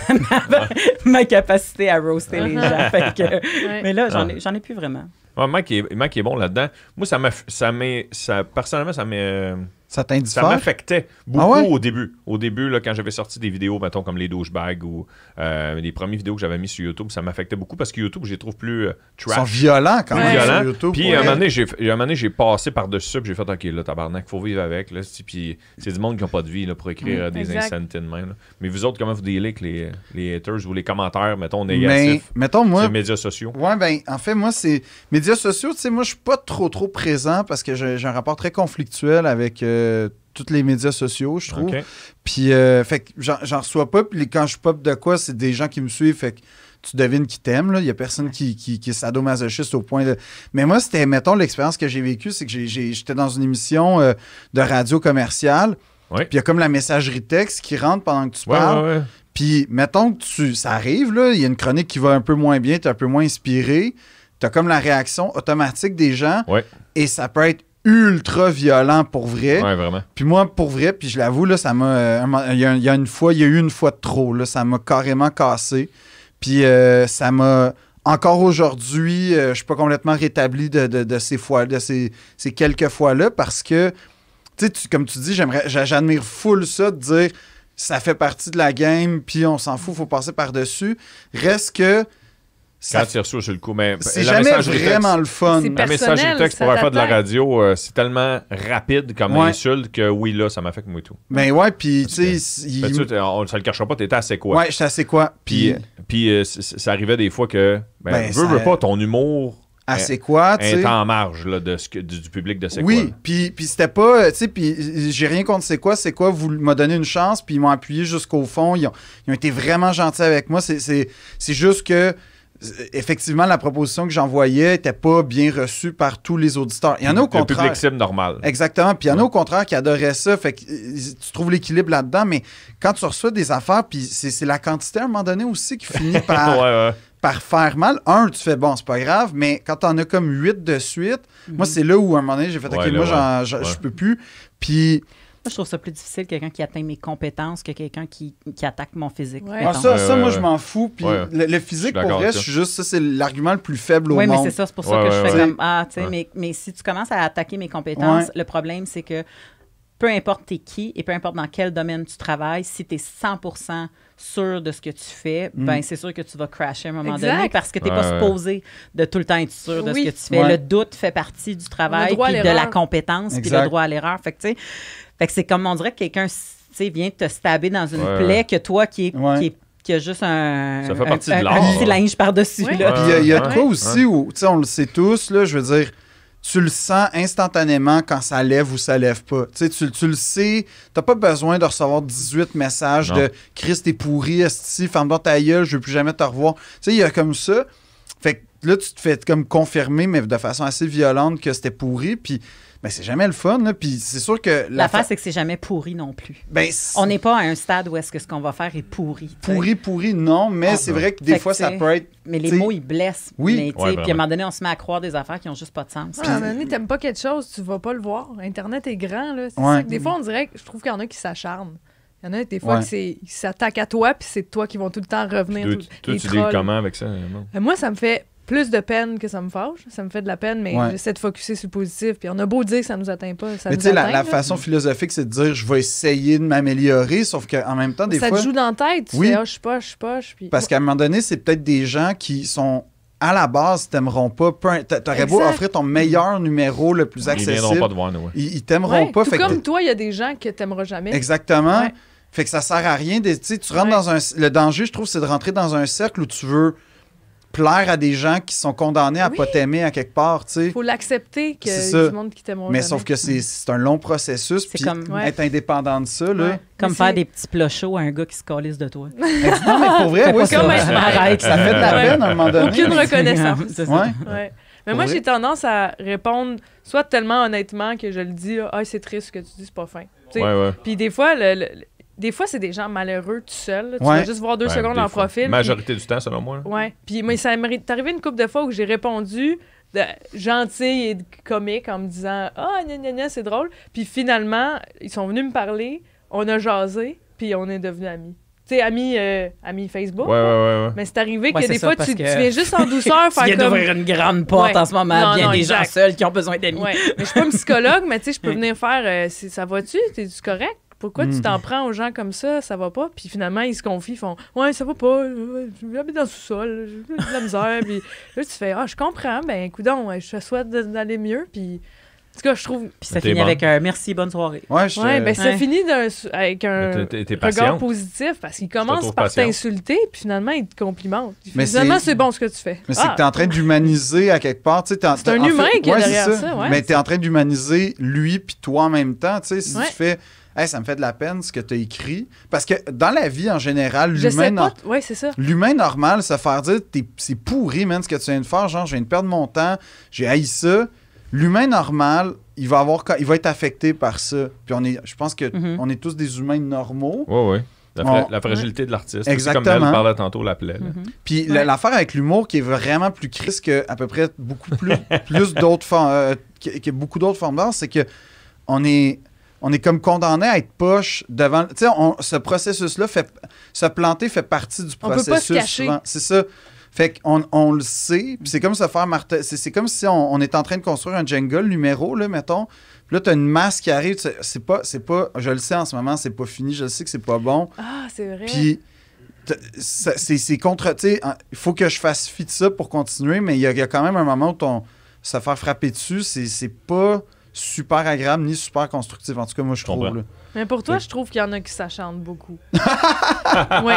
ma, ma capacité à roaster les gens. Fait que, ouais. Mais là, j'en ai, j'en ai plus vraiment. Ouais, Mike, est, Mike est bon là-dedans. Moi, ça m'a, ça m'est, ça, personnellement, ça m'est... Ça t'indiffère? Ça m'affectait beaucoup ah ouais? au début. Au début, là, quand j'avais sorti des vidéos, mettons, comme les douchebags ou euh, les premières vidéos que j'avais mises sur YouTube, ça m'affectait beaucoup parce que YouTube, je les trouve plus euh, trash. Ils sont violents quand même. Violents. Sur YouTube, puis ouais. à un moment donné, j'ai, à un moment donné, j'ai passé par-dessus ça, puis j'ai fait, OK, là, tabarnak, faut vivre avec. Là, puis c'est du monde qui n'a pas de vie là, pour écrire mmh, des insanités de même. Là. Mais vous autres, comment vous délez avec les, les haters ou les commentaires, mettons, négatifs mais, mettons, moi, sur les médias sociaux? Oui, bien, en fait, moi, c'est. Médias sociaux, tu sais, moi, je suis pas trop, trop présent parce que j'ai, j'ai un rapport très conflictuel avec. Euh, Euh, tous les médias sociaux, je trouve. Okay. Puis, euh, fait que j'en, j'en reçois pas. Puis quand je pop de quoi, c'est des gens qui me suivent. Fait que tu devines qu'ils t'aiment. Il n'y a personne qui, qui, qui est sadomasochiste au point de... Mais moi, c'était, mettons, l'expérience que j'ai vécue, c'est que j'ai, j'ai, j'étais dans une émission euh, de radio commerciale. Puis il y a comme la messagerie texte qui rentre pendant que tu ouais, parles. Ouais, ouais. Puis, mettons que tu, ça arrive, là, il y a une chronique qui va un peu moins bien, tu es un peu moins inspiré. Tu as comme la réaction automatique des gens. Ouais. Et ça peut être ultra violent pour vrai. Ouais, vraiment. Puis moi, pour vrai, puis je l'avoue, là, ça m'a. Il euh, y, y a une fois, il y a eu une fois de trop, là, ça m'a carrément cassé. Puis euh, ça m'a. Encore aujourd'hui, euh, je suis pas complètement rétabli de, de, de ces fois, de ces, ces quelques fois-là, parce que, tu sais, comme tu dis, j'aimerais, j'admire full ça de dire ça fait partie de la game, puis on s'en fout, faut passer par-dessus. Reste que. Ça, quand tu reçois sur le coup, mais c'est la jamais vraiment texte, le fun. La messagerie texte pour faire de la radio, euh, c'est tellement rapide comme ouais. insulte que oui, là, ça m'affecte moi et tout. Ben ouais, puis tu sais... Il... On ne le cachera pas, t'étais assez quoi. Ouais, j'étais assez quoi. Puis, puis euh, ça arrivait des fois que, ben, ben veux, ça... veux pas, ton humour... À c'est quoi, tu sais. En marge là, de ce que, du, du public de c'est quoi. Oui, puis c'était pas, tu sais, puis j'ai rien contre c'est quoi, c'est quoi, vous m'a donné une chance, puis ils m'ont appuyé jusqu'au fond, ils ont, ils ont été vraiment gentils avec moi, c'est juste que... Effectivement, la proposition que j'envoyais n'était pas bien reçue par tous les auditeurs. Il y en a au contraire. Le public cible normal. Exactement. Puis il y en a ouais. au contraire qui adoraient ça. Fait que tu trouves l'équilibre là-dedans. Mais quand tu reçois des affaires, puis c'est, c'est la quantité à un moment donné aussi qui finit par, ouais, ouais. par faire mal. Un, tu fais bon, c'est pas grave. Mais quand t'en as comme huit de suite, mm-hmm. moi, c'est là où à un moment donné, j'ai fait ouais, OK, là, moi, ouais. je ouais. peux plus. Puis. Moi, je trouve ça plus difficile quelqu'un qui atteint mes compétences que quelqu'un qui, qui attaque mon physique. Ouais. Ah, ça, ouais, ça ouais, moi, ouais. je m'en fous. Puis ouais. le, le physique, pour vrai, je suis juste, ça, c'est l'argument le plus faible au ouais, monde. Oui, mais c'est ça, c'est pour ouais, ça que ouais, je ouais. fais comme ah, tu sais, ouais. mais, mais si tu commences à attaquer mes compétences, ouais. le problème, c'est que peu importe t'es qui et peu importe dans quel domaine tu travailles, si t'es cent pour cent sûr de ce que tu fais, mm. ben c'est sûr que tu vas crasher à un moment exact. donné parce que t'es ouais, pas ouais. supposé de tout le temps être sûr oui. de ce que tu fais. Ouais. Le doute fait partie du travail, puis de la compétence, puis le droit à l'erreur. Fait que tu sais. Fait que c'est comme on dirait que quelqu'un vient te stabber dans une ouais, plaie ouais. que toi qui est, ouais. qui est qui a juste un, ça fait partie un, de l'art, un petit linge par-dessus. Ouais. Là. Puis il y a, y a ouais. de quoi aussi ouais. où, tu sais, on le sait tous, là, je veux dire, tu le sens instantanément quand ça lève ou ça lève pas. Tu, tu le sais, t'as pas besoin de recevoir dix-huit messages non. de « Christ, t'es pourri, esti, ferme-toi ta gueule, je veux plus jamais te revoir. » Tu sais, il y a comme ça. Fait que là, tu te fais comme confirmer, mais de façon assez violente que c'était pourri, puis ben, c'est jamais le fun, là. Puis c'est sûr que... La L'affaire, fa... c'est que c'est jamais pourri non plus. Ben, on n'est pas à un stade où est-ce que ce qu'on va faire est pourri. T'sais. Pourri, pourri, non, mais ah, c'est ouais. vrai que des fait fois, que ça peut être... Mais les t'sais... mots, ils blessent. Oui. Puis à un moment donné, on se met à croire des affaires qui n'ont juste pas de sens. Ah, pis... À un moment donné, t'aimes pas quelque chose, tu vas pas le voir. Internet est grand, là. C'est ouais. ça que des fois, on dirait... Je trouve qu'il y en a qui s'acharnent. Il y en a des fois ouais. qui s'attaquent à toi, puis c'est toi qui vont tout le temps revenir. Toi, tu dis comment avec ça? Moi, ça me fait... plus de peine que ça me fâche. Ça me fait de la peine, mais ouais. j'essaie de focusser sur le positif. Puis on a beau dire que ça ne nous atteint pas, ça mais nous atteint. La, la façon philosophique, c'est de dire « je vais essayer de m'améliorer », sauf qu'en même temps, des ça fois... Ça te joue dans la tête. Tu oui. fais oh, « je suis pas, je suis pas ». Puis... Parce qu'à un moment donné, c'est peut-être des gens qui sont... À la base, t'aimeront pas. T'aurais beau offrir ton meilleur numéro le plus accessible. Ils t'aimeront pas de voir, nous. Ils, ils t'aimeront ouais, pas. Tout fait comme que toi, il y a des gens que t'aimeras jamais. Exactement. Ouais. Fait que ça sert à rien. De, tu rentres ouais. dans un... Le danger, je trouve, c'est de rentrer dans un cercle où tu veux plaire à des gens qui sont condamnés à oui. pas t'aimer à quelque part. Il faut l'accepter que du monde qui t'aimeront jamais. Mais sauf que c'est un long processus. Puis comme... ouais. être indépendant de ça, ouais. là... Comme mais faire des petits plats chauds à un gars qui se calisse de toi. Non, mais pour vrai, oui, ça, ça, m'arrête. Ça fait de la peine à un moment donné. Aucune reconnaissance. C'est ça. Ouais. Ouais. Mais pour moi, j'ai tendance à répondre soit tellement honnêtement que je le dis, ah, c'est triste ce que tu dis, c'est pas fin. Puis ouais, ouais. des fois, le, le, des fois c'est des gens malheureux tout seuls. Tu ouais. vas juste voir deux ouais, secondes en fois. Profil. Majorité pis... du temps, selon moi. Oui. Puis mais ça m'est arrivé une couple de fois où j'ai répondu de, gentil et comique en me disant, ah, gna gna gna, c'est drôle. Puis finalement, ils sont venus me parler. On a jasé, puis on est devenus amis. Tu sais, amis, euh, amis Facebook. Ouais, ouais, ouais. Mais c'est arrivé ouais, que des fois, tu, que... tu viens juste en douceur faire comme... Tu viens d'ouvrir une grande porte ouais. en ce moment. Il y a des gens seuls qui ont besoin d'amis. Ouais. Mais je suis pas un psychologue, mais tu sais, je peux venir faire... Euh, ça va-tu? T'es-tu correct? Pourquoi mm. tu t'en prends aux gens comme ça? Ça va pas? Puis finalement, ils se confient, ils font... Ouais, ça va pas. J'habite dans le sous-sol. J'ai de la misère. Puis là, tu fais... Ah, je comprends. Ben, coudonc, je te souhaite d'aller mieux. Puis... En tout cas, je trouve. Puis ça finit bon. Avec un merci, bonne soirée. Ouais, je ouais, ben, ça ouais. finit un, avec un t es, t es regard positif parce qu'ils commencent par t'insulter, puis finalement, ils te complimentent. Mais finalement, c'est bon ce que tu fais. Mais ah. c'est que tu es en train d'humaniser à quelque part. C'est un humain fait... qui est ouais, derrière est ça. ça ouais, mais tu es en train d'humaniser lui, puis toi en même temps. Si ouais. tu fais. Hey, ça me fait de la peine ce que tu as écrit. Parce que dans la vie, en général, l'humain no... ouais, normal, se faire dire es... c'est pourri, man, ce que tu viens de faire. Genre, je viens de perdre mon temps, j'ai haï ça. L'humain normal, il va avoir, il va être affecté par ça. Puis on est, je pense que mm-hmm. on est tous des humains normaux. Oui, oui. La, fra on... la fragilité de l'artiste. Exactement. Comme elle parlait tantôt, la plaie. Mm-hmm. Puis ouais. l'affaire avec l'humour qui est vraiment plus crise que à peu près beaucoup plus, plus d'autres euh, que, que beaucoup d'autres formes d'art, c'est que on est, on est comme condamné à être poche devant. Tu sais, ce processus-là fait, se planter fait partie du processus. On peut pas se cacher. C'est ça. Fait qu'on on le sait, puis c'est comme se faire marteler. C'est comme si on, on est en train de construire un Jenga, le numéro, là, mettons. Puis là, t'as une masse qui arrive. C'est pas, pas. Je le sais en ce moment, c'est pas fini. Je le sais que c'est pas bon. Ah, c'est vrai. Puis c'est contre. Tu sais, il faut que je fasse fi de ça pour continuer, mais il y, y a quand même un moment où ton, se faire frapper dessus, c'est pas super agréable ni super constructif. En tout cas, moi, je trouve. Là. Mais pour toi, je trouve qu'il y en a qui s'acharnent beaucoup. Oui.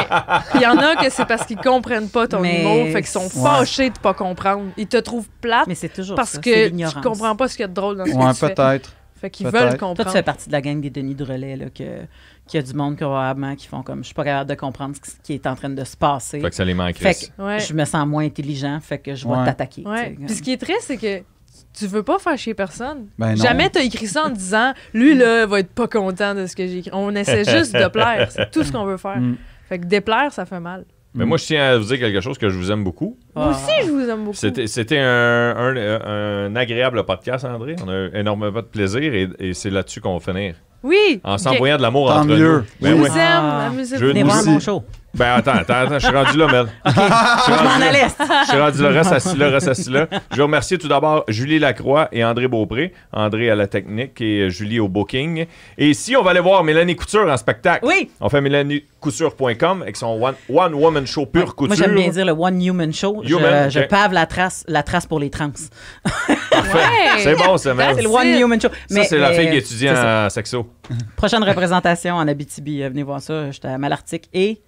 Il y en a que c'est parce qu'ils comprennent pas ton mais... humour, fait qu'ils sont fâchés ouais. de pas comprendre. Ils te trouvent plate mais toujours parce ça. Que tu comprends pas ce qu'il y a de drôle dans ce ouais, que tu peut-être. Fait qu'ils peut veulent comprendre. Toi, tu fais partie de la gang des Denis de relais, là, que... qu'il y a du monde probablement qui font comme je suis pas capable de comprendre ce qui est en train de se passer. Fait que ça les manque. Fait que ouais. je me sens moins intelligent, fait que je vais ouais. t'attaquer. Ouais. Puis ce qui est triste, c'est que tu veux pas fâcher personne. Ben jamais t'as écrit ça en disant « Lui, là, va être pas content de ce que j'ai écrit. » On essaie juste de plaire. C'est tout ce qu'on veut faire. Mm. Fait que déplaire, ça fait mal. Mais mm. moi, je tiens à vous dire quelque chose que je vous aime beaucoup. Moi ah. aussi, je vous aime beaucoup. C'était un, un, un agréable podcast, André. On a eu énormément de plaisir et, et c'est là-dessus qu'on va finir. Oui! En s'envoyant okay. de l'amour entre mieux. Nous. Ben je vous oui. aime, ah. amusez vous venez voir mon show. Ben attends, attends, attends, je suis rendu là, Mel. Okay. Je m'en allais. Je suis rendu là, reste assis là, reste assis là. Je veux remercier tout d'abord Julie Lacroix et André Beaupré. André à la technique et Julie au booking. Et si on va aller voir Mélanie Couture en spectacle. Oui! On fait mélanie couture point com avec son one, one Woman Show pure ouais. couture. Moi, j'aime bien dire le One Human Show. Human, je, okay. je pave la trace, la trace pour les trans. Parfait. Ouais. C'est bon, ça, Mel. C'est le One Human Show. Mais, ça, c'est la fille qui étudie en sexo. Prochaine représentation en Abitibi. Venez voir ça. J'étais à Malartic et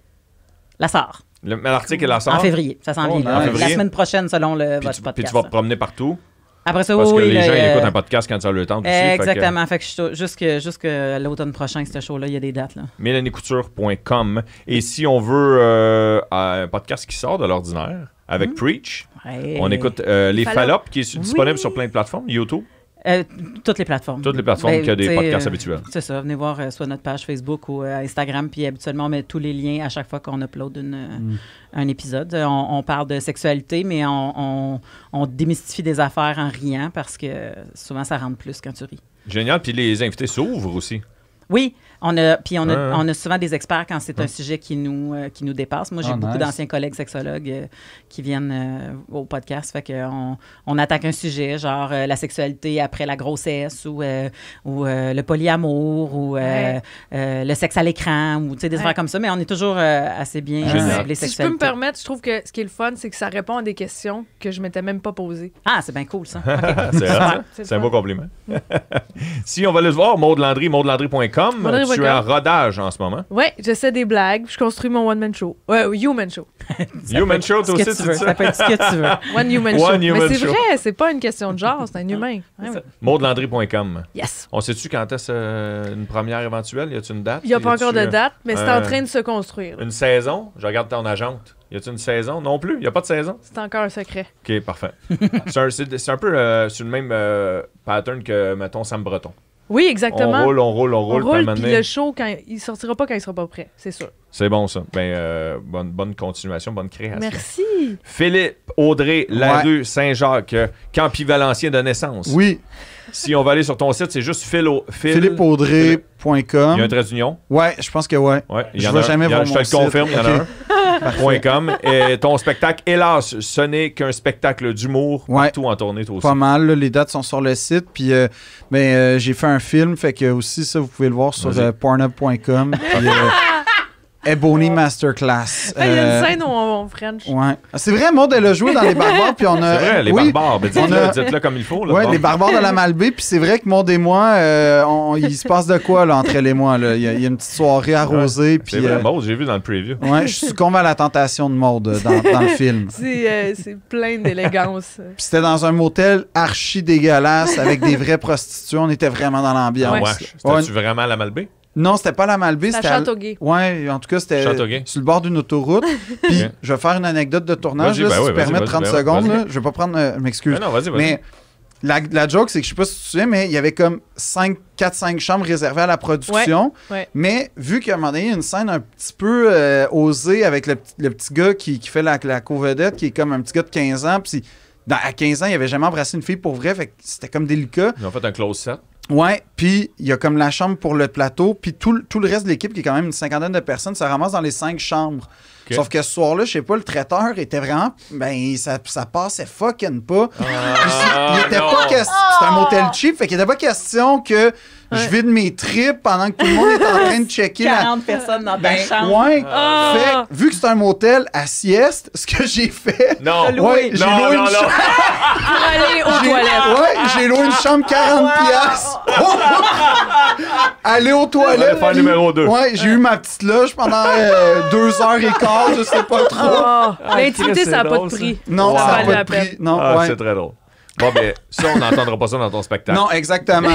La Sarre. Malartic et La Sarre. En février. Ça s'en vient. Oh, nice. La semaine prochaine, selon le, votre tu, podcast. Puis tu vas te promener partout. Après ça, parce oui, que oui, les gens euh, écoutent un podcast quand ils ont le temps. Euh, exactement. Fait que, fait que jusqu'à jusqu l'automne prochain, ce show-là, il y a des dates. mélanie couture point com. Et si on veut euh, un podcast qui sort de l'ordinaire, avec mmh. Preach, ouais. on écoute euh, Les Fallops, qui est disponible oui. sur plein de plateformes, YouTube. Euh, toutes les plateformes. Toutes les plateformes ben, qui ont des podcasts euh, habituels. C'est ça. Venez voir euh, soit notre page Facebook ou euh, Instagram. Puis habituellement, on met tous les liens à chaque fois qu'on upload une, mm. un épisode. On, on parle de sexualité, mais on, on, on démystifie des affaires en riant parce que souvent, ça rentre plus quand tu ris. Génial. Puis les invités s'ouvrent aussi. Oui. On a, puis on a, euh, on a souvent des experts quand c'est euh. un sujet qui nous, euh, qui nous dépasse. Moi, j'ai oh, beaucoup nice. d'anciens collègues sexologues euh, qui viennent euh, au podcast. Fait qu'on on attaque un sujet, genre euh, la sexualité après la grossesse ou, euh, ou euh, le polyamour ou euh, ouais. euh, le sexe à l'écran ou des ouais. affaires comme ça. Mais on est toujours euh, assez bien euh, les sexualités. Si je peux me permettre, je trouve que ce qui est le fun, c'est que ça répond à des questions que je ne m'étais même pas posées. Ah, c'est bien cool, ça. Okay. C'est ça. C'est un beau compliment. Mm. Si on va le voir, Maud Landry, maud landry point com. Maud tu es en rodage en ce moment. Oui, j'essaie des blagues. Je construis mon one-man show. Ouais, human show. Human show, toi aussi, tu veux. Ça peut être ce que tu veux. One human show. Mais c'est vrai, c'est pas une question de genre, c'est un humain. maud landry point com. Yes. On sait-tu quand est-ce une première éventuelle? Y a-tu une date? Il n'y a pas encore de date, mais c'est en train de se construire. Une saison? Je regarde ton agente. Y a-t-il une saison? Non plus. Y a pas de saison. C'est encore un secret. OK, parfait. C'est un, c'est un peu euh, sur le même euh, pattern que, mettons, Sam Breton. Oui, exactement. On roule, on roule, on roule. On roule, puis le show, quand, il sortira pas quand il sera pas prêt, c'est sûr. C'est bon, ça. Ben, euh, bonne, bonne continuation, bonne création. Merci. Philippe Audrey Larue ouais. Saint-Jacques, Campi Valencien de naissance. Oui. Si on va aller sur ton site, c'est juste philo, phil... philippe audrey point com. Il y a un trait d'union? Oui, je pense que oui. Ouais, je ne vais jamais voir mon site. Je te le confirme, il y en a un. .com. Et ton spectacle, hélas, ce n'est qu'un spectacle d'humour ouais. partout en tournée, toi aussi. Pas mal, là, les dates sont sur le site. Puis, euh, mais euh, j'ai fait un film, fait que aussi, ça, vous pouvez le voir sur euh, pornhub point com. Puis, euh, Ebony Masterclass. Il y a une scène où on French. Ouais. C'est vrai, Maud, elle a joué dans Les Barbares. Puis on a... C'est vrai, Les oui, Barbares. Ben, dites-le a... dites comme il faut. Là, ouais, bon. Les Barbares de la Malbaie. Puis c'est vrai que Maud et moi, euh, on... il se passe de quoi là, entre elle et moi. Il y, y a une petite soirée arrosée. Ouais. C'est vrai, euh... Maud, j'ai vu dans le preview. Ouais, je succombe à la tentation de Maud euh, dans, dans le film. C'est euh, plein d'élégance. Puis c'était dans un motel archi dégueulasse avec des vrais prostituées. On était vraiment dans l'ambiance. Ouais. C'était-tu ouais. vraiment à la Malbaie? Non, c'était pas la Malbaie, c'était à Châteauguay. Ouais, en tout cas, c'était sur le bord d'une autoroute. Puis okay. je vais faire une anecdote de tournage, là, ben si oui, tu permets trente secondes. Là, je vais pas prendre. Euh, M'excuse. Ben mais la, la joke, c'est que je sais pas si tu sais, mais il y avait comme quatre cinq chambres réservées à la production. Ouais, ouais. Mais vu qu'à un moment donné, il y a une scène un petit peu euh, osée avec le, le petit gars qui, qui fait la, la co-vedette, qui est comme un petit gars de quinze ans. Puis à quinze ans, il avait jamais embrassé une fille pour vrai. Fait que c'était comme délicat. Ils ont fait un close set. Ouais, puis il y a comme la chambre pour le plateau, puis tout, tout le reste de l'équipe, qui est quand même une cinquantaine de personnes, se ramasse dans les cinq chambres. Okay. Sauf que ce soir-là, je sais pas, le traiteur était vraiment... Ben, ça, ça passait fucking pas. Ah, il, il était non. pas question... C'était un motel cheap, fait qu'il était pas question que... Ouais. Je vide mes tripes pendant que tout le monde est en train de checker. quarante la... personnes dans ta ben, chambre. Ouais. Oh. Fait, vu que c'est un motel à sieste, ce que j'ai fait... Non. Ouais, j'ai loué une chambre. Aller aux toilettes. Ouais, j'ai loué une chambre quarante piastres. Aller aux toilettes. Faire numéro deux. Ouais, j'ai eu ma petite loge pendant euh, deux heures et quart, je sais pas trop. Oh. L'intimité, ça n'a pas de prix. Non, ça n'a pas de prix. Non, ah, ouais. C'est très drôle. Bon, ben, ça, on n'entendra pas ça dans ton spectacle. Non, exactement.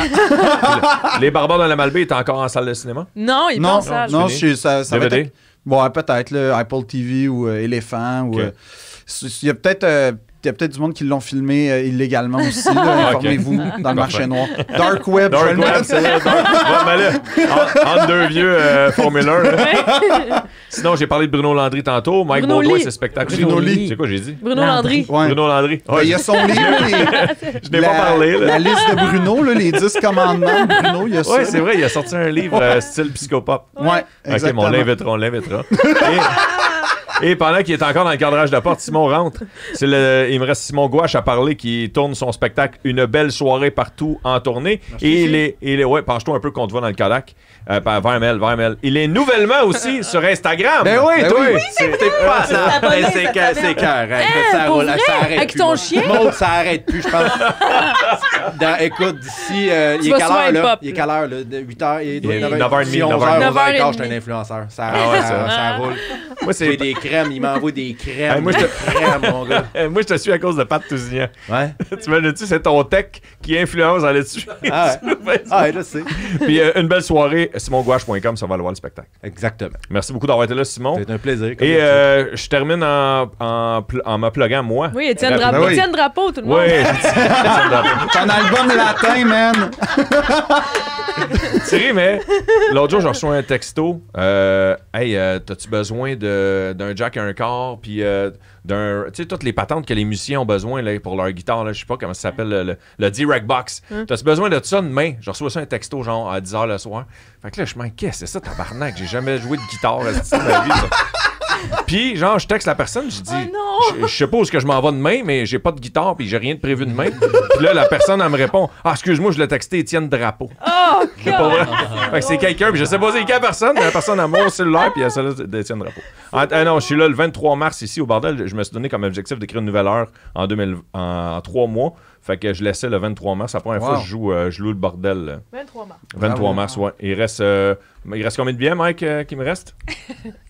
Les Barbares dans la Malbaie, est encore en salle de cinéma? Non, il est pas en salle. Non, je, ça, ça D V D? Va être, bon, peut-être, là, Apple T V ou euh, Elephant. Okay. Ou, euh, il y a peut-être... Euh, Il y a peut-être du monde qui l'ont filmé euh, illégalement aussi. Informez-vous dans le Parfait. marché noir. Dark Web. Dark Web, c'est là. Entre deux vieux euh, Formule un. Là. Sinon, j'ai parlé de Bruno Landry tantôt. Mike Baudouin, ses spectacles. Bruno Lee. C'est quoi, j'ai dit? Bruno Landry. Ouais. Bruno Landry. Ouais. Il y a son livre. Les... Je n'ai pas parlé. Là. La liste de Bruno, là, les dix commandements de Bruno. Oui, c'est vrai. Il a sorti un livre ouais. euh, style psychopop. Oui, exactement. OK, on l'invitera, on l'invitera. Et pendant qu'il est encore dans le cadrage de la porte, Simon rentre. Le, il me reste Simon Gouache à parler qui tourne son spectacle Une belle soirée partout en tournée. Merci. Et il est, il est ouais, penche-toi un peu qu'on te voit dans le Kodak. Euh, vingt mille, vingt mille. Il est nouvellement aussi sur Instagram. Ben oui, ben toi. Oui, c'est pas ça. C'est cœur. Ça roule, ça arrête. Avec ton chien. Maud, ça arrête plus, je pense. Dans, écoute, d'ici, euh, il est quelle heure là? Il est quelle heure là? huit heures, il est neuf heures trente. onze heures quinze, je suis un influenceur. Ça roule. Moi, c'est des il m'envoie des crèmes. Hey, moi, je te... crème, mon gars. Hey, moi, je te suis à cause de Pat Tousignan. Ouais. Tu me le dis, c'est ton tech qui influence dans le dessus. Ah, ouais. Ah ouais, je sais. Puis euh, une belle soirée, simon gouache point com, ça va le voir le spectacle. Exactement. Merci beaucoup d'avoir été là, Simon. C'était un plaisir. Et euh, je termine en, en, en me pluguant, moi. Oui, Étienne Drapeau, ah, oui. Étienne Drapeau, tout le monde. Oui, Étienne Drapeau. Ton album latin, man. tiré, mais l'autre jour, j'ai reçu un texto. Euh, hey, euh, t'as-tu besoin d'un jack à un quart? Puis euh, d'un. Tu sais, toutes les patentes que les musiciens ont besoin là, pour leur guitare, là, je sais pas comment ça s'appelle, le, le D-Rack Box. Mm. T'as-tu besoin de ça demain? Je reçois ça un texto, genre à dix heures le soir. Fait que là, je me dis, qu'est-ce que c'est ça, tabarnak? J'ai jamais joué de guitare à ce de ma vie. Puis, genre, je texte la personne, je dis, oh je, je suppose que je m'en vais demain, mais j'ai pas de guitare, puis j'ai rien de prévu demain. Puis là, la personne, elle me répond, ah, excuse-moi, je l'ai texté Étienne Drapeau. Oh, c'est pas vrai. Fait que c'est quelqu'un, puis je sais pas c'est qui la personne, mais la personne a mon cellulaire, puis elle celle d'Étienne Drapeau. Ah, ah non, je suis là le vingt-trois mars ici au bordel, je me suis donné comme objectif d'écrire une nouvelle heure en, deux mille, en trois mois. Fait que je laissais le vingt-trois mars. La première wow. fois, je joue, euh, je loue le bordel. Là. vingt-trois mars. vingt-trois mars, ouais. Il reste, euh, il reste combien de billets, Mike, euh, qui me reste?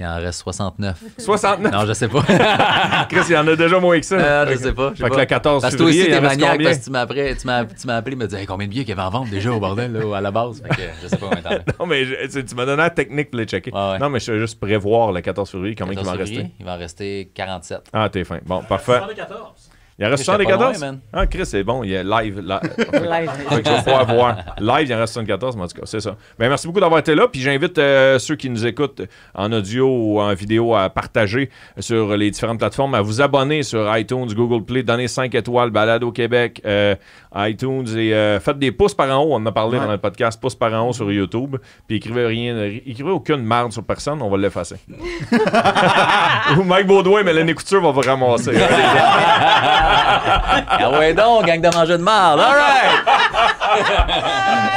Il en reste soixante-neuf. soixante-neuf? Non, je sais pas. Chris, il y en a déjà moins que ça. Euh, je sais pas. Je sais fait pas. Que le quatorze parce février, toi aussi, t'es maniaque parce que tu m'as appelé, tu m'as appelé, me dit hey, combien de billets qu'il y avait en vente déjà au bordel là, à la base. Fait que je sais pas combien t'en as. Non, mais je, tu m'as donné la technique pour les checker. Ah ouais. Non, mais je vais juste prévoir le quatorze février combien il va en rester. Il va en rester quarante-sept. Ah, t'es fin. Bon, parfait. Il en reste soixante-quatorze? Ah, Chris, c'est bon, il est live. Là. Live. Donc, je vais pouvoir voir. Live, il en reste soixante-quatorze, mais en tout cas, c'est ça. Ben, merci beaucoup d'avoir été là. Puis j'invite euh, ceux qui nous écoutent en audio ou en vidéo à partager sur les différentes plateformes, à vous abonner sur iTunes, Google Play, donner cinq étoiles, Balade au Québec, euh, iTunes et euh, faites des pouces par en haut. On en a parlé ouais. dans le podcast, pouces par en haut sur YouTube. Puis écrivez rien, écrivez aucune merde sur personne, on va l'effacer. Ou Mike Baudouin, mais Mélanie Couture va vous ramasser. Ah ouais donc, gang de manger de marde. All right!